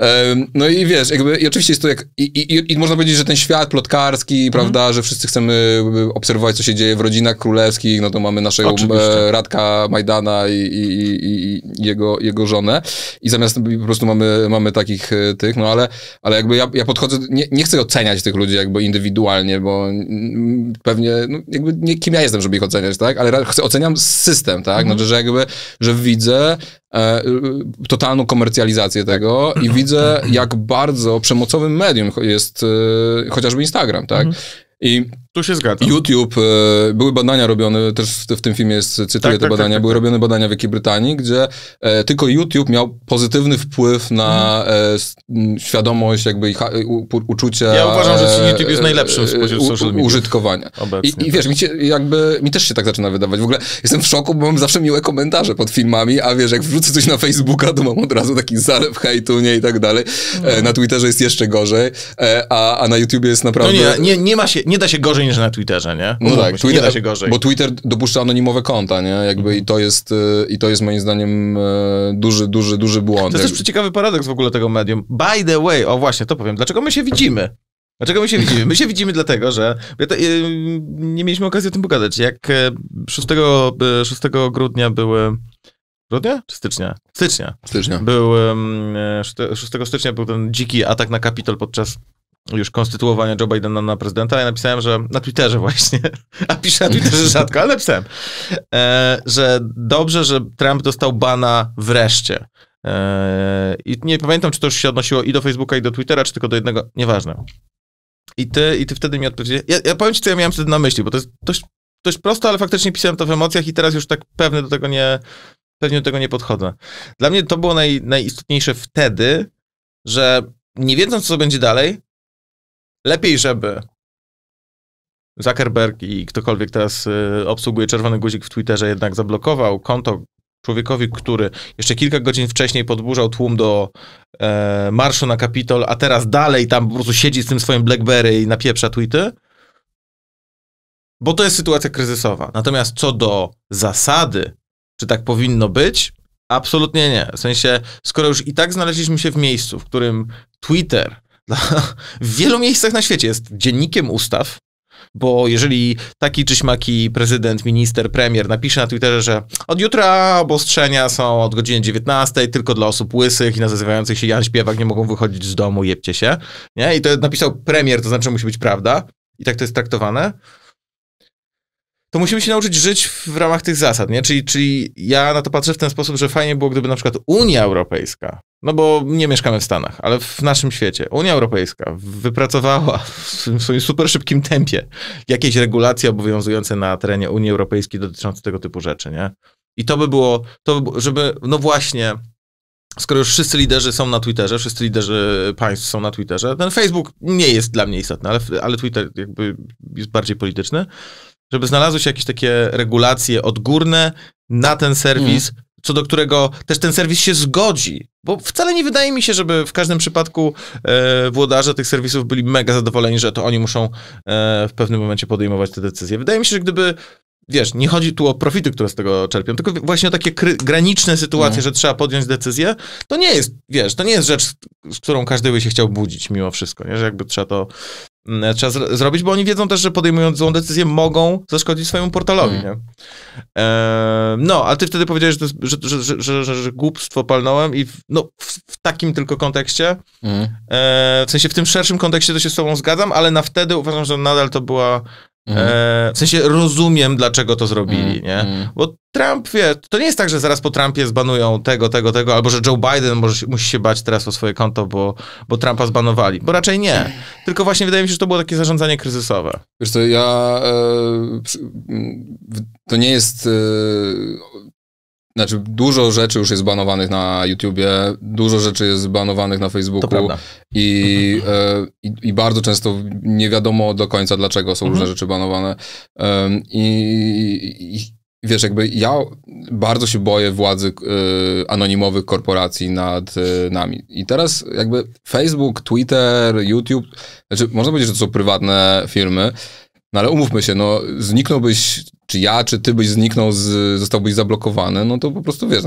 E, no i wiesz, jakby, i oczywiście jest to jak, i, i, i można powiedzieć, że ten świat plotkarski, prawda, mm. że wszyscy chcemy obserwować, co się dzieje w rodzinach królewskich, no to mamy naszego e, Radka Majdana i, i, i, i jego, jego żonę i zamiast po prostu mamy, mamy takich tych, no ale, ale jakby ja, ja podchodzę, nie, nie chcę oceniać tych ludzi jakby indywidualnie, bo pewnie, no jakby nie kim ja jestem, żeby ich oceniać, tak? Ale chcę, oceniam system, tak? Znaczy, że jakby, że widzę e, totalną komercjalizację tego i widzę, jak bardzo przemocowym medium jest e, chociażby Instagram, tak? I Tu się zgadza. YouTube, e, były badania robione, też w tym filmie jest, cytuję tak, te tak, badania, tak, tak, były tak. robione badania w Wielkiej Brytanii, gdzie e, tylko YouTube miał pozytywny wpływ na mhm. e, świadomość, jakby ich, u, uczucie... Ja uważam, że e, YouTube jest najlepszym spośród social media. Użytkowania. Obecnie, I, i wiesz, tak. mi, się, jakby, mi też się tak zaczyna wydawać. W ogóle jestem w szoku, bo mam zawsze miłe komentarze pod filmami, a wiesz, jak wrzucę coś na Facebooka, to mam od razu taki zalew hejtu, nie, i tak dalej. Mhm. E, na Twitterze jest jeszcze gorzej, e, a, a na YouTubie jest naprawdę... No nie, nie, nie, ma się, nie da się gorzej niż na Twitterze, nie? No tak, się, Twitter, nie da się gorzej. Bo Twitter dopuszcza anonimowe konta, nie? Jakby mhm. i, to jest, i to jest moim zdaniem duży, duży, duży błąd. To jest też ciekawy paradoks w ogóle tego medium. By the way, o właśnie, to powiem. Dlaczego my się widzimy? Dlaczego my się widzimy? My się widzimy dlatego, że nie mieliśmy okazji o tym pogadać. Jak szóstego grudnia były... Grudnia? Czy stycznia? Stycznia. Stycznia. Był, szóstego stycznia był ten dziki atak na Kapitol podczas... już konstytuowania Joe Bidena na prezydenta, ja napisałem, że na Twitterze właśnie, a piszę na Twitterze rzadko, ale napisałem, e, że dobrze, że Trump dostał bana wreszcie. E, I nie pamiętam, czy to już się odnosiło i do Facebooka, i do Twittera, czy tylko do jednego, nieważne. I ty, i ty wtedy mi odpowiedziałeś, ja, ja powiem ci, co ja miałem wtedy na myśli, bo to jest dość, dość prosto, ale faktycznie pisałem to w emocjach i teraz już tak pewnie do tego nie, pewnie do tego nie podchodzę. Dla mnie to było naj, najistotniejsze wtedy, że nie wiedząc, co będzie dalej, lepiej, żeby Zuckerberg i ktokolwiek teraz y, obsługuje czerwony guzik w Twitterze, jednak zablokował konto człowiekowi, który jeszcze kilka godzin wcześniej podburzał tłum do e, marszu na Kapitol, a teraz dalej tam po prostu siedzi z tym swoim Blackberry i napieprza tweety. Bo to jest sytuacja kryzysowa. Natomiast co do zasady, czy tak powinno być, absolutnie nie. W sensie, skoro już i tak znaleźliśmy się w miejscu, w którym Twitter w wielu miejscach na świecie jest dziennikiem ustaw, bo jeżeli taki czy śmaki prezydent, minister, premier napisze na Twitterze, że od jutra obostrzenia są od godziny dziewiętnastej tylko dla osób łysych i nazywających się Jan Śpiewak nie mogą wychodzić z domu, jebcie się. Nie? I to napisał premier, to znaczy musi być prawda. I tak to jest traktowane. To musimy się nauczyć żyć w ramach tych zasad, nie? Czyli, czyli ja na to patrzę w ten sposób, że fajnie było, gdyby na przykład Unia Europejska, no bo nie mieszkamy w Stanach, ale w naszym świecie, Unia Europejska wypracowała w swoim super szybkim tempie jakieś regulacje obowiązujące na terenie Unii Europejskiej dotyczące tego typu rzeczy, nie? I to by było, to by, żeby, no właśnie, skoro już wszyscy liderzy są na Twitterze, wszyscy liderzy państw są na Twitterze, ten Facebook nie jest dla mnie istotny, ale, ale Twitter jakby jest bardziej polityczny, żeby znalazły się jakieś takie regulacje odgórne na ten serwis, mm. co do którego też ten serwis się zgodzi. Bo wcale nie wydaje mi się, żeby w każdym przypadku e, włodarze tych serwisów byli mega zadowoleni, że to oni muszą e, w pewnym momencie podejmować te decyzje. Wydaje mi się, że gdyby, wiesz, nie chodzi tu o profity, które z tego czerpią, tylko właśnie o takie graniczne sytuacje, mm. że trzeba podjąć decyzję, to nie jest, wiesz, to nie jest rzecz, z którą każdy by się chciał budzić mimo wszystko, nie? Że jakby trzeba to trzeba zro zrobić, bo oni wiedzą też, że podejmując złą decyzję mogą zaszkodzić swojemu portalowi, mm. nie? E, no, ale ty wtedy powiedziałeś, że, to jest, że, że, że, że, że głupstwo palnąłem i w, no, w, w takim tylko kontekście, mm. e, w sensie w tym szerszym kontekście to się z tobą zgadzam, ale na wtedy uważam, że nadal to była, mm. e, w sensie rozumiem, dlaczego to zrobili, mm. nie? Mm. Bo Trump, wie, to nie jest tak, że zaraz po Trumpie zbanują tego, tego, tego, albo że Joe Biden może, musi się bać teraz o swoje konto, bo, bo Trumpa zbanowali. Bo raczej nie. Tylko właśnie wydaje mi się, że to było takie zarządzanie kryzysowe. Wiesz co, ja... E, to nie jest... E, znaczy, dużo rzeczy już jest banowanych na YouTubie, dużo rzeczy jest banowanych na Facebooku i, e, i, i bardzo często nie wiadomo do końca, dlaczego są mhm. różne rzeczy banowane. E, i, i Wiesz, jakby ja bardzo się boję władzy y, anonimowych korporacji nad y, nami. I teraz jakby Facebook, Twitter, YouTube, znaczy można powiedzieć, że to są prywatne firmy, no ale umówmy się, no zniknąłbyś, czy ja, czy ty byś zniknął, z, zostałbyś zablokowany, no to po prostu wiesz,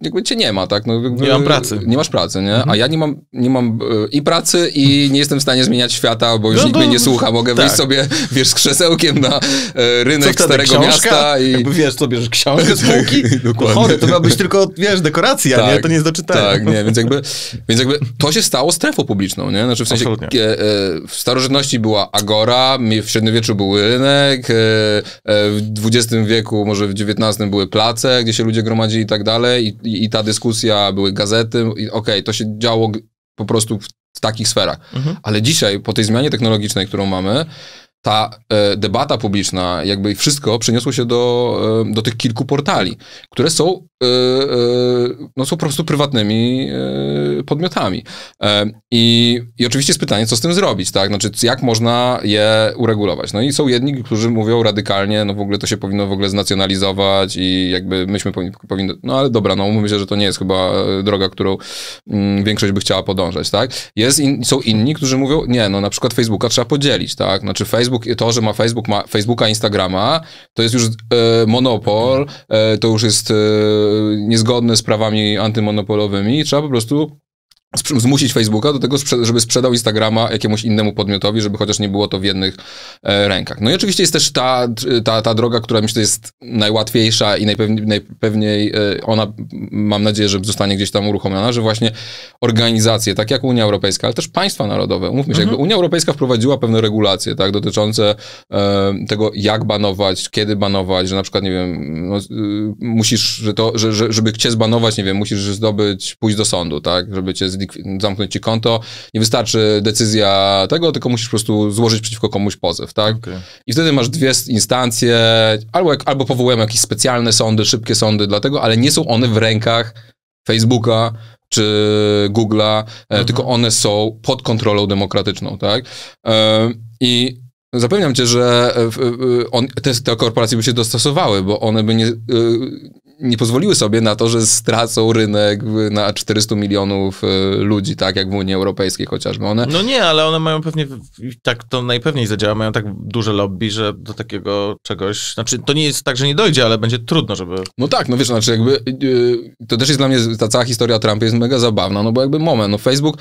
jakby cię nie ma, tak? No, jakby, nie mam pracy. Nie masz pracy, nie? Mhm. A ja nie mam, nie mam i pracy i nie jestem w stanie zmieniać świata, bo już no, nikt bo... mnie nie słucha. Mogę tak. wyjść sobie, wiesz, z krzesełkiem na rynek Co starego książka? miasta i... Jakby wiesz, co bierzesz książkę z półki? Dokładnie. No chory, to miała być tylko, wiesz, dekoracja, tak, nie? To nie jest do czytania. Tak, nie, więc jakby, więc jakby to się stało strefą publiczną, nie? Znaczy w sensie, e, e, w starożytności była agora, w średniowieczu był rynek, e, e, w dwudziestym wieku, może w dziewiętnastym były place, gdzie się ludzie gromadzili i tak dalej i, i, i ta dyskusja, były gazety, okej, okay, to się działo po prostu w, w takich sferach. Mhm. Ale dzisiaj, po tej zmianie technologicznej, którą mamy, ta e, debata publiczna, jakby wszystko przeniosło się do, e, do tych kilku portali, które są, e, e, no, są po prostu prywatnymi e, podmiotami. E, i, I oczywiście jest pytanie, co z tym zrobić, tak? Znaczy, jak można je uregulować? No i są jedni, którzy mówią radykalnie, no w ogóle to się powinno w ogóle znacjonalizować i jakby myśmy powinni, powinno, no ale dobra, no myślę, że to nie jest chyba droga, którą mm, większość by chciała podążać, tak? Jest in, są inni, którzy mówią, nie, no na przykład Facebooka trzeba podzielić, tak? Znaczy Facebook To, że ma, Facebook, ma Facebooka, Instagrama, to jest już e, monopol, e, to już jest e, niezgodne z prawami antymonopolowymi i trzeba po prostu zmusić Facebooka do tego, żeby sprzedał Instagrama jakiemuś innemu podmiotowi, żeby chociaż nie było to w jednych e, rękach. No i oczywiście jest też ta, ta, ta droga, która myślę jest najłatwiejsza i najpewniej, najpewniej e, ona, mam nadzieję, że zostanie gdzieś tam uruchomiona, że właśnie organizacje, tak jak Unia Europejska, ale też państwa narodowe, umówmy się, mhm. jakby Unia Europejska wprowadziła pewne regulacje, tak, dotyczące e, tego, jak banować, kiedy banować, że na przykład, nie wiem, no, e, musisz, że to, że, że, żeby cię zbanować, nie wiem, musisz zdobyć, pójść do sądu, tak, żeby cię zamknąć ci konto, nie wystarczy decyzja tego, tylko musisz po prostu złożyć przeciwko komuś pozew, tak? Okay. I wtedy masz dwie instancje, albo, jak, albo powołujemy jakieś specjalne sądy, szybkie sądy dla tego, ale nie są one w rękach Facebooka czy Google'a, mhm. tylko one są pod kontrolą demokratyczną, tak? I zapewniam cię, że on, te, te korporacje by się dostosowały, bo one by nie... nie pozwoliły sobie na to, że stracą rynek na czterysta milionów ludzi, tak jak w Unii Europejskiej chociażby. One... No nie, ale one mają pewnie, tak to najpewniej zadziała, mają tak duże lobby, że do takiego czegoś, znaczy to nie jest tak, że nie dojdzie, ale będzie trudno, żeby... No tak, no wiesz, znaczy jakby, to też jest dla mnie, ta cała historia Trumpa jest mega zabawna, no bo jakby moment, no Facebook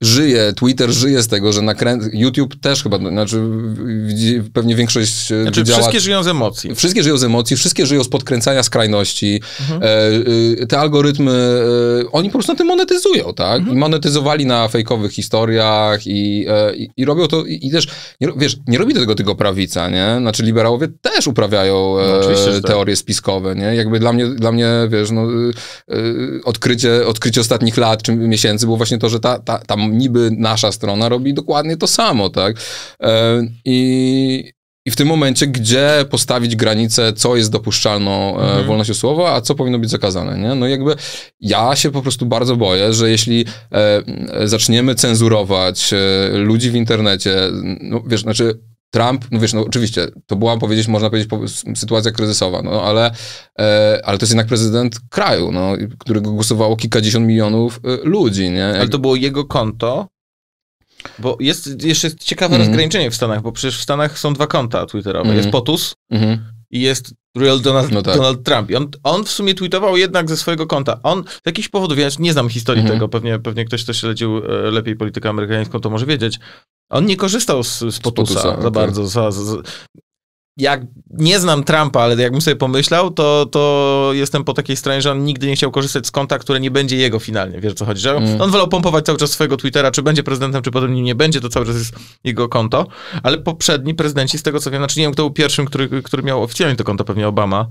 żyje, Twitter żyje z tego, że nakręca, YouTube też chyba, znaczy pewnie większość... Znaczy działa... wszystkie żyją z emocji. Wszystkie żyją z emocji, wszystkie żyją z podkręcania skrajności. Mhm. Te algorytmy, oni po prostu na tym monetyzują, tak? Mhm. I monetyzowali na fejkowych historiach i, i, i robią to, i, i też, nie, wiesz, nie robi tego tylko prawica, nie? Znaczy liberałowie też uprawiają no, teorie tak. spiskowe, nie? Jakby dla mnie, dla mnie wiesz, no, odkrycie, odkrycie ostatnich lat czy miesięcy było właśnie to, że ta, ta, ta niby nasza strona robi dokładnie to samo, tak? I... I w tym momencie, gdzie postawić granicę, co jest dopuszczalną mhm. wolnością słowa, a co powinno być zakazane, nie? No jakby ja się po prostu bardzo boję, że jeśli e, zaczniemy cenzurować e, ludzi w internecie, no wiesz, znaczy Trump, no wiesz, no oczywiście, to była powiedzieć, można powiedzieć, sytuacja kryzysowa, no ale, e, ale to jest jednak prezydent kraju, no, którego głosowało kilkadziesiąt milionów e, ludzi, nie? Jak... Ale to było jego konto? Bo jest jeszcze jest ciekawe mm. rozgraniczenie w Stanach, bo przecież w Stanach są dwa konta twitterowe. Mm. Jest POTUS mm-hmm. i jest Real Donald, no tak. Donald Trump. I on, on w sumie tweetował jednak ze swojego konta. On z jakichś powodów, ja nie znam historii mm-hmm. tego, pewnie, pewnie ktoś, kto śledził lepiej politykę amerykańską, to może wiedzieć. On nie korzystał z, z POTUSa, z POTUSa za okay. bardzo. Za, za, za. Jak nie znam Trumpa, ale jakbym sobie pomyślał, to, to jestem po takiej stronie, że on nigdy nie chciał korzystać z konta, które nie będzie jego finalnie. Wiesz, o co chodzi? Że mm. on wolał pompować cały czas swojego Twittera, czy będzie prezydentem, czy potem nim nie będzie, to cały czas jest jego konto. Ale poprzedni prezydenci, z tego co wiem, znaczy nie wiem, kto był pierwszym, który, który miał oficjalnie to konto, pewnie Obama,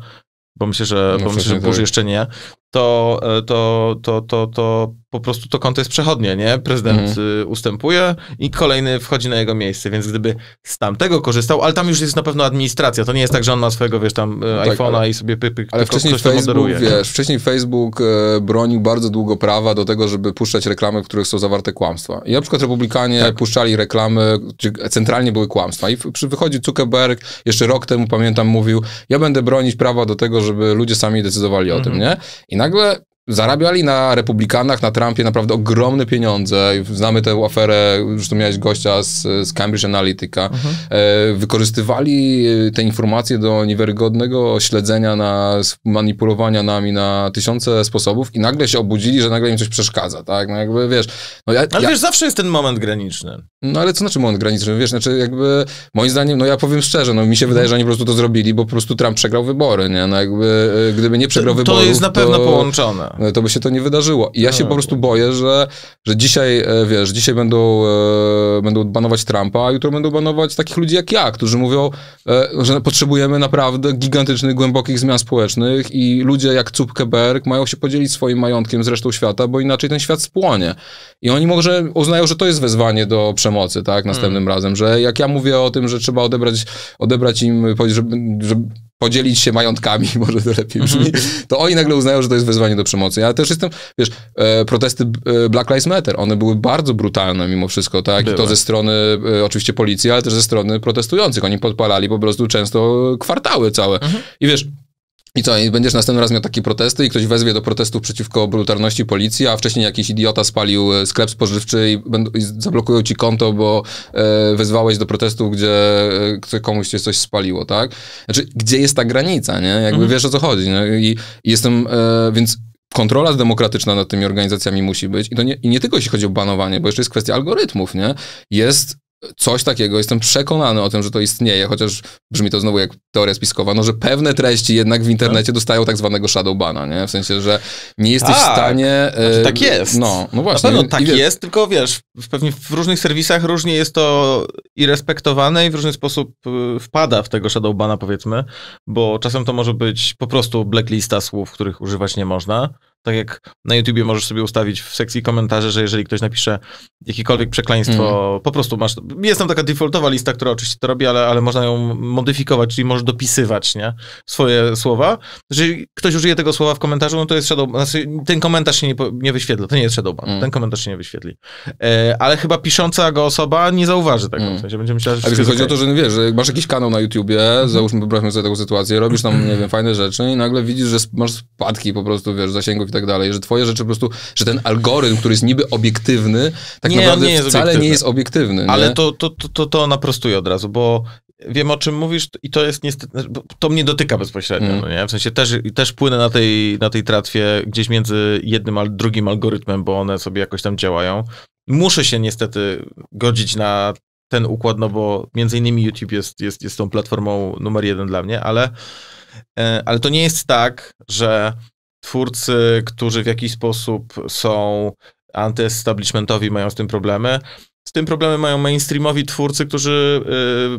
bo myślę, że, no bo myślę, że Bush tak. jeszcze nie, to, to, to, to, to po prostu to konto jest przechodnie, nie? Prezydent mm. ustępuje i kolejny wchodzi na jego miejsce, więc gdyby z tamtego korzystał, ale tam już jest na pewno administracja, to nie jest tak, że on ma swojego, wiesz, tam no tak, iPhone'a ale, i sobie pyk, pyk, ale tylko wcześniej ktoś Facebook, to moderuje. Wiesz, wcześniej Facebook e, bronił bardzo długo prawa do tego, żeby puszczać reklamy, w których są zawarte kłamstwa. I na przykład Republikanie tak. puszczali reklamy, gdzie centralnie były kłamstwa. I przy, wychodzi Zuckerberg, jeszcze rok temu, pamiętam, mówił, ja będę bronić prawa do tego, żeby ludzie sami decydowali mm-hmm. o tym, nie? I nagle zarabiali na Republikanach, na Trumpie naprawdę ogromne pieniądze. Znamy tę aferę, już tu miałeś gościa z, z Cambridge Analytica. Mhm. E, wykorzystywali te informacje do niewiarygodnego śledzenia nas, manipulowania nami na tysiące sposobów i nagle się obudzili, że nagle im coś przeszkadza, tak? No jakby, wiesz... No ja, ale ja... wiesz, zawsze jest ten moment graniczny. No ale co znaczy moment graniczny? Wiesz, znaczy jakby moim zdaniem, no ja powiem szczerze, no mi się wydaje, że oni po prostu to zrobili, bo po prostu Trump przegrał wybory, nie? No jakby, gdyby nie przegrał to, to wyborów, to... jest na pewno to... połączone. to by się to nie wydarzyło. I ja się po prostu boję, że, że dzisiaj, wiesz, dzisiaj będą, będą banować Trumpa, a jutro będą banować takich ludzi jak ja, którzy mówią, że potrzebujemy naprawdę gigantycznych, głębokich zmian społecznych i ludzie jak Zuckerberg mają się podzielić swoim majątkiem z resztą świata, bo inaczej ten świat spłonie. I oni może uznają, że to jest wezwanie do przemocy, tak, następnym hmm. razem, że jak ja mówię o tym, że trzeba odebrać, odebrać im, żeby, żeby podzielić się majątkami, może to lepiej brzmi, to oni nagle uznają, że to jest wezwanie do przemocy. Ja też jestem, wiesz, e, protesty Black Lives Matter, one były bardzo brutalne mimo wszystko, tak? Były. I to ze strony e, oczywiście policji, ale też ze strony protestujących. Oni podpalali po prostu często kwartały całe. Mhm. I wiesz, i co, i będziesz następnym razem miał takie protesty i ktoś wezwie do protestów przeciwko brutalności policji, a wcześniej jakiś idiota spalił sklep spożywczy i, będą, i zablokują ci konto, bo e, wezwałeś do protestu, gdzie e, komuś się coś spaliło, tak? Znaczy, gdzie jest ta granica, nie? Jakby mhm. wiesz, o co chodzi, no? I, i jestem, e, więc kontrola demokratyczna nad tymi organizacjami musi być. I, to nie, I nie tylko jeśli chodzi o banowanie, bo jeszcze jest kwestia algorytmów, nie? Jest coś takiego, jestem przekonany o tym, że to istnieje, chociaż brzmi to znowu jak teoria spiskowa, no, że pewne treści jednak w internecie dostają tak zwanego shadowbana, nie? W sensie, że nie jesteś tak w stanie... Znaczy, tak jest. No, no właśnie. Na pewno tak wiesz, jest, tylko wiesz, pewnie w różnych serwisach różnie jest to i respektowane i w różny sposób wpada w tego shadowbana, powiedzmy, bo czasem to może być po prostu blacklista słów, których używać nie można. Tak jak na YouTubie możesz sobie ustawić w sekcji komentarzy, że jeżeli ktoś napisze jakiekolwiek przekleństwo, mm. po prostu masz... Jest tam taka defaultowa lista, która oczywiście to robi, ale, ale można ją modyfikować, czyli możesz dopisywać, nie? Swoje słowa. Jeżeli ktoś użyje tego słowa w komentarzu, no to jest shadow... Znaczy, ten komentarz się nie, nie wyświetla. To nie jest shadowban. Mm. Ten komentarz się nie wyświetli. E, ale chyba pisząca go osoba nie zauważy tego. Mm. W sensie będzie myślała, że... A chodzi okay. o to, że wiesz, że masz jakiś kanał na YouTubie, mm. załóżmy, wyobraźmy sobie taką sytuację, robisz tam, nie wiem, fajne rzeczy i nagle widzisz, że masz spadki po prostu, wiesz, zasięgów i tak dalej, że twoje rzeczy po prostu, że ten algorytm, który jest niby obiektywny, tak nie, naprawdę nie wcale obiektywny. nie jest obiektywny. Nie? Ale to, to, to, to, to naprostuję od razu, bo wiem, o czym mówisz i to jest niestety, to mnie dotyka bezpośrednio, mm. no nie? W sensie też, też płynę na tej, na tej tratwie gdzieś między jednym a drugim algorytmem, bo one sobie jakoś tam działają. Muszę się niestety godzić na ten układ, no bo między innymi YouTube jest, jest, jest tą platformą numer jeden dla mnie, ale, ale to nie jest tak, że twórcy, którzy w jakiś sposób są antyestablishmentowi, mają z tym problemy. Z tym problemy mają mainstreamowi twórcy, którzy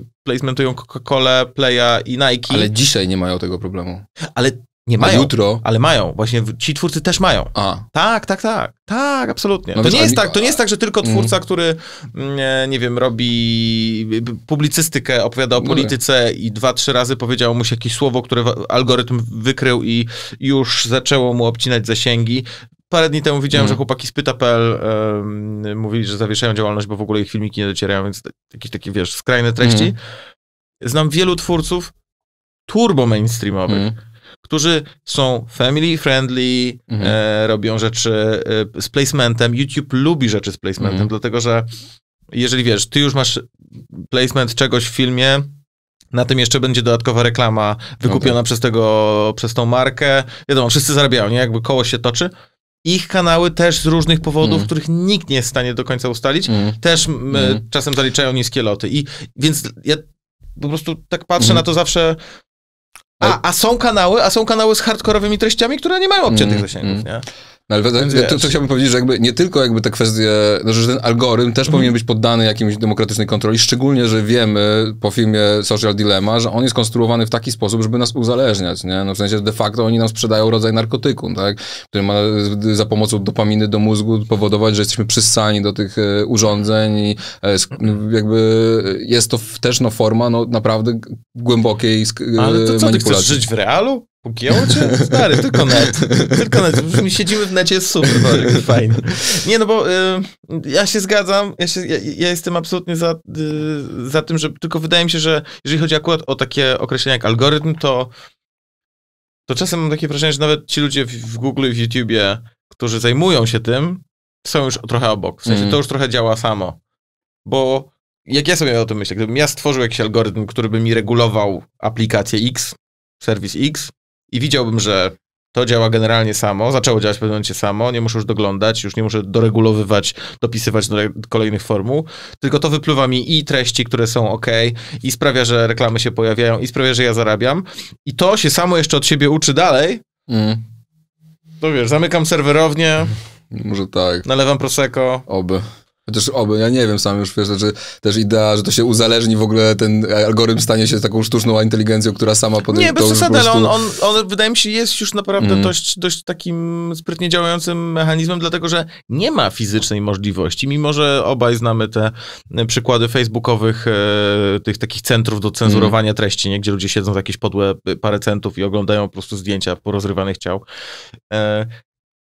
yy, placementują Coca-Colę, Playa i Nike. Ale dzisiaj nie mają tego problemu. Ale nie mają. A jutro? Ale mają. Właśnie ci twórcy też mają. A. Tak, tak, tak. Tak, absolutnie. No to, wiesz, nie jest tak, to nie jest tak, że tylko twórca, mm. który, nie, nie wiem, robi publicystykę, opowiada o polityce no i dwa, trzy razy powiedział mu się jakieś słowo, które algorytm wykrył i już zaczęło mu obcinać zasięgi. Parę dni temu widziałem, mm. że chłopaki z pyta kropka p l um, mówili, że zawieszają działalność, bo w ogóle ich filmiki nie docierają, więc jakieś takie, wiesz, skrajne treści. Mm. Znam wielu twórców turbo mainstreamowych, mm. którzy są family friendly, mhm. e, robią rzeczy e, z placementem. YouTube lubi rzeczy z placementem, mhm. dlatego że jeżeli wiesz, ty już masz placement czegoś w filmie, na tym jeszcze będzie dodatkowa reklama wykupiona okay. przez tego, przez tą markę. Wiadomo, wszyscy zarabiają, nie? Jakby koło się toczy. Ich kanały też z różnych powodów, mm. których nikt nie jest w stanie do końca ustalić, mm. też mm, mm. czasem zaliczają niskie loty. I więc ja po prostu tak patrzę mm. na to zawsze. A, a są kanały, a są kanały z hardkorowymi treściami, które nie mają obciętych mm, zasięgów, mm. nie? No ale ja to, to chciałbym powiedzieć, że jakby nie tylko jakby te kwestie, że ten algorytm też mm. powinien być poddany jakimś demokratycznej kontroli, szczególnie, że wiemy po filmie Social Dilemma, że on jest konstruowany w taki sposób, żeby nas uzależniać, nie? No w sensie de facto oni nam sprzedają rodzaj narkotyku, tak? Który ma za pomocą dopaminy do mózgu powodować, że jesteśmy przyssani do tych urządzeń i jakby jest to też no forma no naprawdę głębokiej manipulacji. Ale to co, ty chcesz żyć w realu? Pukieło cię? Stary, tylko net. Tylko net. My siedzimy w necie, jest super, fajnie. Nie, no bo y, ja się zgadzam, ja, się, ja, ja jestem absolutnie za, y, za tym, że tylko wydaje mi się, że jeżeli chodzi akurat o takie określenia jak algorytm, to, to czasem mam takie wrażenie, że nawet ci ludzie w, w Google i w YouTubie, którzy zajmują się tym, są już trochę obok. W sensie mm. to już trochę działa samo. Bo jak ja sobie o tym myślę, gdybym ja stworzył jakiś algorytm, który by mi regulował aplikację X, serwis X, i widziałbym, że to działa generalnie samo, zaczęło działać w pewnym momencie samo, nie muszę już doglądać, już nie muszę doregulowywać, dopisywać do kolejnych formuł, tylko to wypływa mi i treści, które są ok, i sprawia, że reklamy się pojawiają, i sprawia, że ja zarabiam. I to się samo jeszcze od siebie uczy dalej. Mm. To wiesz, zamykam serwerownię. Może tak. Nalewam prosecco. Oby. Chociaż oby, ja nie wiem sam już, wiesz, że też idea, że to się uzależni w ogóle, ten algorytm stanie się taką sztuczną inteligencją, która sama podejmuje. Nie, bez przesady, ale on, on, on, wydaje mi się, jest już naprawdę mm. dość, dość takim sprytnie działającym mechanizmem, dlatego że nie ma fizycznej możliwości, mimo że obaj znamy te przykłady facebookowych, e, tych takich centrów do cenzurowania mm. treści, nie? Gdzie ludzie siedzą za jakieś podłe parę centów i oglądają po prostu zdjęcia porozrywanych ciał. E,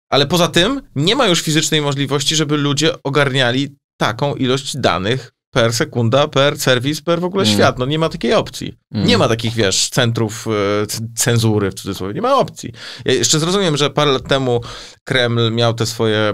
Ale poza tym nie ma już fizycznej możliwości, żeby ludzie ogarniali taką ilość danych per sekunda, per serwis, per w ogóle mm. świat. No nie ma takiej opcji. Mm. Nie ma takich, wiesz, centrów cenzury, w cudzysłowie. Nie ma opcji. Ja jeszcze zrozumiem, że parę lat temu Kreml miał te swoje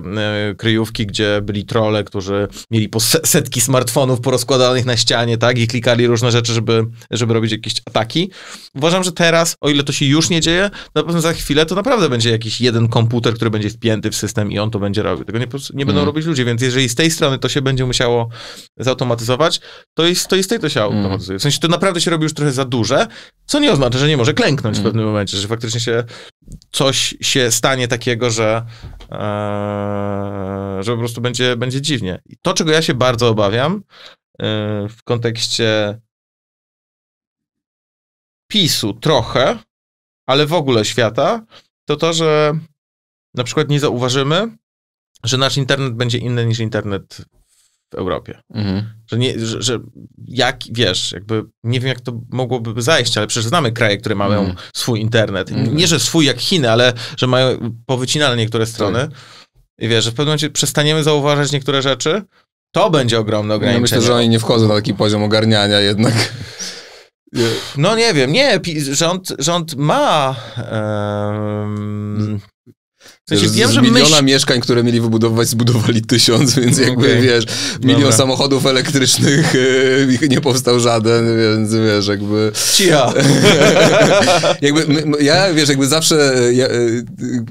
kryjówki, gdzie byli trolle, którzy mieli po setki smartfonów porozkładanych na ścianie, tak? I klikali różne rzeczy, żeby, żeby robić jakieś ataki. Uważam, że teraz, o ile to się już nie dzieje, na pewno za chwilę to naprawdę będzie jakiś jeden komputer, który będzie wpięty w system i on to będzie robił. Tego nie, nie będą mm. robić ludzie, więc jeżeli z tej strony to się będzie musiało zautomatyzować, to jest, to jest tej to się automatyzuje. W sensie to naprawdę się robi już trochę za duże, co nie oznacza, że nie może klęknąć w pewnym momencie, że faktycznie się coś się stanie takiego, że, e, że po prostu będzie, będzie dziwnie. I to, czego ja się bardzo obawiam e, w kontekście PiSu trochę, ale w ogóle świata, to to, że na przykład nie zauważymy, że nasz internet będzie inny niż internet w Europie. Mhm. Że, nie, że, że jak, wiesz, jakby nie wiem, jak to mogłoby zajść, ale przecież znamy kraje, które mają mhm. swój internet. Mhm. Nie, że swój jak Chiny, ale że mają powycinane niektóre strony. Tak. I wiesz, że w pewnym momencie przestaniemy zauważać niektóre rzeczy, to będzie ogromne ograniczenie. Ja myślę, że oni nie wchodzą na taki poziom ogarniania jednak. No nie wiem, nie, rząd, rząd ma... Um, W sensie, wiem, z że miliona myśl... mieszkań, które mieli wybudować, zbudowali tysiąc, więc jakby, okay. wiesz, milion Dobra. samochodów elektrycznych yy, nie powstał żaden, więc wiesz, jakby... Cicha! jakby, ja, wiesz, jakby zawsze ja,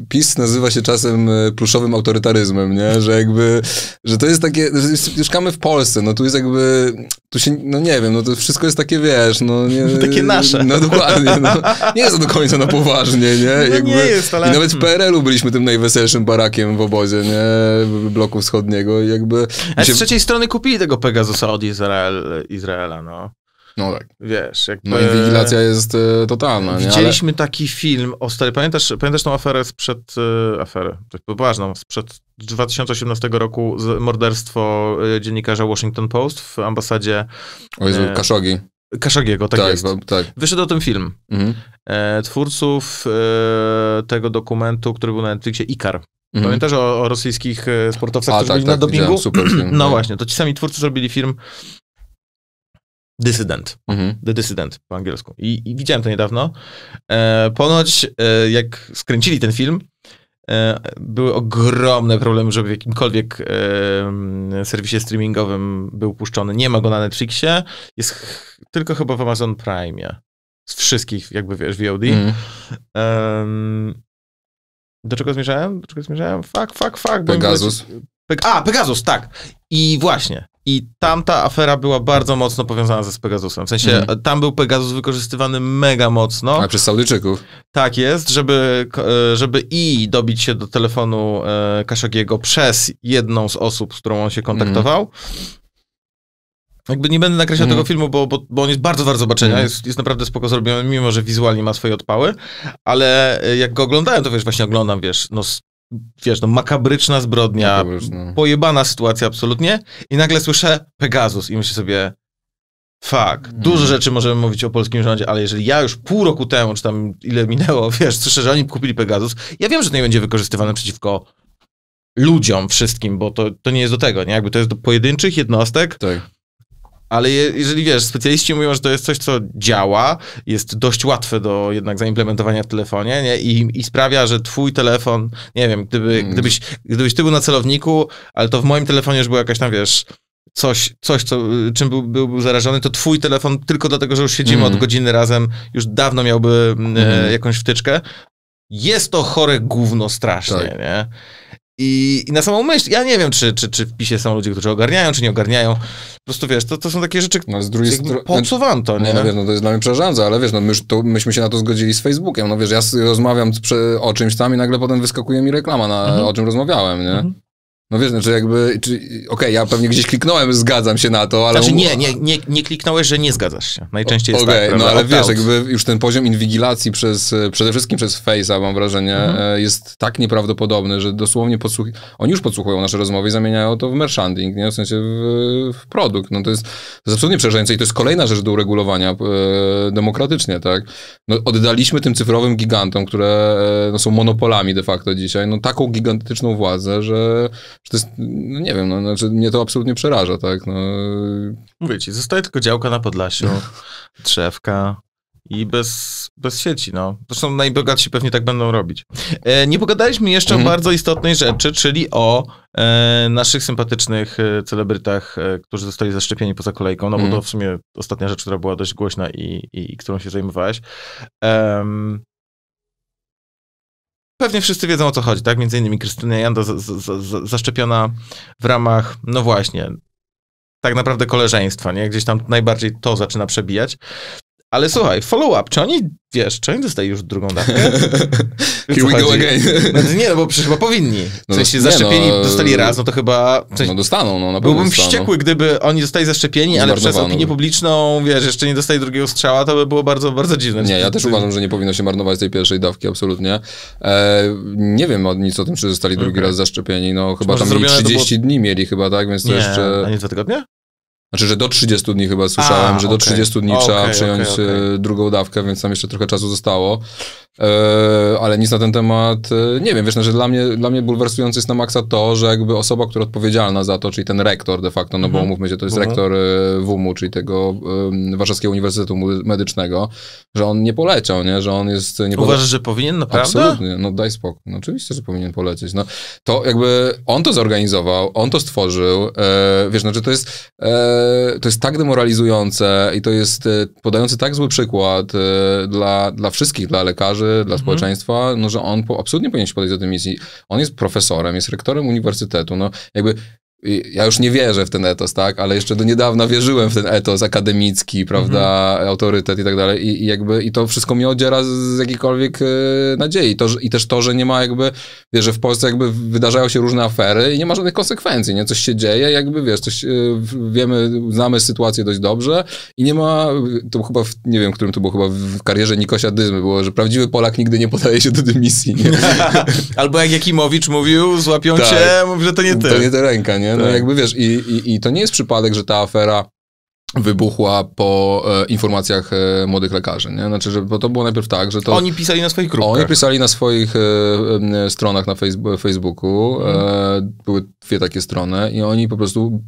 PiS nazywa się czasem pluszowym autorytaryzmem, nie? Że jakby, że to jest takie, mieszkamy w Polsce, no tu jest jakby, tu się, no nie wiem, no to wszystko jest takie, wiesz, no... Nie, takie nasze. No dokładnie, no, nie jest to do końca na poważnie, nie? No jakby, nie jest, ale... I nawet w P R L u byliśmy tym najweselszym barakiem w obozie, nie? Bloku wschodniego i jakby... A się... z trzeciej strony kupili tego Pegasusa od Izrael, Izraela, no. No tak. Wiesz, jakby... No inwigilacja jest y, totalna, Widzieliśmy nie? Ale... taki film o stary... Pamiętasz, pamiętasz tą aferę sprzed... Y, aferę, tak poważną, sprzed dwa tysiące osiemnastego roku morderstwo y, dziennikarza Washington Post w ambasadzie... O Jezu, y, Khashoggi. Khashoggiego, tak, tak jest. Tak. Wyszedł o tym film. Mhm. E, twórców e, tego dokumentu, który był na Netflixie, Ikar. Mhm. Pamiętasz o, o rosyjskich sportowcach, A, którzy tak, byli tak, na dopingu? Super film, no nie. właśnie, to ci sami twórcy zrobili film Dysydent. Mhm. The Dissident po angielsku. I, i widziałem to niedawno. E, ponoć, e, jak skręcili ten film, były ogromne problemy, żeby w jakimkolwiek e, serwisie streamingowym był puszczony. Nie ma go na Netflixie, jest ch tylko chyba w Amazon Prime. Z wszystkich, jakby wiesz, V O D. Mm. Um, do czego zmierzałem? Do czego zmierzałem? Fuck, fuck, fuck. Pegasus. Peg A, Pegasus, tak. I właśnie. I tamta afera była bardzo mocno powiązana ze Pegasusem. W sensie, mm. tam był Pegasus wykorzystywany mega mocno. A przez Saudyjczyków. Tak jest, żeby, żeby i dobić się do telefonu Khashoggiego przez jedną z osób, z którą on się kontaktował. Mm. Jakby nie będę nakreślał mm. tego filmu, bo, bo, bo on jest bardzo wart zobaczenia, mm. jest, jest naprawdę spoko zrobiony, mimo że wizualnie ma swoje odpały, ale jak go oglądałem, to wiesz, właśnie oglądam, wiesz, no... Wiesz, no makabryczna zbrodnia, makabryczna. Pojebana sytuacja absolutnie i nagle słyszę Pegasus i myślę sobie, fuck, dużo mm. rzeczy możemy mówić o polskim rządzie, ale jeżeli ja już pół roku temu, czy tam ile minęło, wiesz, słyszę, że oni kupili Pegasus, ja wiem, że to nie będzie wykorzystywane przeciwko ludziom wszystkim, bo to, to nie jest do tego, nie? Jakby to jest do pojedynczych jednostek. Tak. Ale je, jeżeli wiesz, specjaliści mówią, że to jest coś, co działa, jest dość łatwe do jednak zaimplementowania w telefonie, nie? I, i sprawia, że twój telefon, nie wiem, gdyby, gdybyś, gdybyś ty był na celowniku, ale to w moim telefonie już była jakaś tam, wiesz, coś, coś co, czym był, był, był zarażony, to twój telefon tylko dlatego, że już siedzimy mm. od godziny razem, już dawno miałby mm. e, jakąś wtyczkę. Jest to chore gówno strasznie, tak. nie? I, i na samą myśl, ja nie wiem, czy, czy, czy w PiSie są ludzie, którzy ogarniają, czy nie ogarniają. Po prostu, wiesz, to, to są takie rzeczy, no, z drugiej strony, po co wam to, nie? No, wiesz, no to jest dla mnie przerażające, ale wiesz, no my, to, myśmy się na to zgodzili z Facebookiem. No wiesz, ja rozmawiam o czymś tam i nagle potem wyskakuje mi reklama, na, mhm. o czym rozmawiałem, nie? Mhm. No wiesz, znaczy jakby, okej, okay, ja pewnie gdzieś kliknąłem, zgadzam się na to, ale... Znaczy nie, nie, nie, nie kliknąłeś, że nie zgadzasz się. Najczęściej jest okay, tak, no ale wiesz, jakby już ten poziom inwigilacji przez, przede wszystkim przez Face'a, mam wrażenie, mhm. jest tak nieprawdopodobny, że dosłownie podsłuch... Oni już podsłuchują nasze rozmowy i zamieniają to w merchanding, nie? W sensie w, w produkt. No to jest, to jest absolutnie przerażające i to jest kolejna rzecz do uregulowania e, demokratycznie, tak? No oddaliśmy tym cyfrowym gigantom, które no, są monopolami de facto dzisiaj, no taką gigantyczną władzę, że... To jest, no nie wiem, no, znaczy mnie to absolutnie przeraża, tak? No. Mówię ci, zostaje tylko działka na Podlasiu, no. drzewka i bez, bez sieci, no. Zresztą najbogatsi pewnie tak będą robić. E, nie pogadaliśmy jeszcze mhm. o bardzo istotnej rzeczy, czyli o e, naszych sympatycznych e, celebrytach, e, którzy zostali zaszczepieni poza kolejką, no mhm. bo to w sumie ostatnia rzecz, która była dość głośna i, i, i którą się zajmowałeś. Um, Pewnie wszyscy wiedzą, o co chodzi, tak? Między innymi Krystyna Janda z, z, z, zaszczepiona w ramach, no właśnie, tak naprawdę koleżeństwa, nie? Gdzieś tam najbardziej to zaczyna przebijać. Ale słuchaj, follow-up, czy oni, wiesz, czy oni dostali już drugą dawkę? Here we go again. No, nie, no bo przecież chyba powinni. W sensie zaszczepieni no, dostali raz, no to chyba... W sensie, no dostaną, no na pewno Byłbym dostaną. wściekły, gdyby oni zostali zaszczepieni, ale przez opinię publiczną, wiesz, jeszcze nie dostali drugiego strzała, to by było bardzo, bardzo dziwne. Nie, ja też uważam, że nie powinno się marnować tej pierwszej dawki, absolutnie. E, nie wiem nic o tym, czy zostali drugi okay. raz zaszczepieni, no chyba tam trzydzieści było... dni mieli chyba, tak, więc to nie, jeszcze... A nie dwa tygodnie? Znaczy, że do trzydziestu dni chyba słyszałem, A, że do okay. trzydziestu dni okay, trzeba przyjąć okay, okay. drugą dawkę, więc tam jeszcze trochę czasu zostało. E, ale nic na ten temat nie wiem. Wiesz, znaczy dla mnie, dla mnie bulwersujące jest na maksa to, że jakby osoba, która odpowiedzialna za to, czyli ten rektor de facto, no mm-hmm. bo umówmy się, to jest mm-hmm. rektor wumu, czyli tego um, Warszawskiego Uniwersytetu Medycznego, że on nie poleciał, nie? Że on jest... Nie Uważasz, poda... że powinien, naprawdę? Absolutnie, no daj spokój. No, oczywiście, że powinien polecieć. No, to jakby on to zorganizował, on to stworzył. E, wiesz, znaczy to jest... E, To jest tak demoralizujące i to jest podający tak zły przykład dla, dla wszystkich, dla lekarzy, dla mhm. społeczeństwa, no, że on po, absolutnie powinien się podejść do tej misji. On jest profesorem, jest rektorem uniwersytetu, no jakby... Ja już nie wierzę w ten etos, tak? Ale jeszcze do niedawna wierzyłem w ten etos akademicki, prawda? Mhm. Autorytet i tak dalej. I, i jakby, i to wszystko mnie odziera z jakiejkolwiek y, nadziei. To, że, I też to, że nie ma jakby, wiesz, że w Polsce jakby wydarzają się różne afery i nie ma żadnych konsekwencji, nie? Coś się dzieje, jakby, wiesz, coś y, wiemy, znamy sytuację dość dobrze i nie ma, to chyba, w, nie wiem, którym to było, chyba w karierze Nikosia Dyzmy było, że prawdziwy Polak nigdy nie podaje się do dymisji, nie? Albo jak Jakimowicz mówił, złapią tak. cię, mówi, że to nie ty. To nie ta ręka, nie? No tak. jakby wiesz, i, i, i to nie jest przypadek, że ta afera wybuchła po e, informacjach e, młodych lekarzy, nie? Znaczy, że, bo to było najpierw tak, że to... Oni pisali na swoich grupach. Oni pisali na swoich e, e, stronach na fejsbu, Facebooku. E, mm. Były dwie takie strony i oni po prostu...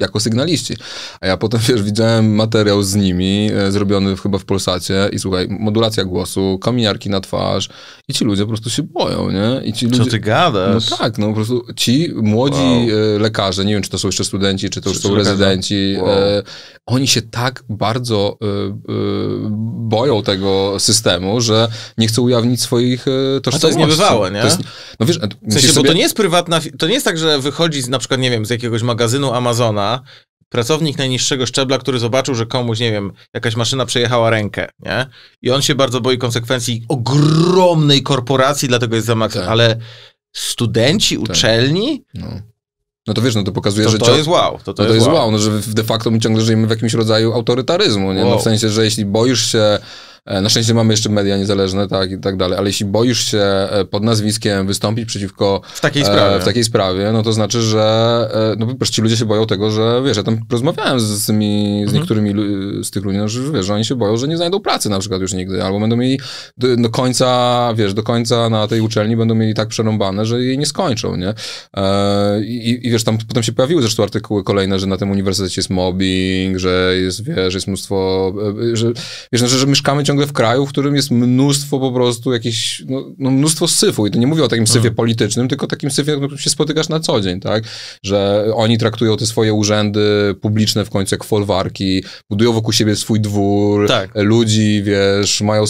jako sygnaliści. A ja potem, wiesz, widziałem materiał z nimi, e, zrobiony chyba w Polsacie i słuchaj, modulacja głosu, kominiarki na twarz i ci ludzie po prostu się boją, nie? I ci ludzie... Co ty gadasz? No tak, no po prostu ci młodzi wow. e, lekarze, nie wiem, czy to są jeszcze studenci, czy to już czy, są czy rezydenci, wow. e, oni się tak bardzo e, e, boją tego systemu, że nie chcą ujawnić swoich e, tożsamości. A to jest niebywałe, nie? To jest, no wiesz, w sensie, bo sobie... to nie jest prywatna... To nie jest tak, że wychodzi z, na przykład, nie wiem, z jakiegoś magazynu Amazona pracownik najniższego szczebla, który zobaczył, że komuś, nie wiem, jakaś maszyna przejechała rękę, nie? I on się bardzo boi konsekwencji ogromnej korporacji, dlatego jest zamach, tak. ale studenci tak. uczelni... No. No to wiesz, no to pokazuje, to, że... To ciąg... jest wow. To, to, no to jest wow, wow no, że de facto my ciągle żyjemy w jakimś rodzaju autorytaryzmu, nie? Wow. No w sensie, że jeśli boisz się... Na szczęście mamy jeszcze media niezależne, tak, i tak dalej, ale jeśli boisz się pod nazwiskiem wystąpić przeciwko... W takiej sprawie. E, w takiej sprawie, no to znaczy, że e, no po prostu ci ludzie się boją tego, że wiesz, ja tam rozmawiałem z, z, tymi, z niektórymi mm-hmm. z tych ludzi, no, że wiesz, że oni się boją, że nie znajdą pracy na przykład już nigdy, albo będą mieli do, do końca, wiesz, do końca na tej uczelni będą mieli tak przerąbane, że jej nie skończą, nie? E, i, I wiesz, tam potem się pojawiły zresztą artykuły kolejne, że na tym uniwersytecie jest mobbing, że jest, wiesz, jest mnóstwo, że wiesz, że, że mieszkamy ciągle ciągle w kraju, w którym jest mnóstwo po prostu jakichś, no, no mnóstwo syfu. I to nie mówię o takim syfie hmm. politycznym, tylko takim syfie, na którym się spotykasz na co dzień, tak? Że oni traktują te swoje urzędy publiczne w końcu jak folwarki, budują wokół siebie swój dwór, tak. ludzi, wiesz, mają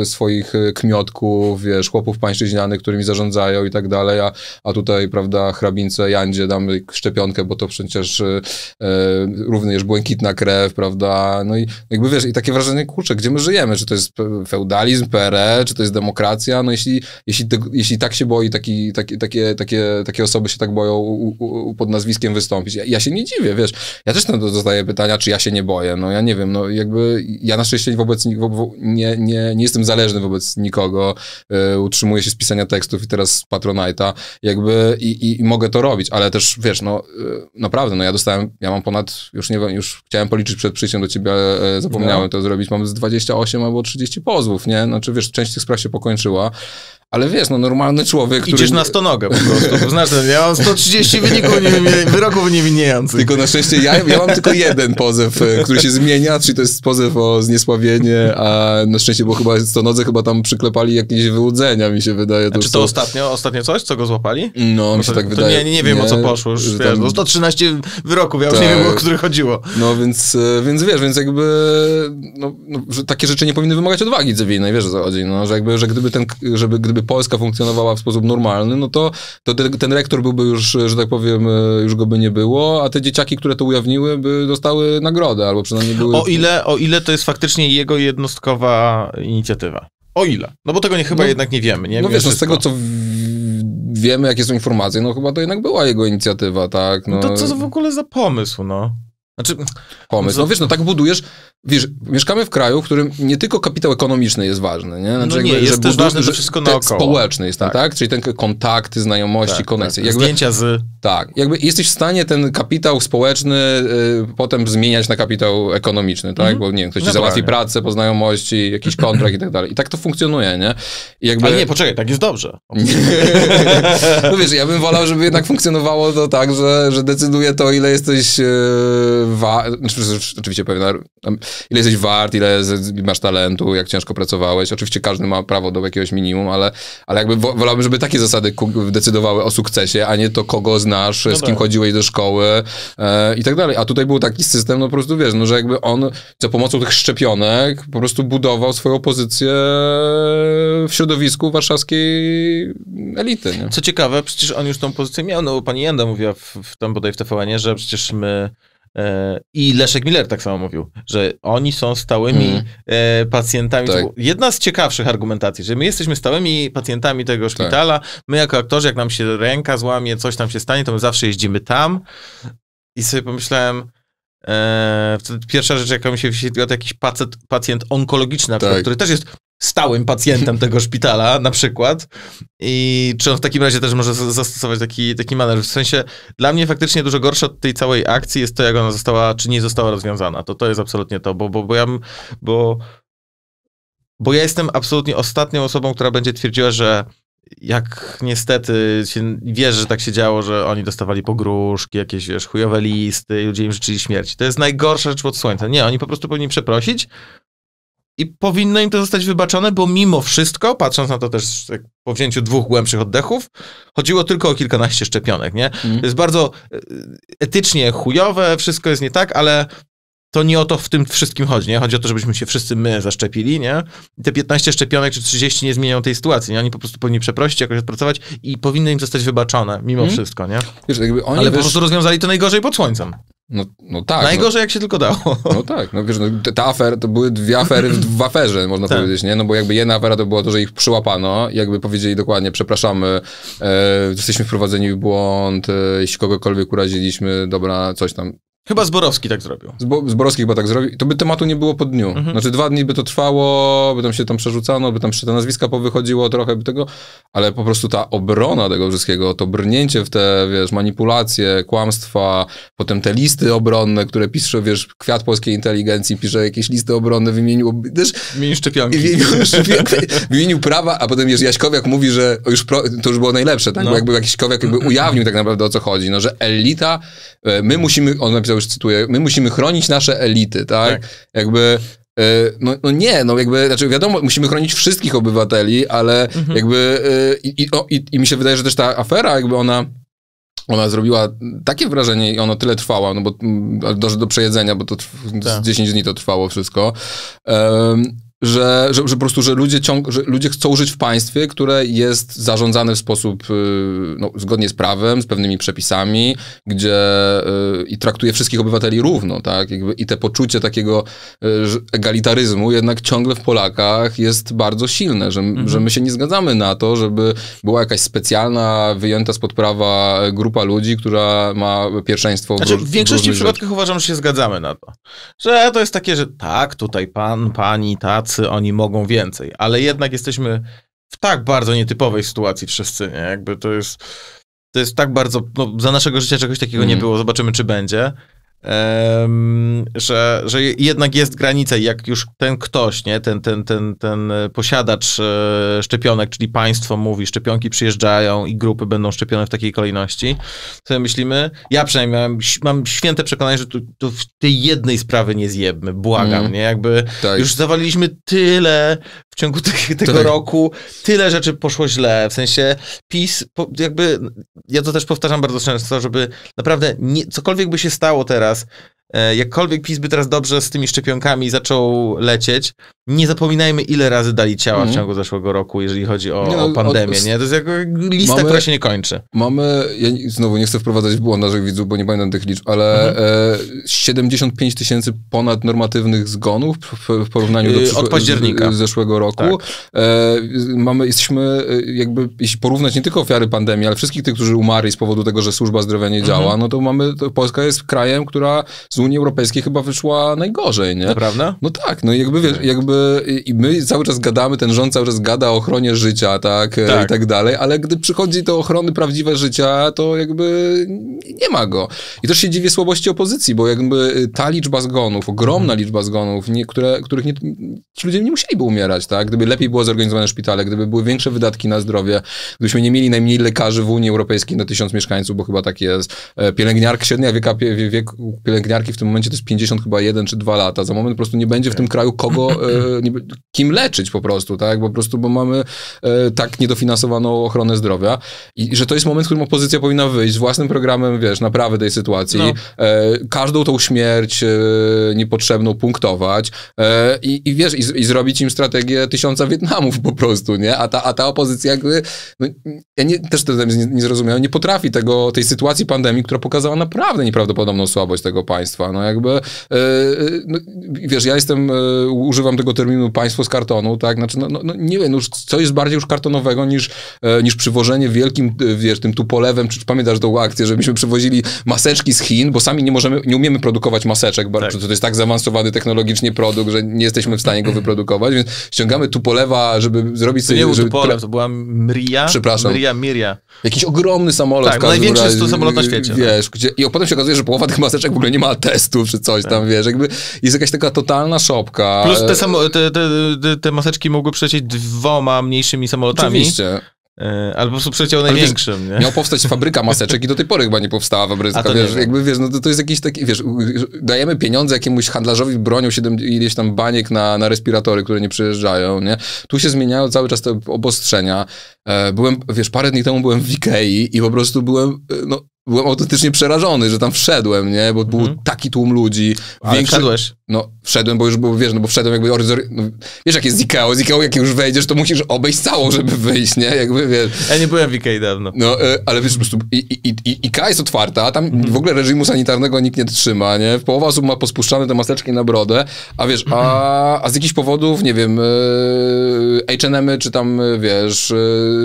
y, swoich kmiotków, wiesz, chłopów pańszczyźnianych, którymi zarządzają i tak dalej, a, a tutaj, prawda, hrabince Jandzie damy szczepionkę, bo to przecież y, y, również błękitna krew, prawda? No i jakby, wiesz, i takie wrażenie, kurczę, gdzie my żyjemy? Czy to jest feudalizm, P R L, czy to jest demokracja? No jeśli, jeśli, te, jeśli tak się boi, taki, taki, takie, takie, takie osoby się tak boją u, u, pod nazwiskiem wystąpić. Ja, ja się nie dziwię, wiesz. Ja też na to dostaję pytania, czy ja się nie boję. No ja nie wiem, no jakby ja na szczęście wobec, wo, nie, nie, nie jestem zależny wobec nikogo. Yy, utrzymuję się z pisania tekstów i teraz z Patronite'a. Jakby i, i, i mogę to robić, ale też, wiesz, no yy, naprawdę, no ja dostałem, ja mam ponad, już nie wiem, już chciałem policzyć przed przyjściem do ciebie, ale yy, zapomniałem no. to zrobić. Mam z dwadzieścia osiem albo trzydzieści pozwów, nie? Znaczy, wiesz, część tych spraw się pokończyła. Ale wiesz, no normalny człowiek, który... Idziesz na stonogę po prostu. Znaczy, ja mam sto trzydzieści wyników nie, wyroków niewinniejących. Tylko na szczęście ja, ja mam tylko jeden pozew, który się zmienia, czyli to jest pozew o zniesławienie, a na szczęście, bo chyba stonodze chyba tam przyklepali jakieś wyłudzenia, mi się wydaje. To czy to ostatnio, ostatnio coś, co go złapali? No, bo mi się to, tak to wydaje. Nie, nie wiem, nie, o co poszło już, wiesz, tam... sto trzynaście wyroków, ja już tak. nie wiem, o których chodziło. No, więc, więc wiesz, więc jakby no, no, że takie rzeczy nie powinny wymagać odwagi cywilnej, wiesz, o co chodzi, no, że jakby, że gdyby ten, żeby, gdyby Polska funkcjonowała w sposób normalny, no to, to ten, ten rektor byłby już, że tak powiem, już go by nie było, a te dzieciaki, które to ujawniły, by dostały nagrodę, albo przynajmniej były... O ile, o ile to jest faktycznie jego jednostkowa inicjatywa. O ile. No bo tego nie, chyba no, jednak nie wiemy. Nie no wiesz, no z tego co wiemy, jakie są informacje, no chyba to jednak była jego inicjatywa, tak? No, no to co w ogóle za pomysł, no? Znaczy, pomysł. No wiesz, no tak budujesz, wiesz, mieszkamy w kraju, w którym nie tylko kapitał ekonomiczny jest ważny, nie? Znaczy, no nie, jakby, jest że też ważne, że wszystko naokoło. Społeczny jest, tak. tak? Czyli ten kontakty, znajomości, tak, konekcje. Tak. Jakby, zdjęcia z... Tak, jakby jesteś w stanie ten kapitał społeczny y, potem zmieniać na kapitał ekonomiczny, tak? Mm-hmm. Bo nie wiem, ktoś ci załatwi pracę, po znajomości, jakiś kontrakt i tak dalej. I tak to funkcjonuje, nie? I jakby... Ale nie, poczekaj, tak jest dobrze. No wiesz, ja bym wolał, żeby jednak funkcjonowało to tak, że, że decyduje to, ile jesteś... Y, Wa oczywiście pewna, ile jesteś wart, ile masz talentu, jak ciężko pracowałeś. Oczywiście każdy ma prawo do jakiegoś minimum, ale, ale jakby wolałbym, żeby takie zasady decydowały o sukcesie, a nie to, kogo znasz, no z kim tak. chodziłeś do szkoły e, i tak dalej. A tutaj był taki system, no po prostu wiesz, no, że jakby on za pomocą tych szczepionek po prostu budował swoją pozycję w środowisku warszawskiej elity. Nie? Co ciekawe, przecież on już tą pozycję miał, no pani Janda mówiła w, w tam bodaj w T V N-ie, że przecież my... I Leszek Miller tak samo mówił, że oni są stałymi mm. pacjentami. Tak. Jedna z ciekawszych argumentacji, że my jesteśmy stałymi pacjentami tego szpitala, tak. my jako aktorzy, jak nam się ręka złamie, coś tam się stanie, to my zawsze jeździmy tam. I sobie pomyślałem, e, pierwsza rzecz, jaka mi się wyświetliła, to jakiś pacjent, pacjent onkologiczny, na przykład, tak. który też jest stałym pacjentem tego szpitala, na przykład. I czy on w takim razie też może zastosować taki, taki manewr? W sensie, dla mnie faktycznie dużo gorsze od tej całej akcji jest to, jak ona została, czy nie została rozwiązana. To to jest absolutnie to, bo, bo, bo ja bo, bo ja jestem absolutnie ostatnią osobą, która będzie twierdziła, że jak niestety się wiesz, że tak się działo, że oni dostawali pogróżki, jakieś wiesz, chujowe listy i ludzie im życzyli śmierci. To jest najgorsza rzecz pod słońcem. Nie, oni po prostu powinni przeprosić, i powinno im to zostać wybaczone, bo mimo wszystko, patrząc na to też po wzięciu dwóch głębszych oddechów, chodziło tylko o kilkanaście szczepionek, nie? Mm. To jest bardzo etycznie chujowe, wszystko jest nie tak, ale to nie o to w tym wszystkim chodzi, nie? Chodzi o to, żebyśmy się wszyscy my zaszczepili, nie? I te piętnaście szczepionek czy trzydzieści nie zmienią tej sytuacji, nie? Oni po prostu powinni przeprosić, jakoś odpracować i powinno im zostać wybaczone mimo mm. wszystko, nie? Wiesz, jakby oni ale wiesz... po prostu rozwiązali to najgorzej pod słońcem. No, no tak. Najgorzej no, jak się tylko dało. No tak, no wiesz, no, ta afera, to były dwie afery w aferze, można tak. powiedzieć, nie? No bo jakby jedna afera to było to, że ich przyłapano, jakby powiedzieli dokładnie, przepraszamy, e, jesteśmy wprowadzeni w błąd, e, jeśli kogokolwiek uraziliśmy, dobra, coś tam. Chyba Zborowski tak zrobił. Zbo- Zborowski chyba tak zrobił. To by tematu nie było po dniu. Mhm. Znaczy dwa dni by to trwało, by tam się tam przerzucano, by tam te nazwiska powychodziło trochę, by tego, ale po prostu ta obrona tego wszystkiego, to brnięcie w te, wiesz, manipulacje, kłamstwa, potem te listy obronne, które pisze, wiesz, Kwiat Polskiej Inteligencji pisze jakieś listy obronne w imieniu... Wiesz, w imieniu szczepionki. W imieniu, w imieniu prawa, a potem wiesz, Jaśkowiak mówi, że już pro, to już było najlepsze, tak? No. Bo jakby Jaśkowiak jakby ujawnił tak naprawdę o co chodzi, no, że elita, my musimy, on napisał, już cytuję, my musimy chronić nasze elity, tak? tak. Jakby No, no nie, no jakby, znaczy wiadomo, musimy chronić wszystkich obywateli, ale mhm. jakby i, i, o, i, i mi się wydaje, że też ta afera jakby ona ona zrobiła takie wrażenie i ona tyle trwała, no bo do, do przejedzenia, bo to tak. dziesięć dni to trwało wszystko, um, że, że, że po prostu, że ludzie, ciąg, że ludzie chcą żyć w państwie, które jest zarządzane w sposób no, zgodnie z prawem, z pewnymi przepisami, gdzie y, i traktuje wszystkich obywateli równo, tak? Jakby, i te poczucie takiego y, egalitaryzmu jednak ciągle w Polakach jest bardzo silne, że, mhm. że my się nie zgadzamy na to, żeby była jakaś specjalna, wyjęta spod prawa grupa ludzi, która ma pierwszeństwo. Znaczy, w, w większości przypadkach uważam, że się zgadzamy na to. Że to jest takie, że tak, tutaj pan, pani, ta oni mogą więcej, ale jednak jesteśmy w tak bardzo nietypowej sytuacji wszyscy, nie? Jakby to jest to jest tak bardzo, no, za naszego życia czegoś takiego mm. nie było, zobaczymy czy będzie, um, że, że jednak jest granica i jak już ten ktoś, nie? Ten, ten, ten, ten posiadacz e, szczepionek, czyli państwo mówi, szczepionki przyjeżdżają i grupy będą szczepione w takiej kolejności, to myślimy, ja przynajmniej mam, mam święte przekonanie, że tu, tu w tej jednej sprawy nie zjebmy, błagam, mm. nie? Jakby tak. już zawaliliśmy tyle w ciągu tych, tego tak. roku, tyle rzeczy poszło źle, w sensie PiS, po, jakby, ja to też powtarzam bardzo często, żeby naprawdę nie, cokolwiek by się stało teraz, jakkolwiek PiS by teraz dobrze z tymi szczepionkami zaczął lecieć, nie zapominajmy, ile razy dali ciała mm. w ciągu zeszłego roku, jeżeli chodzi o, nie, no, o pandemię, od... nie? To jest jak lista, mamy, która się nie kończy. Mamy, ja znowu nie chcę wprowadzać w błąd naszych widzów, bo nie pamiętam tych liczb, ale mhm. e, siedemdziesiąt pięć tysięcy ponad normatywnych zgonów w, w porównaniu do przyszłego, od października. Z, z zeszłego roku. Tak. E, mamy, jesteśmy, jakby, jeśli porównać nie tylko ofiary pandemii, ale wszystkich tych, którzy umarli z powodu tego, że służba zdrowia nie działa, mhm. no to mamy, to Polska jest krajem, która z Unii Europejskiej chyba wyszła najgorzej, nie? Naprawdę? No tak, no jakby, wiesz, jakby i my cały czas gadamy, ten rząd cały czas gada o ochronie życia, tak? tak. I tak dalej, ale gdy przychodzi do ochrony prawdziwe życia, to jakby nie ma go. I też się dziwię słabości opozycji, bo jakby ta liczba zgonów, ogromna mhm. liczba zgonów, nie, które, których nie, ci ludzie nie musieliby umierać, tak? Gdyby lepiej było zorganizowane szpitale, gdyby były większe wydatki na zdrowie, gdybyśmy nie mieli najmniej lekarzy w Unii Europejskiej na tysiąc mieszkańców, bo chyba tak jest. Pielęgniarka, średnia wieka, pie, wieku pielęgniarki w tym momencie to jest pięćdziesiąt chyba jeden czy dwa lata. Za moment po prostu nie będzie w tym kraju kogo, e, nie, kim leczyć po prostu, tak? Bo po prostu, bo mamy e, tak niedofinansowaną ochronę zdrowia i że to jest moment, w którym opozycja powinna wyjść z własnym programem, wiesz, naprawy tej sytuacji. No. E, każdą tą śmierć e, niepotrzebną punktować e, i, i wiesz, i, i zrobić im strategię tysiąca Wietnamów po prostu, nie? A ta, a ta opozycja jakby, no, ja nie, też to nie, nie zrozumiałem, nie potrafi tego, tej sytuacji pandemii, która pokazała naprawdę nieprawdopodobną słabość tego państwa. No jakby, yy, no, wiesz, ja jestem, yy, używam tego terminu państwo z kartonu, tak, znaczy, no, no nie wiem, już, co jest bardziej już kartonowego niż, yy, niż przywożenie wielkim, yy, wiesz, tym Tupolewem, czy, czy pamiętasz tą akcję, że myśmy przywozili maseczki z Chin, bo sami nie możemy, nie umiemy produkować maseczek, tak. To jest tak zaawansowany technologicznie produkt, że nie jesteśmy w stanie go wyprodukować, więc ściągamy Tupolewa, żeby zrobić sobie... To nie był Tupolew, to była Mria, przepraszam. Mria, Miria. Jakiś ogromny samolot. Tak, największy razie, stu samolot na świecie. Wiesz, tak. Gdzie, i potem się okazuje, że połowa tych maseczek w ogóle nie ma testów, czy coś tak. tam, wiesz, jakby jest jakaś taka totalna szopka. Plus te, samo, te, te, te maseczki mogły przelecieć dwoma mniejszymi samolotami. Oczywiście. Albo po prostu przeciął największym, nie? Miał powstać fabryka maseczek i do tej pory chyba nie powstała fabryka, wiesz, nie. Jakby, wiesz, no to, to jest jakiś taki, wiesz, dajemy pieniądze jakiemuś handlarzowi bronią siedem, ileś tam baniek na, na respiratory, które nie przyjeżdżają, nie? Tu się zmieniają cały czas te obostrzenia. Byłem, wiesz, parę dni temu byłem w Ikei i po prostu byłem, no, byłem autentycznie przerażony, że tam wszedłem, nie? Bo był mhm. taki tłum ludzi. Ale większy... wszedłeś? No, wszedłem, bo już, bo, wiesz, no bo wszedłem jakby... No, wiesz, jak jest z Ikeo, z Ikeo, jak już wejdziesz, to musisz obejść całą, żeby wyjść, nie? Jakby, wiesz... Ja nie byłem w Ikei dawno. No, ale wiesz, po prostu i, i, i, Ikea jest otwarta, tam mhm. w ogóle reżimu sanitarnego nikt nie trzyma, nie? Połowa osób ma pospuszczane te maseczki na brodę, a wiesz, a, a z jakichś powodów, nie wiem, H and M-y, czy tam, wiesz,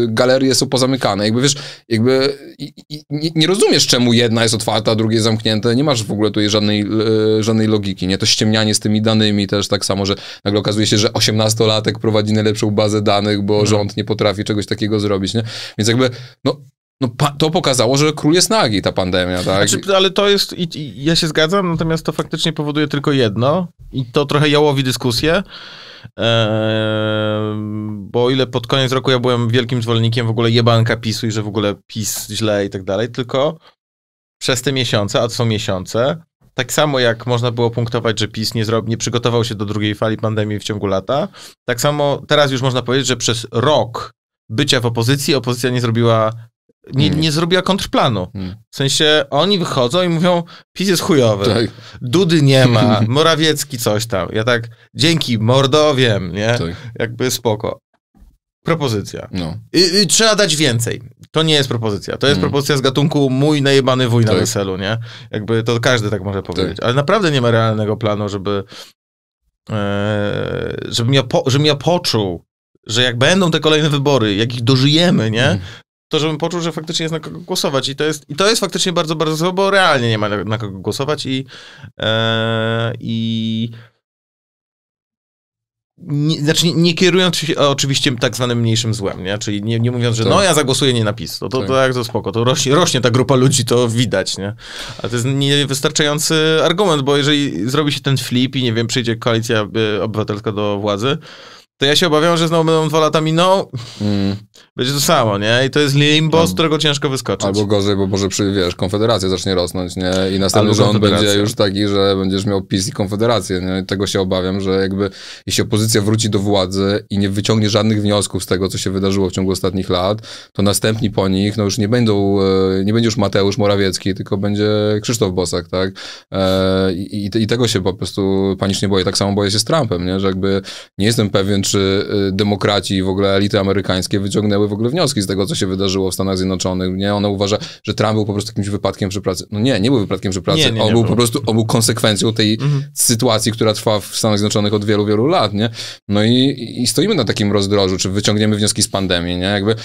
galerie są pozamykane. Jakby, wiesz, jakby... I, i, nie rozumiem, wiesz, czemu jedna jest otwarta, a drugie jest zamknięte. Nie masz w ogóle tutaj żadnej, e, żadnej logiki, nie? To ściemnianie z tymi danymi też tak samo, że nagle okazuje się, że osiemnastolatek prowadzi najlepszą bazę danych, bo no. rząd nie potrafi czegoś takiego zrobić, nie? Więc jakby, no, no to pokazało, że król jest nagi ta pandemia, tak? Znaczy, ale to jest, i, i ja się zgadzam, natomiast to faktycznie powoduje tylko jedno i to trochę jałowi dyskusję, Eee, bo o ile pod koniec roku ja byłem wielkim zwolennikiem w ogóle jebanka PiSu i że w ogóle PiS źle i tak dalej, tylko przez te miesiące, a to są miesiące, Tak samo jak można było punktować, że PiS nie, zrobi, nie przygotował się do drugiej fali pandemii w ciągu lata, tak samo teraz już można powiedzieć, że przez rok bycia w opozycji opozycja nie zrobiła, nie, hmm. nie zrobiła kontrplanu. Hmm. W sensie oni wychodzą i mówią, PiS jest chujowy, tak. Dudy nie ma, Morawiecki coś tam. Ja tak, dzięki, mordowiem, nie? Tak. Jakby spoko. Propozycja. No. I, i trzeba dać więcej. To nie jest propozycja. To jest mm. propozycja z gatunku mój najebany wuj na tak. weselu, nie? Jakby to każdy tak może powiedzieć. Tak. Ale naprawdę nie ma realnego planu, żeby e, żebym ja, po, żebym ja poczuł, że jak będą te kolejne wybory, jak ich dożyjemy, nie? Mm. To żebym poczuł, że faktycznie jest na kogo głosować. I to jest, i to jest faktycznie bardzo, bardzo złe, bo realnie nie ma na, na kogo głosować i e, i Nie, znaczy nie, nie kierując się oczywiście tak zwanym mniejszym złem, nie? Czyli nie, nie mówiąc, że tak. no ja zagłosuję nie na PiS, to, to, tak. to, to, to spoko, to rośnie, rośnie ta grupa ludzi, to widać, nie? Ale to jest niewystarczający argument, bo jeżeli zrobi się ten flip i nie wiem, przyjdzie koalicja y, obywatelska do władzy, to ja się obawiam, że znowu będą dwa lata miną, mm. będzie to samo, nie? I to jest limbo, no. z którego ciężko wyskoczyć. Albo gorzej, bo może, przy, wiesz, Konfederacja zacznie rosnąć, nie? I następny rząd będzie już taki, że będziesz miał PiS i Konfederację, nie? I tego się obawiam, że jakby, jeśli opozycja wróci do władzy i nie wyciągnie żadnych wniosków z tego, co się wydarzyło w ciągu ostatnich lat, to następni po nich, no już nie będą, nie będzie już Mateusz Morawiecki, tylko będzie Krzysztof Bosak, tak? I, i, i tego się po prostu panicznie boję. Tak samo boję się z Trumpem, nie? Że jakby nie jestem pewien, czy demokraci i w ogóle elity amerykańskie wyciągnęły w ogóle wnioski z tego, co się wydarzyło w Stanach Zjednoczonych, nie? Ona uważa, że Trump był po prostu jakimś wypadkiem przy pracy. No nie, nie był wypadkiem przy pracy. Nie, nie, on nie był po prostu, on był konsekwencją tej mhm. sytuacji, która trwa w Stanach Zjednoczonych od wielu, wielu lat, nie? No i, i stoimy na takim rozdrożu, czy wyciągniemy wnioski z pandemii, nie? Jakby y,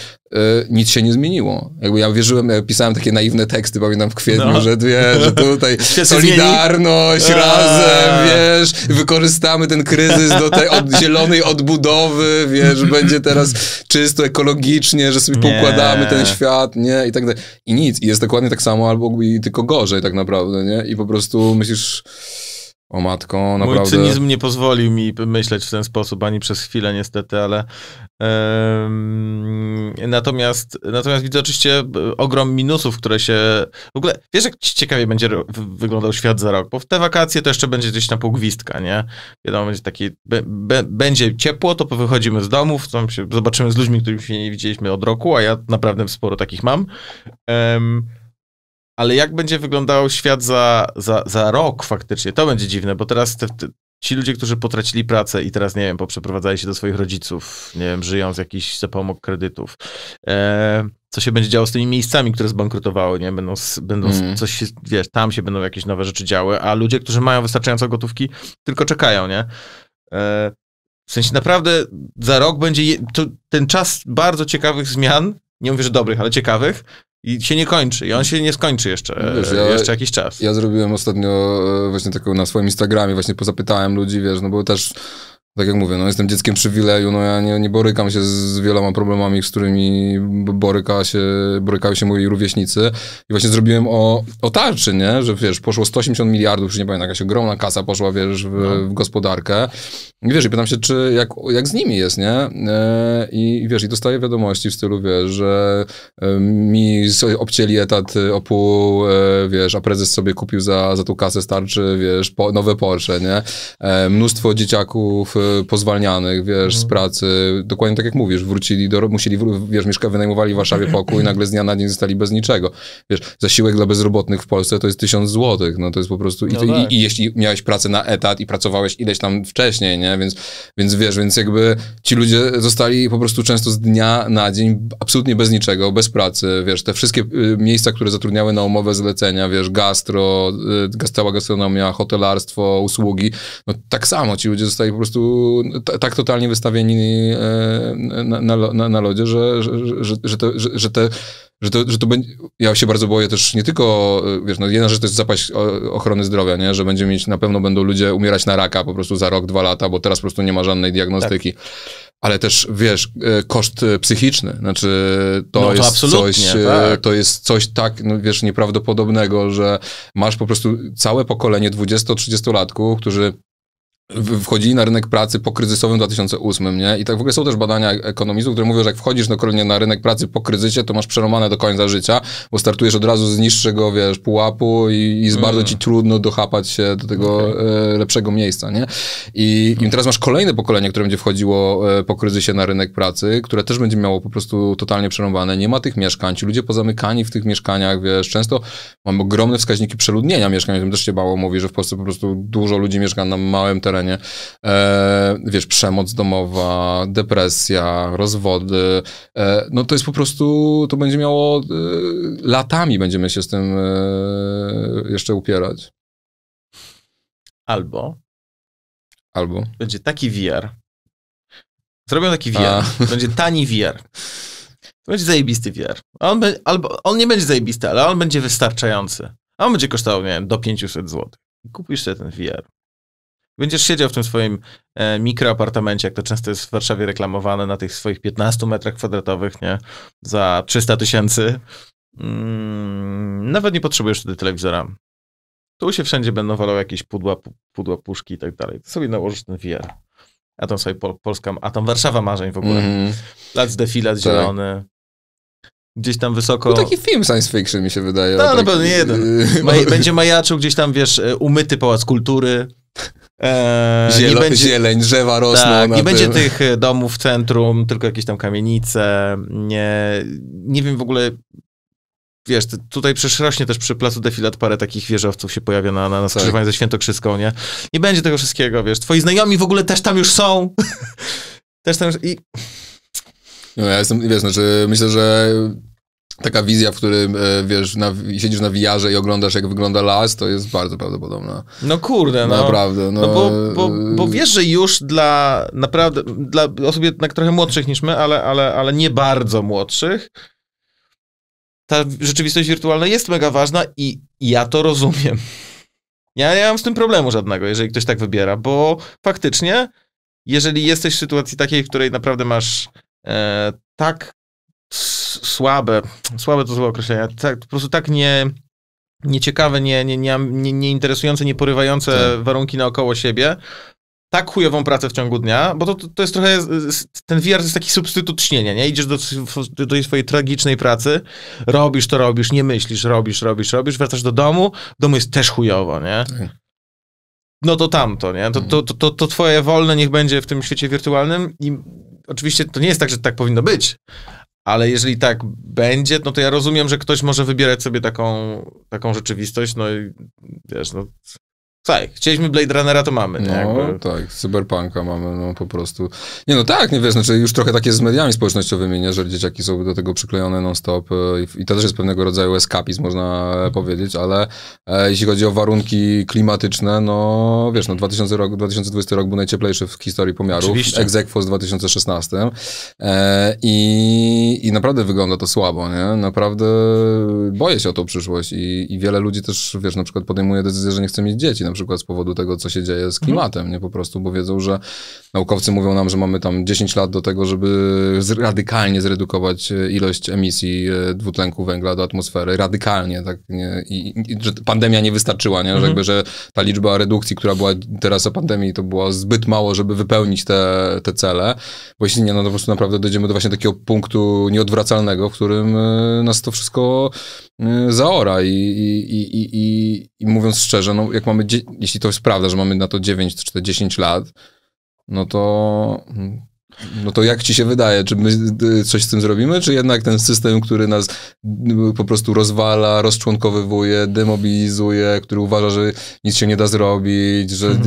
nic się nie zmieniło. Jakby ja wierzyłem, ja pisałem takie naiwne teksty, pamiętam w kwietniu, no. że, wie, że tutaj solidarność razem, wiesz, wykorzystamy ten kryzys do tej od zielonej odbudowy, budowy, wiesz, będzie teraz czysto, ekologicznie, że sobie nie. poukładamy ten świat, nie, i tak dalej. I nic, i jest dokładnie tak samo, albo i tylko gorzej tak naprawdę, nie, i po prostu myślisz, o matko, naprawdę. Mój cynizm nie pozwolił mi myśleć w ten sposób, ani przez chwilę niestety, ale ym, natomiast, natomiast widzę oczywiście ogrom minusów, które się, w ogóle, wiesz, jak ciekawie będzie wyglądał świat za rok, bo w te wakacje to jeszcze będzie gdzieś na pół gwizdka, nie? Wiadomo, będzie taki, be, be, będzie ciepło, to wychodzimy z domów, tam się zobaczymy z ludźmi, którymi się nie widzieliśmy od roku, a ja naprawdę sporo takich mam. Ym, Ale jak będzie wyglądał świat za, za, za rok faktycznie, to będzie dziwne, bo teraz te, te, ci ludzie, którzy potracili pracę i teraz, nie wiem, poprzeprowadzali się do swoich rodziców, nie wiem, żyją z jakichś zapomok kredytów, e, co się będzie działo z tymi miejscami, które zbankrutowały, nie? Będą, będą mm. coś, się, wiesz, tam się będą jakieś nowe rzeczy działy, a ludzie, którzy mają wystarczająco gotówki, tylko czekają, nie? E, w sensie naprawdę za rok będzie je, to, ten czas bardzo ciekawych zmian, nie mówię, że dobrych, ale ciekawych, i się nie kończy. I on się nie skończy jeszcze, wiesz, ja, jeszcze jakiś czas. Ja zrobiłem ostatnio właśnie taką na swoim Instagramie, właśnie pozapytałem ludzi, wiesz, no bo też, tak jak mówię, no jestem dzieckiem przywileju, no ja nie, nie borykam się z wieloma problemami, z którymi boryka się, borykały się moi rówieśnicy. I właśnie zrobiłem o, o tarczy, nie? Że wiesz, poszło sto osiemdziesiąt miliardów, czy nie pamiętam, jakaś ogromna kasa poszła, wiesz, w, no. w gospodarkę. I wiesz, i pytam się, czy, jak, jak z nimi jest, nie? I, i wiesz, i dostaję wiadomości w stylu, wiesz, że mi obcięli etat o pół, wiesz, a prezes sobie kupił za, za tą kasę z tarczy, wiesz, po, nowe Porsche, nie? Mnóstwo dzieciaków pozwalnianych, wiesz, mm. z pracy. Dokładnie tak jak mówisz, wrócili do, musieli, wiesz, mieszka, wynajmowali w Warszawie pokój i nagle z dnia na dzień zostali bez niczego. Wiesz, zasiłek dla bezrobotnych w Polsce to jest tysiąc złotych, no to jest po prostu, i, no tak. i, i jeśli miałeś pracę na etat i pracowałeś ileś tam wcześniej, nie, więc, więc wiesz, więc jakby ci ludzie zostali po prostu często z dnia na dzień absolutnie bez niczego, bez pracy, wiesz, te wszystkie y, miejsca, które zatrudniały na umowę zlecenia, wiesz, gastro, y, cała gastronomia, hotelarstwo, usługi, no tak samo ci ludzie zostali po prostu tak totalnie wystawieni na, na, na, na lodzie, że, że, że, że, te, że, że, te, że, to, że to będzie... Ja się bardzo boję też nie tylko... Wiesz, no jedna rzecz to jest zapaść ochrony zdrowia, nie? Że będzie mieć, na pewno będą ludzie umierać na raka po prostu za rok, dwa lata, bo teraz po prostu nie ma żadnej diagnostyki. Tak. Ale też, wiesz, koszt psychiczny, znaczy to, no, to jest coś, tak. to jest coś tak, no, wiesz, nieprawdopodobnego, że masz po prostu całe pokolenie dwudziestu-trzydziestolatków, którzy wchodzili na rynek pracy po kryzysowym dwa tysiące ósmym, nie? I tak w ogóle są też badania ekonomistów, które mówią, że jak wchodzisz no, na rynek pracy po kryzysie, to masz przerąbane do końca życia, bo startujesz od razu z niższego, wiesz, pułapu i, i jest mm. bardzo ci trudno dochapać się do tego okay. lepszego miejsca, nie? I, I teraz masz kolejne pokolenie, które będzie wchodziło po kryzysie na rynek pracy, które też będzie miało po prostu totalnie przerąbane. Nie ma tych mieszkań, ci ludzie pozamykani w tych mieszkaniach, wiesz, często mamy ogromne wskaźniki przeludnienia mieszkań, o tym też się mało mówi, że w Polsce po prostu dużo ludzi mieszka na małym terenie. E, wiesz, przemoc domowa, depresja, rozwody, e, no to jest po prostu, to będzie miało, e, latami będziemy się z tym e, jeszcze upierać. Albo Albo będzie taki V R, zrobią taki V R, A. będzie tani V R, to będzie zajebisty V R, a on, be, albo, on nie będzie zajebisty, ale on będzie wystarczający, a on będzie kosztował, nie wiem, do pięćset złotych. Kupisz sobie ten V R. Będziesz siedział w tym swoim e, mikroapartamencie, jak to często jest w Warszawie reklamowane, na tych swoich piętnastu metrach kwadratowych, nie? Za trzysta tysięcy. Mm, nawet nie potrzebujesz wtedy telewizora. Tu się wszędzie będą walały jakieś pudła, pudła puszki i tak dalej. To sobie nałożysz ten V R. A tam sobie Pol Polska, a tam Warszawa marzeń w ogóle. Mm. Plac Defilat Zielony. Gdzieś tam wysoko... No taki film science fiction mi się wydaje. No, na pewno nie jeden. Maj będzie majaczył gdzieś tam, wiesz, umyty Pałac Kultury. Eee, Zielo, nie będzie, zieleń, drzewa rosną. Tak, nie tym. Będzie tych domów w centrum, tylko jakieś tam kamienice. Nie, nie wiem w ogóle, wiesz, tutaj przecież rośnie też przy placu Defilat parę takich wieżowców się pojawia na, na, na skrzyżowaniu tak. ze Świętokrzyską, nie? Nie będzie tego wszystkiego, wiesz. Twoi znajomi w ogóle też tam już są. też tam już i... No ja jestem, wiesz, znaczy myślę, że... Taka wizja, w której, wiesz, na, siedzisz na wijarze i oglądasz, jak wygląda las, to jest bardzo prawdopodobna. No kurde, no. Naprawdę, no. no bo, bo, bo wiesz, że już dla naprawdę, dla osób jednak trochę młodszych niż my, ale, ale, ale nie bardzo młodszych, ta rzeczywistość wirtualna jest mega ważna i ja to rozumiem. Ja nie mam z tym problemu żadnego, jeżeli ktoś tak wybiera, bo faktycznie, jeżeli jesteś w sytuacji takiej, w której naprawdę masz e, tak słabe, słabe to złe określenie, tak, po prostu tak nie, nieciekawe, nie, nie, nie, nie interesujące, nie porywające tak. warunki naokoło siebie, tak chujową pracę w ciągu dnia, bo to, to jest trochę, ten V R to jest taki substytut śnienia, nie? Idziesz do, do swojej tragicznej pracy, robisz to, robisz, nie myślisz, robisz, robisz, robisz, wracasz do domu, w domu jest też chujowo, nie? Tak. No to tamto, nie? To, to, to, to twoje wolne niech będzie w tym świecie wirtualnym i oczywiście to nie jest tak, że tak powinno być, ale jeżeli tak będzie, no to ja rozumiem, że ktoś może wybierać sobie taką, taką rzeczywistość, no i wiesz, no... Tak, chcieliśmy Blade Runnera, to mamy, nie? No, jakby. Tak, cyberpunka mamy, no po prostu. Nie, no tak, nie wiesz, znaczy już trochę takie z mediami społecznościowymi, nie? Że dzieciaki są do tego przyklejone non-stop i, i to też jest pewnego rodzaju eskapizm, można powiedzieć, ale e, jeśli chodzi o warunki klimatyczne, no wiesz, no dwa tysiące rok, dwa tysiące dwudziesty rok był najcieplejszy w historii pomiarów, ex aequo z dwa tysiące szesnastym e, i, i naprawdę wygląda to słabo, nie? Naprawdę boję się o tą przyszłość i, i wiele ludzi też, wiesz, na przykład podejmuje decyzję, że nie chce mieć dzieci, na Na przykład z powodu tego, co się dzieje z klimatem, mhm. nie po prostu, bo wiedzą, że naukowcy mówią nam, że mamy tam dziesięć lat do tego, żeby radykalnie zredukować ilość emisji dwutlenku węgla do atmosfery, radykalnie, tak, nie, i, i że pandemia nie wystarczyła, nie, mhm. że jakby, że ta liczba redukcji, która była teraz o pandemii, to była zbyt mało, żeby wypełnić te, te cele, bo jeśli nie, no to po prostu naprawdę dojdziemy do właśnie takiego punktu nieodwracalnego, w którym nas to wszystko zaora i, i, i, i, i, i mówiąc szczerze, no jak mamy, jeśli to jest prawda, że mamy na to dziewięć czy dziesięć lat, no to, no to jak ci się wydaje, czy my coś z tym zrobimy, czy jednak ten system, który nas po prostu rozwala, rozczłonkowywuje, demobilizuje, który uważa, że nic się nie da zrobić, że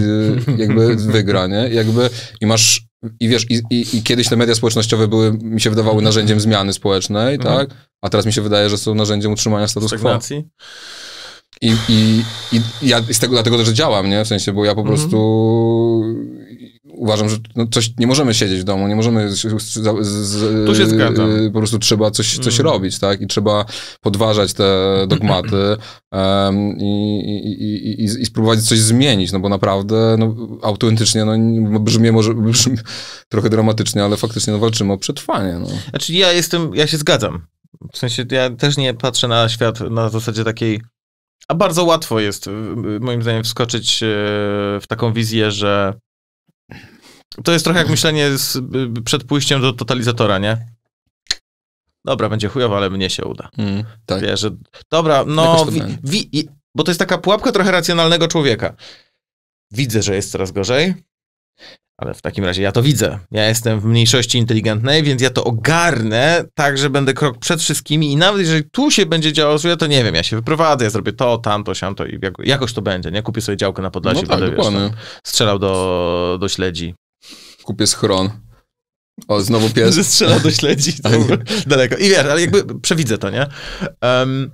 jakby wygra, nie? Jakby, i masz, i wiesz, i, i, i kiedyś te media społecznościowe były, mi się wydawały narzędziem zmiany społecznej, mhm. tak? A teraz mi się wydaje, że są narzędziem utrzymania status quo. I, i, i ja z tego, dlatego też działam, nie? W sensie, bo ja po mm-hmm. prostu uważam, że no coś, nie możemy siedzieć w domu, nie możemy z, z, z, tu się zgadzam. Y, po prostu trzeba coś, coś mm. robić, tak? I trzeba podważać te dogmaty um, i, i, i, i spróbować coś zmienić, no bo naprawdę no, autentycznie, no brzmi może brzmi trochę dramatycznie, ale faktycznie no, walczymy o przetrwanie. No. Znaczy ja jestem, ja się zgadzam. W sensie ja też nie patrzę na świat na zasadzie takiej. A bardzo łatwo jest, moim zdaniem, wskoczyć w taką wizję, że To jest trochę jak myślenie z, przed pójściem do totalizatora, nie? Dobra, będzie chujowo, ale mnie się uda. Mm, tak. Wiesz, że, dobra, no... Wi, wi, bo to jest taka pułapka trochę racjonalnego człowieka. Widzę, że jest coraz gorzej, ale w takim razie ja to widzę. Ja jestem w mniejszości inteligentnej, więc ja to ogarnę tak, że będę krok przed wszystkimi i nawet jeżeli tu się będzie działo, to nie wiem, ja się wyprowadzę, ja zrobię to, tamto, siamto i jakoś to będzie, nie? Kupię sobie działkę na Podlasie, no tak, będę, wiesz, tam, strzelał do, do śledzi. Kupię schron. O, znowu pies. Że strzela do śledzi. Daleko. I wiesz, ale jakby przewidzę to, nie? Um,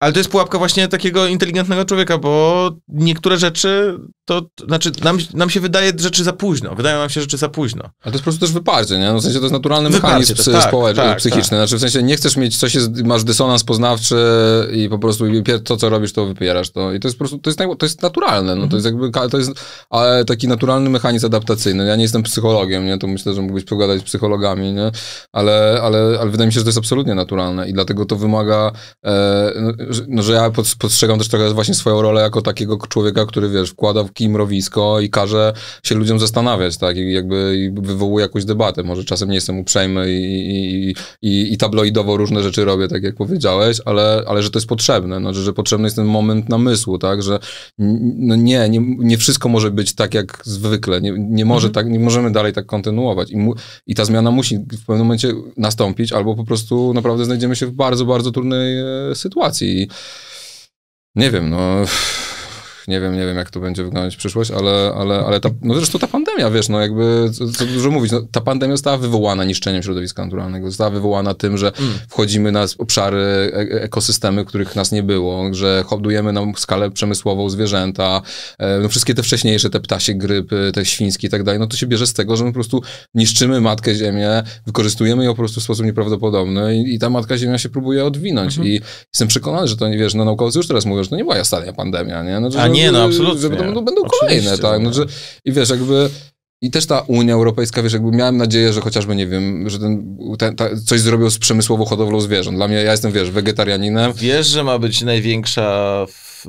ale to jest pułapka właśnie takiego inteligentnego człowieka, bo niektóre rzeczy, to znaczy nam, nam się wydaje rzeczy za późno. Wydają nam się rzeczy za późno. Ale to jest po prostu też wyparcie, nie? No, w sensie to jest naturalny wyparcie, mechanizm tak, społeczny, tak, psychiczny. Tak. Znaczy w sensie nie chcesz mieć coś, jest, masz dysonans poznawczy i po prostu to, co robisz, to wypierasz to. I to jest po prostu, to jest, to jest naturalne. No, to jest jakby, to jest ale taki naturalny mechanizm adaptacyjny. Ja nie jestem psychologiem, nie? To myślę, że mógłbyś pogadać z psychologami, nie? Ale, ale, ale wydaje mi się, że to jest absolutnie naturalne i dlatego to wymaga... E, no, No, że ja postrzegam też trochę właśnie swoją rolę jako takiego człowieka, który, wiesz, wkłada w kij mrowisko i każe się ludziom zastanawiać, tak? I jakby wywołuje jakąś debatę. Może czasem nie jestem uprzejmy i, i, i, i tabloidowo różne rzeczy robię, tak jak powiedziałeś, ale, ale że to jest potrzebne, no, że, że potrzebny jest ten moment namysłu, tak? Że no nie, nie, nie wszystko może być tak jak zwykle. Nie, nie, może mhm. tak, nie możemy dalej tak kontynuować. I, mu, I ta zmiana musi w pewnym momencie nastąpić, albo po prostu naprawdę znajdziemy się w bardzo, bardzo trudnej e, sytuacji. I nie wiem, no nie wiem, nie wiem, jak to będzie wyglądać przyszłość, ale, ale, ale ta, no zresztą ta pandemia, wiesz, no jakby, co, co dużo mówić, no, ta pandemia została wywołana niszczeniem środowiska naturalnego, została wywołana tym, że mm. wchodzimy na obszary, ekosystemy, których nas nie było, że hodujemy na skalę przemysłową zwierzęta, no wszystkie te wcześniejsze, te ptasie grypy, te świńskie i tak dalej, no to się bierze z tego, że my po prostu niszczymy matkę ziemię, wykorzystujemy ją po prostu w sposób nieprawdopodobny i, i ta matka ziemia się próbuje odwinąć mm-hmm. i jestem przekonany, że to, wiesz, no naukowcy już teraz mówią, że to nie była ostatnia pandemia, nie? No, że, nie, no absolutnie. Że będą, będą kolejne, tak. No, że, i wiesz, jakby... I też ta Unia Europejska, wiesz, jakby miałem nadzieję, że chociażby, nie wiem, że ten, ten, ta, coś zrobił z przemysłową hodowlą zwierząt. Dla mnie, ja jestem, wiesz, wegetarianinem. Wiesz, że ma być największa... W,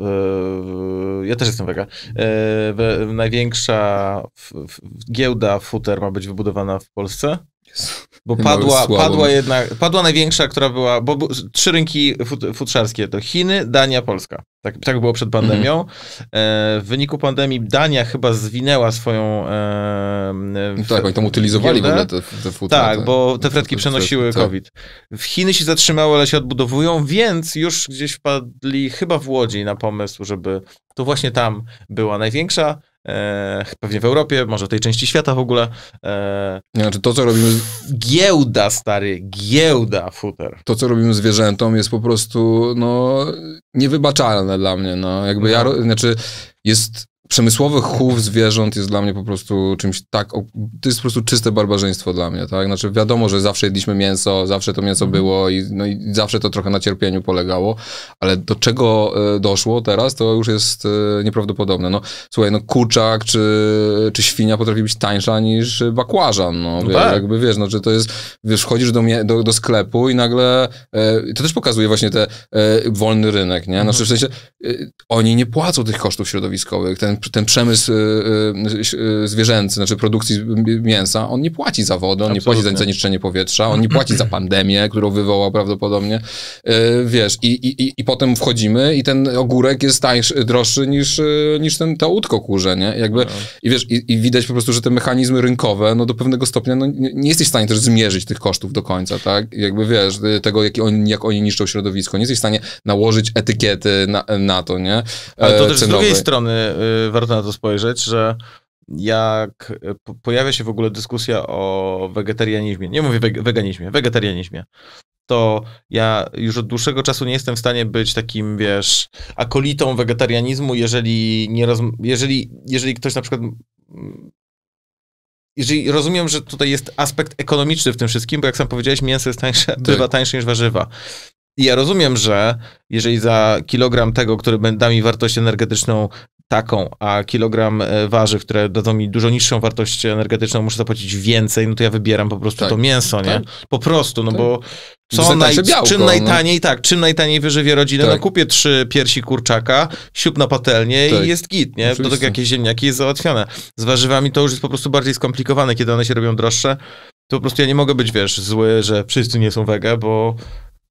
ja też jestem wega. W, największa w, w, giełda futer ma być wybudowana w Polsce? Bo padła, padła jednak, padła największa, która była, bo bu, trzy rynki fut, futrzarskie to Chiny, Dania, Polska. Tak, tak było przed pandemią. Mm-hmm. E, w wyniku pandemii Dania chyba zwinęła swoją... E, w, tak, oni tam utylizowali w ogóle te, te futra. Tak, te, bo te fretki te, przenosiły te, COVID. Tak. W Chiny się zatrzymały, ale się odbudowują, więc już gdzieś wpadli chyba w Łodzi na pomysł, żeby to właśnie tam była największa. E, pewnie w Europie, może tej części świata w ogóle. E, znaczy to, co robimy... Z... Giełda, stary, giełda futer. To, co robimy zwierzętom jest po prostu, no, niewybaczalne dla mnie, no. Jakby no. ja, znaczy, jest... Przemysłowy chów zwierząt jest dla mnie po prostu czymś tak... To jest po prostu czyste barbarzyństwo dla mnie, tak? Znaczy wiadomo, że zawsze jedliśmy mięso, zawsze to mięso było i, no i zawsze to trochę na cierpieniu polegało, ale do czego doszło teraz, to już jest nieprawdopodobne. No słuchaj, no kurczak czy, czy świnia potrafi być tańsza niż bakłażan, no. Wie, tak. Jakby wiesz, no, że to jest... Wiesz, chodzisz do, mnie, do, do sklepu i nagle... E, to też pokazuje właśnie te e, wolny rynek, nie? Znaczy w sensie e, oni nie płacą tych kosztów środowiskowych. Ten Ten przemysł y, y, y, zwierzęcy, znaczy produkcji mięsa, on nie płaci za wodę, on absolutnie nie płaci za zanieczyszczenie powietrza, on nie płaci za pandemię, którą wywołał prawdopodobnie. Y, wiesz, i, i, i potem wchodzimy i ten ogórek jest tańszy, droższy niż, niż ten, to łódko kurze, nie? Jakby, no. I wiesz, i, i widać po prostu, że te mechanizmy rynkowe, no do pewnego stopnia, no, nie, nie jesteś w stanie też zmierzyć tych kosztów do końca, tak? Jakby wiesz, tego, jak oni, jak oni niszczą środowisko, nie jesteś w stanie nałożyć etykiety na, na to, nie? Ale to też cenowej. Z drugiej strony... Y warto na to spojrzeć, że jak pojawia się w ogóle dyskusja o wegetarianizmie, nie mówię we weganizmie, wegetarianizmie, to ja już od dłuższego czasu nie jestem w stanie być takim, wiesz, akolitą wegetarianizmu, jeżeli nie roz... jeżeli, jeżeli ktoś na przykład... Jeżeli rozumiem, że tutaj jest aspekt ekonomiczny w tym wszystkim, bo jak sam powiedziałeś, mięso jest tańsze, bywa tańsze niż warzywa. I ja rozumiem, że jeżeli za kilogram tego, który da mi wartość energetyczną, taką, a kilogram warzyw, które dadzą mi dużo niższą wartość energetyczną, muszę zapłacić więcej, no to ja wybieram po prostu tak. to mięso, nie? Tak. Po prostu, no tak. bo co naj, białko, czym najtaniej, no. tak, czym najtaniej wyżywię rodzinę, tak. no kupię trzy piersi kurczaka, siup na patelnię tak. i jest git, nie? To tak jakieś ziemniaki jest załatwione. Z warzywami to już jest po prostu bardziej skomplikowane, kiedy one się robią droższe, to po prostu ja nie mogę być, wiesz, zły, że wszyscy nie są wege, bo...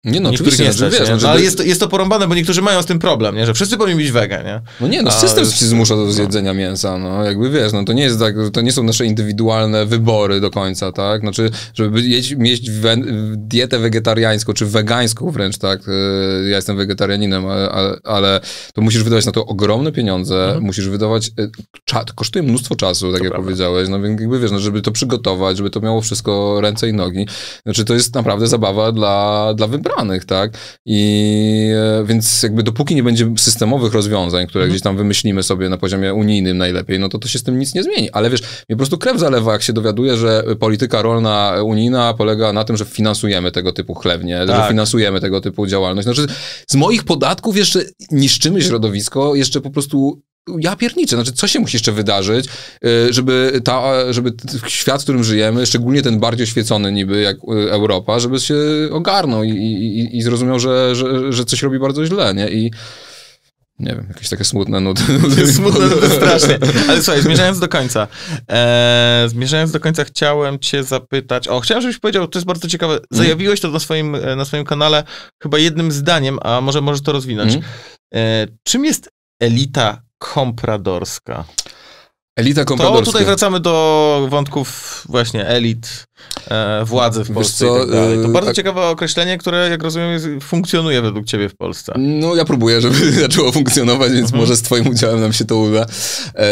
Nie no, niektórych nie stać, wiesz, nie? No, żeby... Ale jest to, jest to porąbane, bo niektórzy mają z tym problem, nie? Że wszyscy powinni być wege, nie? No nie, no system ale... się zmusza do zjedzenia no. mięsa, no jakby wiesz, no to nie jest tak, to nie są nasze indywidualne wybory do końca, tak? Znaczy, żeby jeść, mieć we, dietę wegetariańską, czy wegańską wręcz, tak? Ja jestem wegetarianinem, ale, ale to musisz wydawać na to ogromne pieniądze, mhm. musisz wydawać, czat, kosztuje mnóstwo czasu, tak to jak prawda. powiedziałeś, no jakby wiesz, no żeby to przygotować, żeby to miało wszystko ręce i nogi, znaczy to jest naprawdę zabawa dla, dla wybranych. Tak? I więc jakby dopóki nie będzie systemowych rozwiązań, które mhm. gdzieś tam wymyślimy sobie na poziomie unijnym najlepiej, no to to się z tym nic nie zmieni. Ale wiesz, mnie po prostu krew zalewa, jak się dowiaduję, że polityka rolna unijna polega na tym, że finansujemy tego typu chlewnie, tak. że finansujemy tego typu działalność. Znaczy, z moich podatków jeszcze niszczymy środowisko, jeszcze po prostu ja pierniczę, znaczy co się musi jeszcze wydarzyć, żeby, ta, żeby świat, w którym żyjemy, szczególnie ten bardziej oświecony niby jak Europa, żeby się ogarnął i, i, i zrozumiał, że, że, że coś robi bardzo źle, nie? I nie wiem, jakieś takie smutne nuty. Smutne nuty, strasznie. Ale słuchaj, zmierzając do końca, e, zmierzając do końca chciałem cię zapytać, o, chciałem, żebyś powiedział, to jest bardzo ciekawe, zajawiłeś to na swoim, na swoim kanale chyba jednym zdaniem, a może możesz to rozwinąć. E, czym jest elita kompradorska? Elita kompradorska. To tutaj wracamy do wątków właśnie elit, e, władzy w Polsce i tak dalej. To bardzo a... ciekawe określenie, które jak rozumiem jest, funkcjonuje według ciebie w Polsce. No ja próbuję, żeby zaczęło funkcjonować, więc mhm. może z twoim udziałem nam się to uda. E,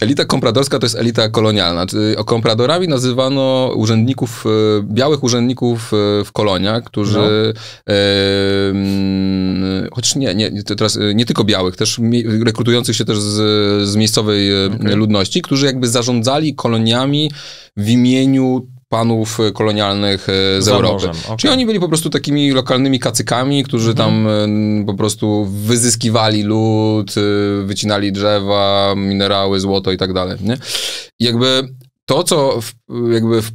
elita kompradorska to jest elita kolonialna. Czyli kompradorami nazywano urzędników, e, białych urzędników e, w koloniach, którzy... No. E, m, chociaż nie, nie, teraz, nie tylko białych, też mi, rekrutujących się też z, z miejscowej okay. ludności, którzy jakby zarządzali koloniami w imieniu panów kolonialnych z Europy. Okay. Czyli oni byli po prostu takimi lokalnymi kacykami, którzy tam mm. po prostu wyzyskiwali lud, wycinali drzewa, minerały, złoto i tak dalej. Nie? I jakby to, co w, jakby w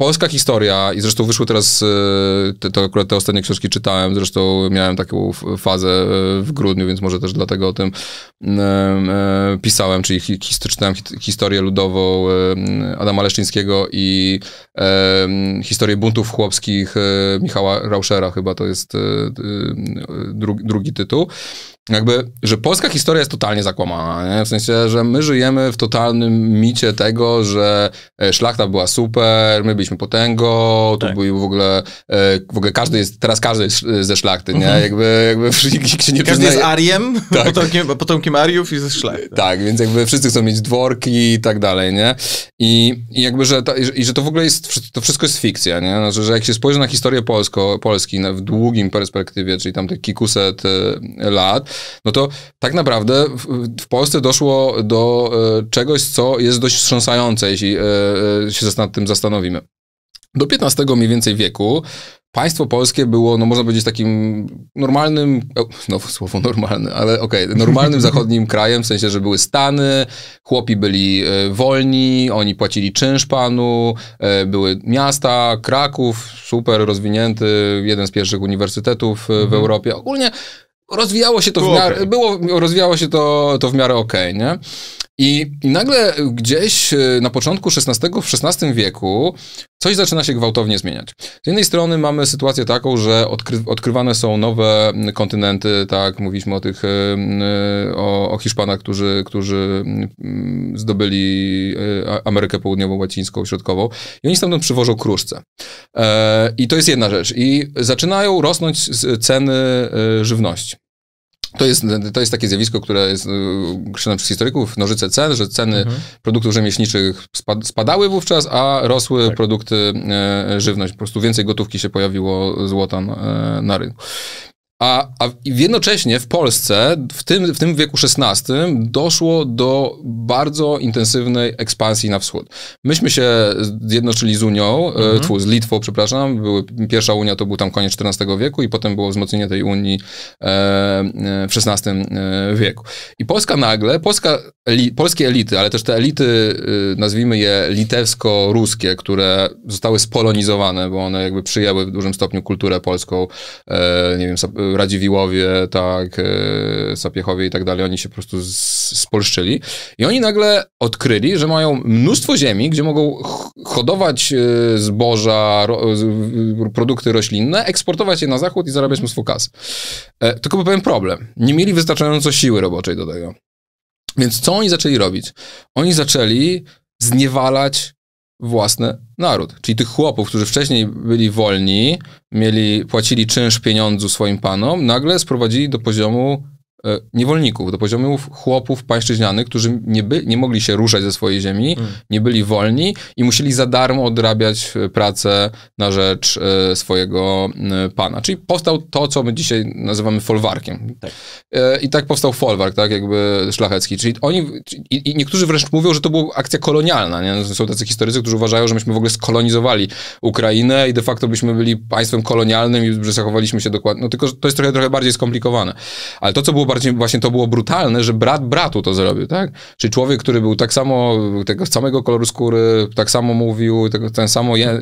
polska historia, i zresztą wyszły teraz, te, to akurat te ostatnie książki czytałem, zresztą miałem taką fazę w grudniu, więc może też dlatego o tym pisałem, czyli his, czytałem historię ludową Adama Leszczyńskiego i historię buntów chłopskich Michała Rauschera, chyba to jest drugi, drugi tytuł. Jakby, że polska historia jest totalnie zakłamana, nie? W sensie, że my żyjemy w totalnym micie tego, że szlachta była super, my byliśmy potęgą, tak. tu był w ogóle, w ogóle każdy jest, teraz każdy jest ze szlachty, nie? Mhm. Jakby, jakby nikt się nie każdy przyznaje. Jest Ariem, tak. potomkiem, potomkiem Ariów i ze szlachty. Tak, więc jakby wszyscy chcą mieć dworki i tak dalej, nie? I, i jakby, że, ta, i, że to w ogóle jest, to wszystko jest fikcja, nie? Znaczy, że jak się spojrzy na historię Polsko, Polski w długim perspektywie, czyli tam tych kilkuset lat, no to tak naprawdę w, w Polsce doszło do e, czegoś, co jest dość wstrząsające, jeśli e, e, się nad tym zastanowimy. Do piętnastego mniej więcej wieku państwo polskie było, no można powiedzieć, takim normalnym, no słowo normalne, ale okej, okay, normalnym zachodnim krajem, w sensie, że były stany, chłopi byli e, wolni, oni płacili czynsz panu, e, były miasta, Kraków, super rozwinięty, jeden z pierwszych uniwersytetów e, w mhm. Europie. Ogólnie rozwijało się to było w miarę, okay. było, rozwijało się to, to w miarę okej, okay, nie? I, I nagle gdzieś na początku szesnastego, w szesnastym wieku coś zaczyna się gwałtownie zmieniać. Z jednej strony mamy sytuację taką, że odkry, odkrywane są nowe kontynenty, tak, mówiliśmy o tych, o, o Hiszpanach, którzy, którzy zdobyli Amerykę Południową, Łacińską, Środkową i oni stamtąd przywożą kruszce. I to jest jedna rzecz. I zaczynają rosnąć ceny żywności. To jest, to jest takie zjawisko, które jest określone przez historyków, nożyce cen, że ceny mhm. produktów rzemieślniczych spadały wówczas, a rosły tak. produkty, e, żywność. Po prostu więcej gotówki się pojawiło, złota na, na rynku. A, a jednocześnie w Polsce w tym, w tym wieku szesnastym doszło do bardzo intensywnej ekspansji na wschód. Myśmy się zjednoczyli z Unią, mm-hmm. tfu, z Litwą, przepraszam. Były, pierwsza Unia to był tam koniec czternastego wieku i potem było wzmocnienie tej Unii e, e, w szesnastym wieku. I Polska nagle, Polska, eli, polskie elity, ale też te elity, e, nazwijmy je litewsko-ruskie, które zostały spolonizowane, bo one jakby przyjęły w dużym stopniu kulturę polską, e, nie wiem, Radziwiłowie, tak, Sapiechowie i tak dalej, oni się po prostu spolszczyli. I oni nagle odkryli, że mają mnóstwo ziemi, gdzie mogą hodować zboża, ro produkty roślinne, eksportować je na zachód i zarabiać mnóstwo kasy. E, tylko był pewien problem. Nie mieli wystarczająco siły roboczej do tego. Więc co oni zaczęli robić? Oni zaczęli zniewalać własny naród. Czyli tych chłopów, którzy wcześniej byli wolni, mieli, płacili czynsz pieniądzu swoim panom, nagle sprowadzili do poziomu e, niewolników, do poziomu chłopów pańszczyźnianych, którzy nie, by, nie mogli się ruszać ze swojej ziemi, mm. nie byli wolni i musieli za darmo odrabiać pracę na rzecz e, swojego e, pana. Czyli powstał to, co my dzisiaj nazywamy folwarkiem. Tak. E, I tak powstał folwark, tak, jakby szlachecki. Czyli oni, i, i niektórzy wręcz mówią, że to była akcja kolonialna. Nie? Są tacy historycy, którzy uważają, że myśmy w ogóle skolonizowali Ukrainę i de facto byśmy byli państwem kolonialnym i że zachowaliśmy się dokładnie. No tylko, że to jest trochę, trochę bardziej skomplikowane. Ale to, co było bardziej, właśnie to było brutalne, że brat bratu to zrobił, tak? Czyli człowiek, który był tak samo, tego samego koloru skóry, tak samo mówił, tego, ten samo je, y,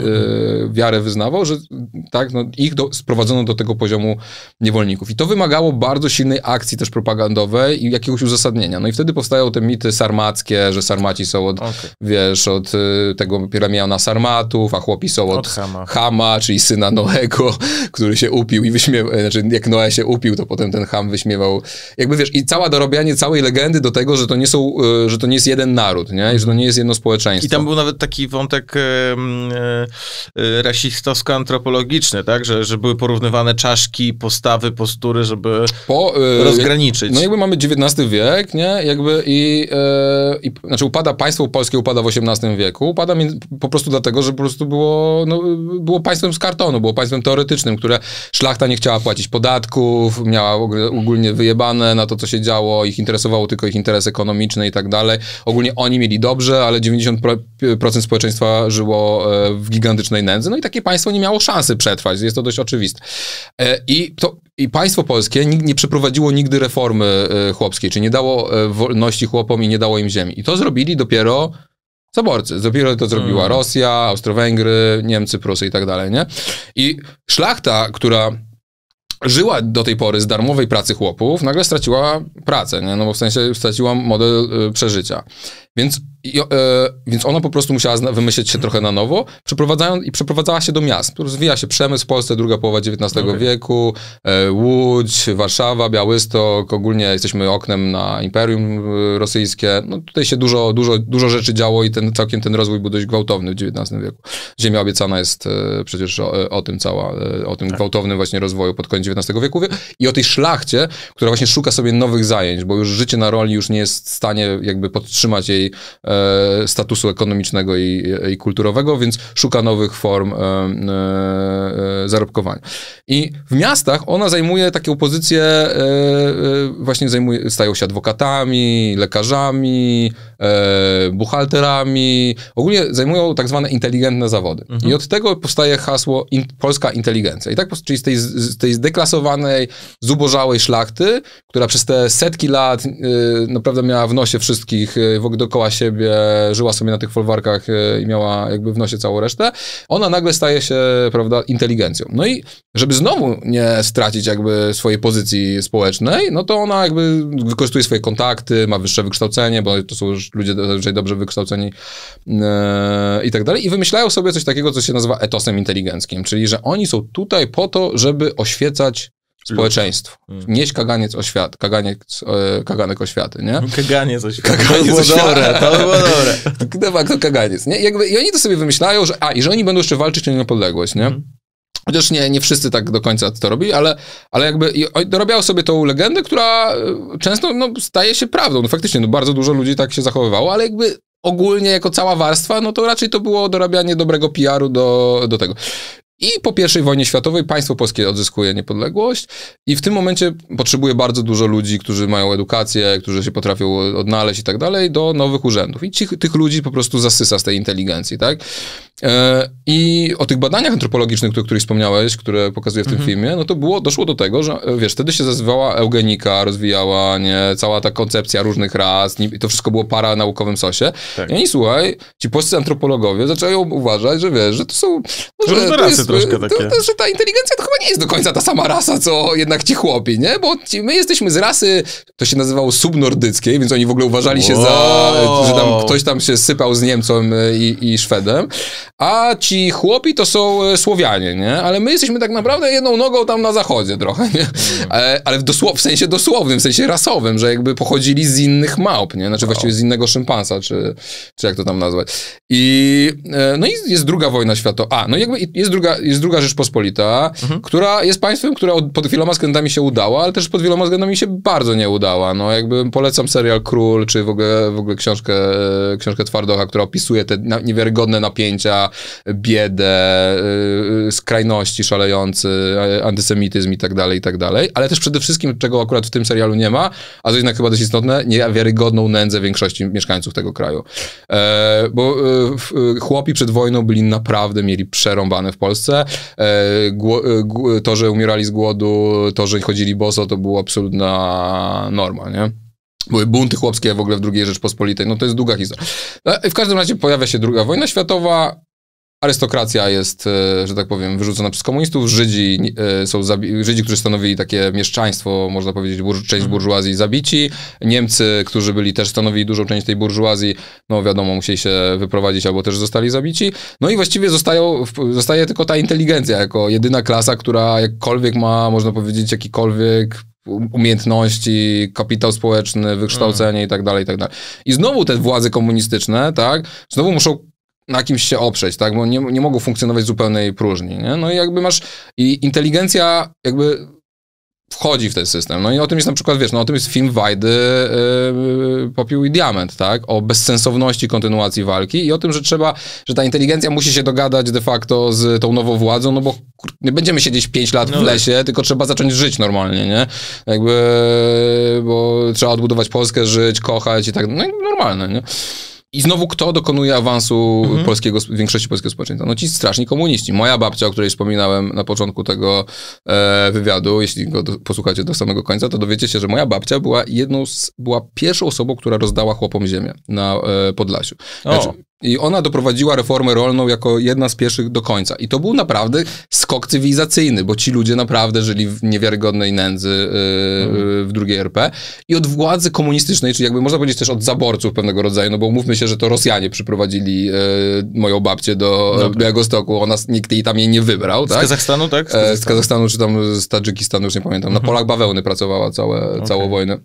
wiarę wyznawał, że tak, no, ich do, sprowadzono do tego poziomu niewolników. I to wymagało bardzo silnej akcji też propagandowej i jakiegoś uzasadnienia. No i wtedy powstają te mity sarmackie, że sarmaci są od, okay. wiesz, od y, tego piramiana sarmatów, a chłopi są od, od Hama. Hama, czyli syna Noego, który się upił i wyśmiewał, znaczy jak Noe się upił, to potem ten Ham wyśmiewał. Jakby wiesz, i cała dorabianie całej legendy do tego, że to nie są, że to nie jest jeden naród, nie? I że to nie jest jedno społeczeństwo. I tam był nawet taki wątek yy, yy, rasistowsko-antropologiczny, tak? Że, że były porównywane czaszki, postawy, postury, żeby po, yy, rozgraniczyć. No jakby mamy dziewiętnasty wiek, nie? Jakby i, yy, i znaczy upada, państwo polskie upada w osiemnastym wieku, upada po prostu dlatego, że po prostu było, no, było państwem z kartonu, było państwem teoretycznym, które szlachta nie chciała płacić podatków, miała ogólnie wyjebać na to, co się działo, ich interesowało tylko ich interes ekonomiczny i tak dalej. Ogólnie oni mieli dobrze, ale dziewięćdziesiąt procent społeczeństwa żyło w gigantycznej nędzy. No i takie państwo nie miało szansy przetrwać. Jest to dość oczywiste. I to I państwo polskie nie przeprowadziło nigdy reformy chłopskiej, czyli nie dało wolności chłopom i nie dało im ziemi. I to zrobili dopiero zaborcy. Dopiero to zrobiła hmm. Rosja, Austro-Węgry, Niemcy, Prusy i tak dalej, nie? I szlachta, która żyła do tej pory z darmowej pracy chłopów, nagle straciła pracę, nie? No bo w sensie straciła model y, przeżycia. Więc, i, y, więc ona po prostu musiała wymyślić się trochę na nowo, przeprowadzając, i przeprowadzała się do miast. Rozwija się przemysł w Polsce, druga połowa dziewiętnastego wieku, y, Łódź, Warszawa, Białystok, ogólnie jesteśmy oknem na Imperium Rosyjskie. No tutaj się dużo, dużo, dużo rzeczy działo i ten, całkiem ten rozwój był dość gwałtowny w dziewiętnastym wieku. Ziemia obiecana jest y, przecież o, o tym cała, y, o tym tak. gwałtownym właśnie rozwoju pod koniec dziewiętnastego wieku i o tej szlachcie, która właśnie szuka sobie nowych zajęć, bo już życie na roli już nie jest w stanie jakby podtrzymać jej e, statusu ekonomicznego i, i kulturowego, więc szuka nowych form e, e, zarobkowania. I w miastach ona zajmuje takie pozycje, e, e, właśnie zajmuje, stają się adwokatami, lekarzami, e, buchalterami, ogólnie zajmują tak zwane inteligentne zawody. Mhm. I od tego powstaje hasło in, polska inteligencja. I tak, czyli z tej, z tej deklaracji klasowanej, zubożałej szlachty, która przez te setki lat yy, naprawdę miała w nosie wszystkich yy, dookoła siebie, żyła sobie na tych folwarkach yy, i miała jakby w nosie całą resztę, ona nagle staje się, prawda, inteligencją. No i żeby znowu nie stracić jakby swojej pozycji społecznej, no to ona jakby wykorzystuje swoje kontakty, ma wyższe wykształcenie, bo to są już ludzie zazwyczaj dobrze wykształceni yy, i tak dalej. I wymyślają sobie coś takiego, co się nazywa etosem inteligenckim, czyli że oni są tutaj po to, żeby oświecać społeczeństwo. Hmm. Nieść kaganiec oświaty, kaganiec, kaganek oświaty, nie? Kaganiec oświaty. To było dobre, to było dobre. To kaganiec, nie? Jakby, i oni to sobie wymyślają, że a, i że oni będą jeszcze walczyć o niepodległość, nie? Hmm. Chociaż nie, nie wszyscy tak do końca to robili, ale, ale jakby dorabiało sobie tą legendę, która często no, staje się prawdą. No faktycznie, no, bardzo dużo ludzi tak się zachowywało, ale jakby ogólnie jako cała warstwa, no to raczej to było dorabianie dobrego P R-u do, do tego. I po pierwszej wojnie światowej państwo polskie odzyskuje niepodległość i w tym momencie potrzebuje bardzo dużo ludzi, którzy mają edukację, którzy się potrafią odnaleźć i tak dalej, do nowych urzędów. I ci, tych ludzi po prostu zasysa z tej inteligencji, tak? Yy, I o tych badaniach antropologicznych, o których wspomniałeś, które pokazuję w tym mhm. filmie, no to było, doszło do tego, że wiesz, wtedy się nazywała eugenika, rozwijała, nie? Cała ta koncepcja różnych ras, i to wszystko było para naukowym sosie. Tak. I oni, słuchaj, ci polscy antropologowie zaczęli uważać, że wiesz, że to są... No, że to jest, troszkę takie. To, to, że ta inteligencja to chyba nie jest do końca ta sama rasa, co jednak ci chłopi, nie? Bo ci, my jesteśmy z rasy, to się nazywało subnordyckiej, więc oni w ogóle uważali się wow. za, że tam ktoś tam się sypał z Niemcem i, i Szwedem, a ci chłopi to są Słowianie, nie? Ale my jesteśmy tak naprawdę jedną nogą tam na zachodzie trochę, nie? Ale, ale w, dosłow, w sensie dosłownym, w sensie rasowym, że jakby pochodzili z innych małp, nie? Znaczy wow. właściwie z innego szympansa, czy, czy jak to tam nazwać. I no i jest druga wojna światowa, a, no jakby jest druga jest druga Rzeczpospolita, mhm. która jest państwem, która pod wieloma względami się udała, ale też pod wieloma względami się bardzo nie udała. No jakby polecam serial Król, czy w ogóle, w ogóle książkę, książkę Twardocha, która opisuje te niewiarygodne napięcia, biedę, skrajności szalejący, antysemityzm i tak dalej, i tak dalej. Ale też przede wszystkim, czego akurat w tym serialu nie ma, a to jednak chyba dość istotne, niewiarygodną nędzę większości mieszkańców tego kraju. E, bo e, chłopi przed wojną byli naprawdę, mieli przerąbane w Polsce. To, że umierali z głodu, to, że chodzili boso, to była absolutna norma, nie? Były bunty chłopskie w ogóle w drugiej Rzeczpospolitej. No to jest długa historia. W każdym razie pojawia się druga wojna światowa, arystokracja jest, że tak powiem, wyrzucona przez komunistów, Żydzi, są Żydzi, którzy stanowili takie mieszczaństwo, można powiedzieć, burż część burżuazji, zabici. Niemcy, którzy byli też stanowili dużą część tej burżuazji, no wiadomo, musieli się wyprowadzić albo też zostali zabici. No i właściwie zostają, zostaje tylko ta inteligencja jako jedyna klasa, która jakkolwiek ma, można powiedzieć, jakikolwiek umiejętności, kapitał społeczny, wykształcenie hmm. i tak dalej, i tak dalej. I znowu te władze komunistyczne, tak, znowu muszą na kimś się oprzeć, tak? Bo nie, nie mogą funkcjonować w zupełnej próżni, nie? No i jakby masz... I inteligencja jakby wchodzi w ten system. No i o tym jest na przykład, wiesz, no o tym jest film Wajdy yy, Popiół i Diament, tak? O bezsensowności kontynuacji walki i o tym, że trzeba, że ta inteligencja musi się dogadać de facto z tą nową władzą, no bo nie będziemy siedzieć pięć lat no w lesie, tak. Tylko trzeba zacząć żyć normalnie, nie? Jakby... Bo trzeba odbudować Polskę, żyć, kochać i tak, no normalne, nie? I znowu kto dokonuje awansu mhm. polskiego, większości polskiego społeczeństwa? No ci straszni komuniści. Moja babcia, o której wspominałem na początku tego e, wywiadu, jeśli go do, posłuchacie do samego końca, to dowiecie się, że moja babcia była jedną z, była pierwszą osobą, która rozdała chłopom ziemię na e, Podlasiu. Znaczy, i ona doprowadziła reformę rolną jako jedna z pierwszych do końca. I to był naprawdę skok cywilizacyjny, bo ci ludzie naprawdę żyli w niewiarygodnej nędzy yy, mm. w drugiej R P. I od władzy komunistycznej, czyli jakby można powiedzieć też od zaborców pewnego rodzaju, no bo mówmy się, że to Rosjanie przyprowadzili yy, moją babcię do no. Białego Stoku. Ona, nikt jej tam jej nie wybrał. Z tak? Kazachstanu, tak? Z Kazachstanu. E, z Kazachstanu, czy tam z Tadżykistanu, już nie pamiętam. Na polach bawełny pracowała całe, okay. całą wojnę.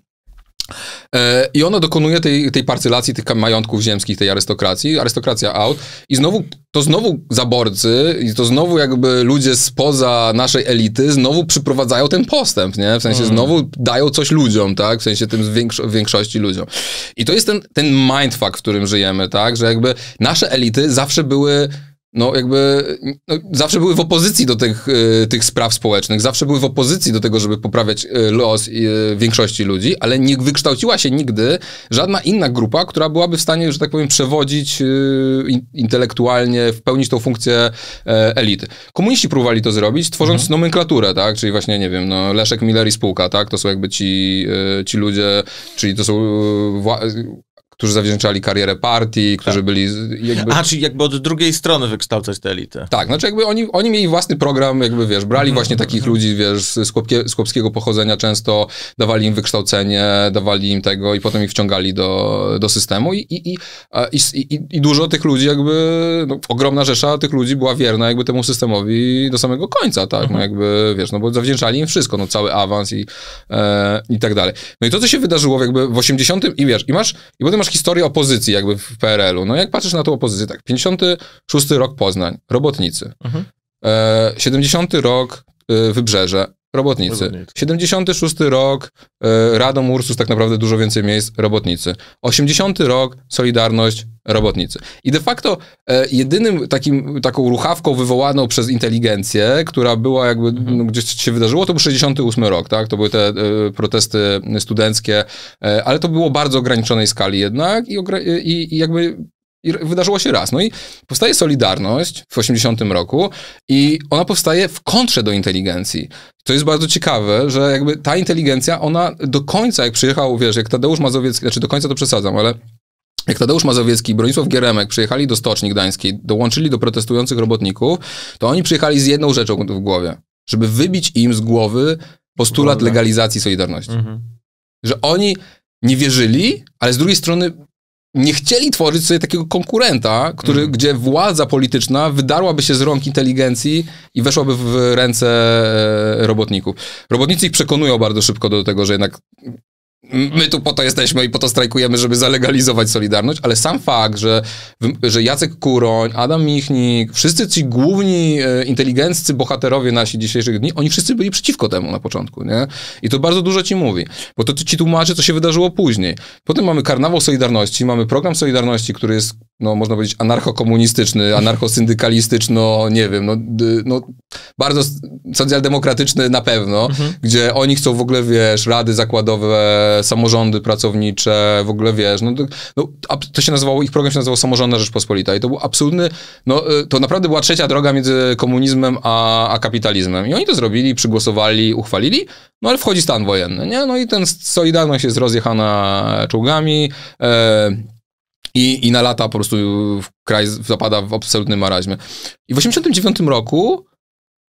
I ona dokonuje tej, tej parcelacji tych majątków ziemskich, tej arystokracji, arystokracja out i znowu, to znowu zaborcy i to znowu jakby ludzie spoza naszej elity znowu przyprowadzają ten postęp, nie? W sensie mm. znowu dają coś ludziom, tak? W sensie tym większo większości ludziom. I to jest ten, ten mindfuck, w którym żyjemy, tak? Że jakby nasze elity zawsze były No jakby no, zawsze były w opozycji do tych, y, tych spraw społecznych, zawsze były w opozycji do tego, żeby poprawiać y, los y, większości ludzi, ale nie wykształciła się nigdy żadna inna grupa, która byłaby w stanie, że tak powiem, przewodzić y, intelektualnie, pełnić tą funkcję y, elity. Komuniści próbowali to zrobić, tworząc mhm. nomenklaturę, tak? Czyli właśnie, nie wiem, no, Leszek Miller i spółka, tak? To są jakby ci, y, ci ludzie, czyli to są... Y, którzy zawdzięczali karierę partii, którzy tak. byli... Jakby... A, czyli jakby od drugiej strony wykształcać te elity. Tak, znaczy jakby oni, oni mieli własny program, jakby wiesz, brali mm. właśnie takich ludzi, wiesz, z, chłopkie, z chłopskiego pochodzenia często, dawali im wykształcenie, dawali im tego i potem ich wciągali do, do systemu i, i, i, i, i, i dużo tych ludzi jakby, no, ogromna rzesza tych ludzi była wierna jakby temu systemowi do samego końca, tak, mm. no jakby, wiesz, no bo zawdzięczali im wszystko, no cały awans i, e, i tak dalej. No i to, co się wydarzyło jakby w osiemdziesiątym i wiesz, i masz, i potem masz historię opozycji jakby w P R L-u. No jak patrzysz na tą opozycję, tak, pięćdziesiąty szósty rok Poznań, robotnicy. Mhm. E, siedemdziesiąty rok y, Wybrzeże, robotnicy. robotnicy. siedemdziesiąty szósty rok, y, Radom, Ursus, tak naprawdę dużo więcej miejsc, robotnicy. osiemdziesiąty rok, Solidarność, robotnicy. I de facto y, jedynym takim, taką ruchawką wywołaną przez inteligencję, która była jakby, mhm. no, gdzieś się wydarzyło, to był sześćdziesiąty ósmy rok, tak? To były te y, protesty studenckie, y, ale to było bardzo ograniczonej skali jednak i, i, i jakby... I wydarzyło się raz. No i powstaje Solidarność w osiemdziesiątym roku i ona powstaje w kontrze do inteligencji. To jest bardzo ciekawe, że jakby ta inteligencja, ona do końca, jak przyjechał, wiesz, jak Tadeusz Mazowiecki, znaczy do końca to przesadzam, ale jak Tadeusz Mazowiecki i Bronisław Gieremek przyjechali do Stoczni Gdańskiej, dołączyli do protestujących robotników, to oni przyjechali z jedną rzeczą w głowie, żeby wybić im z głowy postulat legalizacji Solidarności. Mhm. Że oni nie wierzyli, ale z drugiej strony nie chcieli tworzyć sobie takiego konkurenta, który, mm. gdzie władza polityczna wydarłaby się z rąk inteligencji i weszłaby w ręce robotników. Robotnicy ich przekonują bardzo szybko do tego, że jednak my tu po to jesteśmy i po to strajkujemy, żeby zalegalizować Solidarność, ale sam fakt, że, że Jacek Kuroń, Adam Michnik, wszyscy ci główni inteligenccy bohaterowie nasi dzisiejszych dni, oni wszyscy byli przeciwko temu na początku, nie? I to bardzo dużo ci mówi, bo to ci tłumaczy, co się wydarzyło później. Potem mamy Karnawał Solidarności, mamy program Solidarności, który jest, no można powiedzieć, anarchokomunistyczny, anarchosyndykalistyczno, nie wiem, no, no bardzo socjaldemokratyczny na pewno, mhm. gdzie oni chcą w ogóle, wiesz, rady zakładowe, samorządy pracownicze, w ogóle wiesz, no to, no, to się nazywało, ich program się nazywał Samorządna Rzeczpospolita i to był absolutny, no to naprawdę była trzecia droga między komunizmem a, a kapitalizmem i oni to zrobili, przygłosowali, uchwalili, no ale wchodzi stan wojenny, nie? No i ten Solidarność jest rozjechana czołgami, e I, I na lata po prostu kraj zapada w absolutnym marazmie. I w osiemdziesiątym dziewiątym roku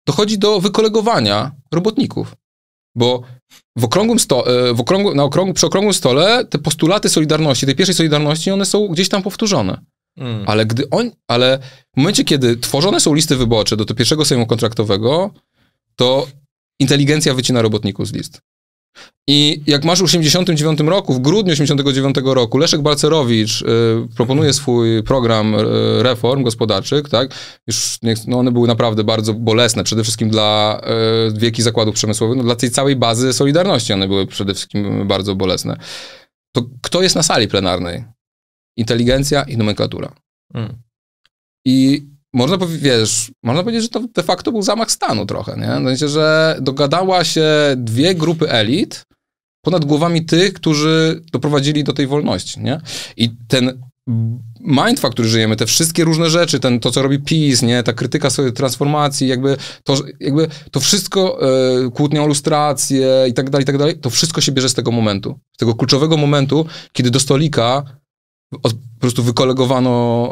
dochodzi do wykolegowania robotników. Bo w okrągłym sto, w okrągłym, na okrągłym, przy okrągłym stole te postulaty Solidarności, tej pierwszej Solidarności, one są gdzieś tam powtórzone. Hmm. Ale, gdy on, ale w momencie, kiedy tworzone są listy wyborcze do tego pierwszego sejmu kontraktowego, to inteligencja wycina robotników z list. I jak masz w osiemdziesiątym dziewiątym roku, w grudniu osiemdziesiątego dziewiątego roku Leszek Balcerowicz y, proponuje swój program y, reform gospodarczych, tak? Już nie, no one były naprawdę bardzo bolesne, przede wszystkim dla y, wielkich zakładów przemysłowych, no dla tej całej bazy Solidarności one były przede wszystkim bardzo bolesne. To kto jest na sali plenarnej? Inteligencja i nomenklatura. Hmm. I można, wiesz, można powiedzieć, że to de facto był zamach stanu trochę, nie? W sensie, że dogadała się dwie grupy elit ponad głowami tych, którzy doprowadzili do tej wolności, nie? I ten mindfuck, który żyjemy, te wszystkie różne rzeczy, ten, to, co robi PiS, nie? Ta krytyka sobie transformacji, jakby to, jakby to wszystko, yy, kłótnia o lustrację i tak dalej, i tak dalej, to wszystko się bierze z tego momentu, z tego kluczowego momentu, kiedy do stolika Od, po prostu wykolegowano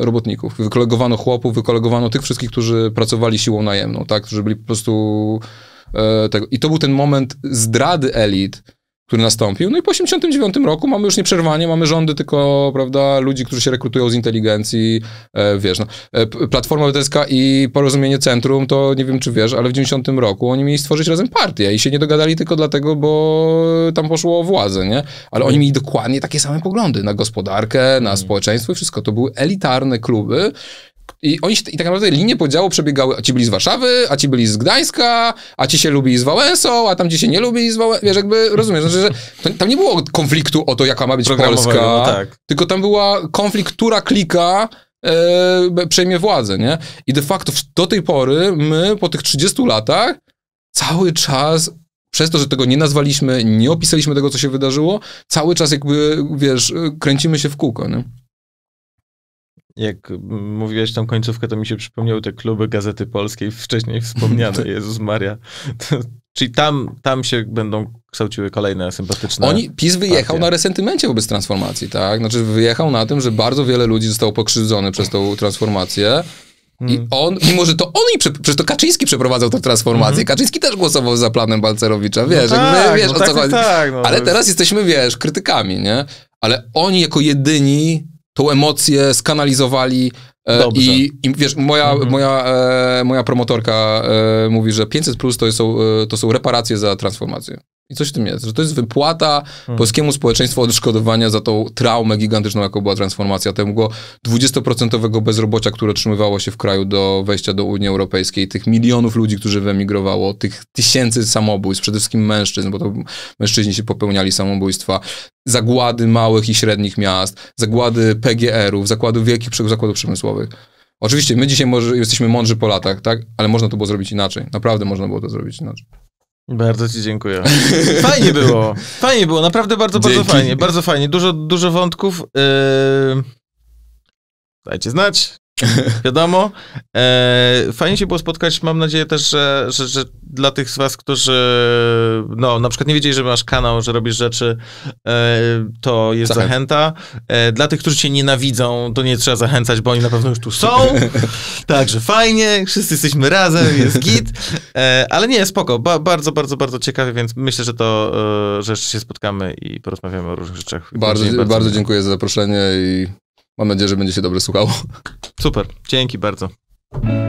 e, robotników, wykolegowano chłopów, wykolegowano tych wszystkich, którzy pracowali siłą najemną, tak? Którzy byli po prostu... E, tego. I to był ten moment zdrady elit, który nastąpił. No i po osiemdziesiątym dziewiątym roku mamy już nie przerwanie, mamy rządy, tylko, prawda, ludzi, którzy się rekrutują z inteligencji, e, wiesz, no. E, Platforma Obywatelska i Porozumienie Centrum, to nie wiem, czy wiesz, ale w dziewięćdziesiątym roku oni mieli stworzyć razem partię i się nie dogadali tylko dlatego, bo tam poszło o władzę, nie? Ale oni mieli dokładnie takie same poglądy na gospodarkę, na społeczeństwo i wszystko. To były elitarne kluby, I, oni się, I tak naprawdę linie podziału przebiegały, a ci byli z Warszawy, a ci byli z Gdańska, a ci się lubili z Wałęsą, a tam ci się nie lubili z Wałęsą, wiesz, jakby, rozumiesz, znaczy, że to, tam nie było konfliktu o to, jaka ma być Polska, no tak. Tylko tam była konflikt, która klika e, przejmie władzę, nie? I de facto do tej pory my, po tych trzydziestu latach, cały czas, przez to, że tego nie nazwaliśmy, nie opisaliśmy tego, co się wydarzyło, cały czas jakby, wiesz, kręcimy się w kółko, nie? Jak mówiłeś tam końcówkę, to mi się przypomniały te kluby Gazety Polskiej, wcześniej wspomniane, Jezus Maria. To, czyli tam, tam się będą kształciły kolejne sympatyczne Oni, PiS wyjechał partie. na resentymencie wobec transformacji, tak? Znaczy wyjechał na tym, że bardzo wiele ludzi zostało pokrzywdzony przez tą transformację. I hmm. on, mimo że to on i prze, przecież to Kaczyński przeprowadzał tę transformację. Hmm. Kaczyński też głosował za planem Balcerowicza, wiesz, no tak, jakby, wiesz no o tak, co chodzi. Tak, no, Ale teraz jesteśmy, wiesz, krytykami, nie? Ale oni jako jedyni tą emocję skanalizowali e, i, i wiesz, moja, mhm. moja, e, moja promotorka e, mówi, że pięćset plus to są, e, to są reparacje za transformację. I coś w tym jest, że to jest wypłata hmm. polskiemu społeczeństwu odszkodowania za tą traumę gigantyczną, jaką była transformacja tego dwudziestoprocentowego bezrobocia, które utrzymywało się w kraju do wejścia do Unii Europejskiej, tych milionów ludzi, którzy wyemigrowało, tych tysięcy samobójstw, przede wszystkim mężczyzn, bo to mężczyźni się popełniali samobójstwa, zagłady małych i średnich miast, zagłady P G R ów, zakładów wielkich zakładów przemysłowych. Oczywiście my dzisiaj może jesteśmy mądrzy po latach, tak? Ale można to było zrobić inaczej. Naprawdę można było to zrobić inaczej. Bardzo ci dziękuję. Fajnie było. Fajnie było, naprawdę bardzo, bardzo Dzięki. fajnie. Bardzo fajnie. Dużo, dużo wątków. Yy... Dajcie znać. Wiadomo. Yy... Fajnie się było spotkać. Mam nadzieję też, że, że, że dla tych z was, którzy no, na przykład nie wiedzieli, że masz kanał, że robisz rzeczy, yy, to jest zachęta. Yy, dla tych, którzy cię nienawidzą, to nie trzeba zachęcać, bo oni na pewno już tu są. Także fajnie, wszyscy jesteśmy razem, jest git. Yy, ale nie, spoko. Ba bardzo, bardzo, bardzo ciekawie, więc myślę, że to, yy, że jeszcze się spotkamy i porozmawiamy o różnych rzeczach. Bardzo, bardzo, bardzo dziękuję za zaproszenie i mam nadzieję, że będzie się dobrze słuchało. Super, dzięki bardzo.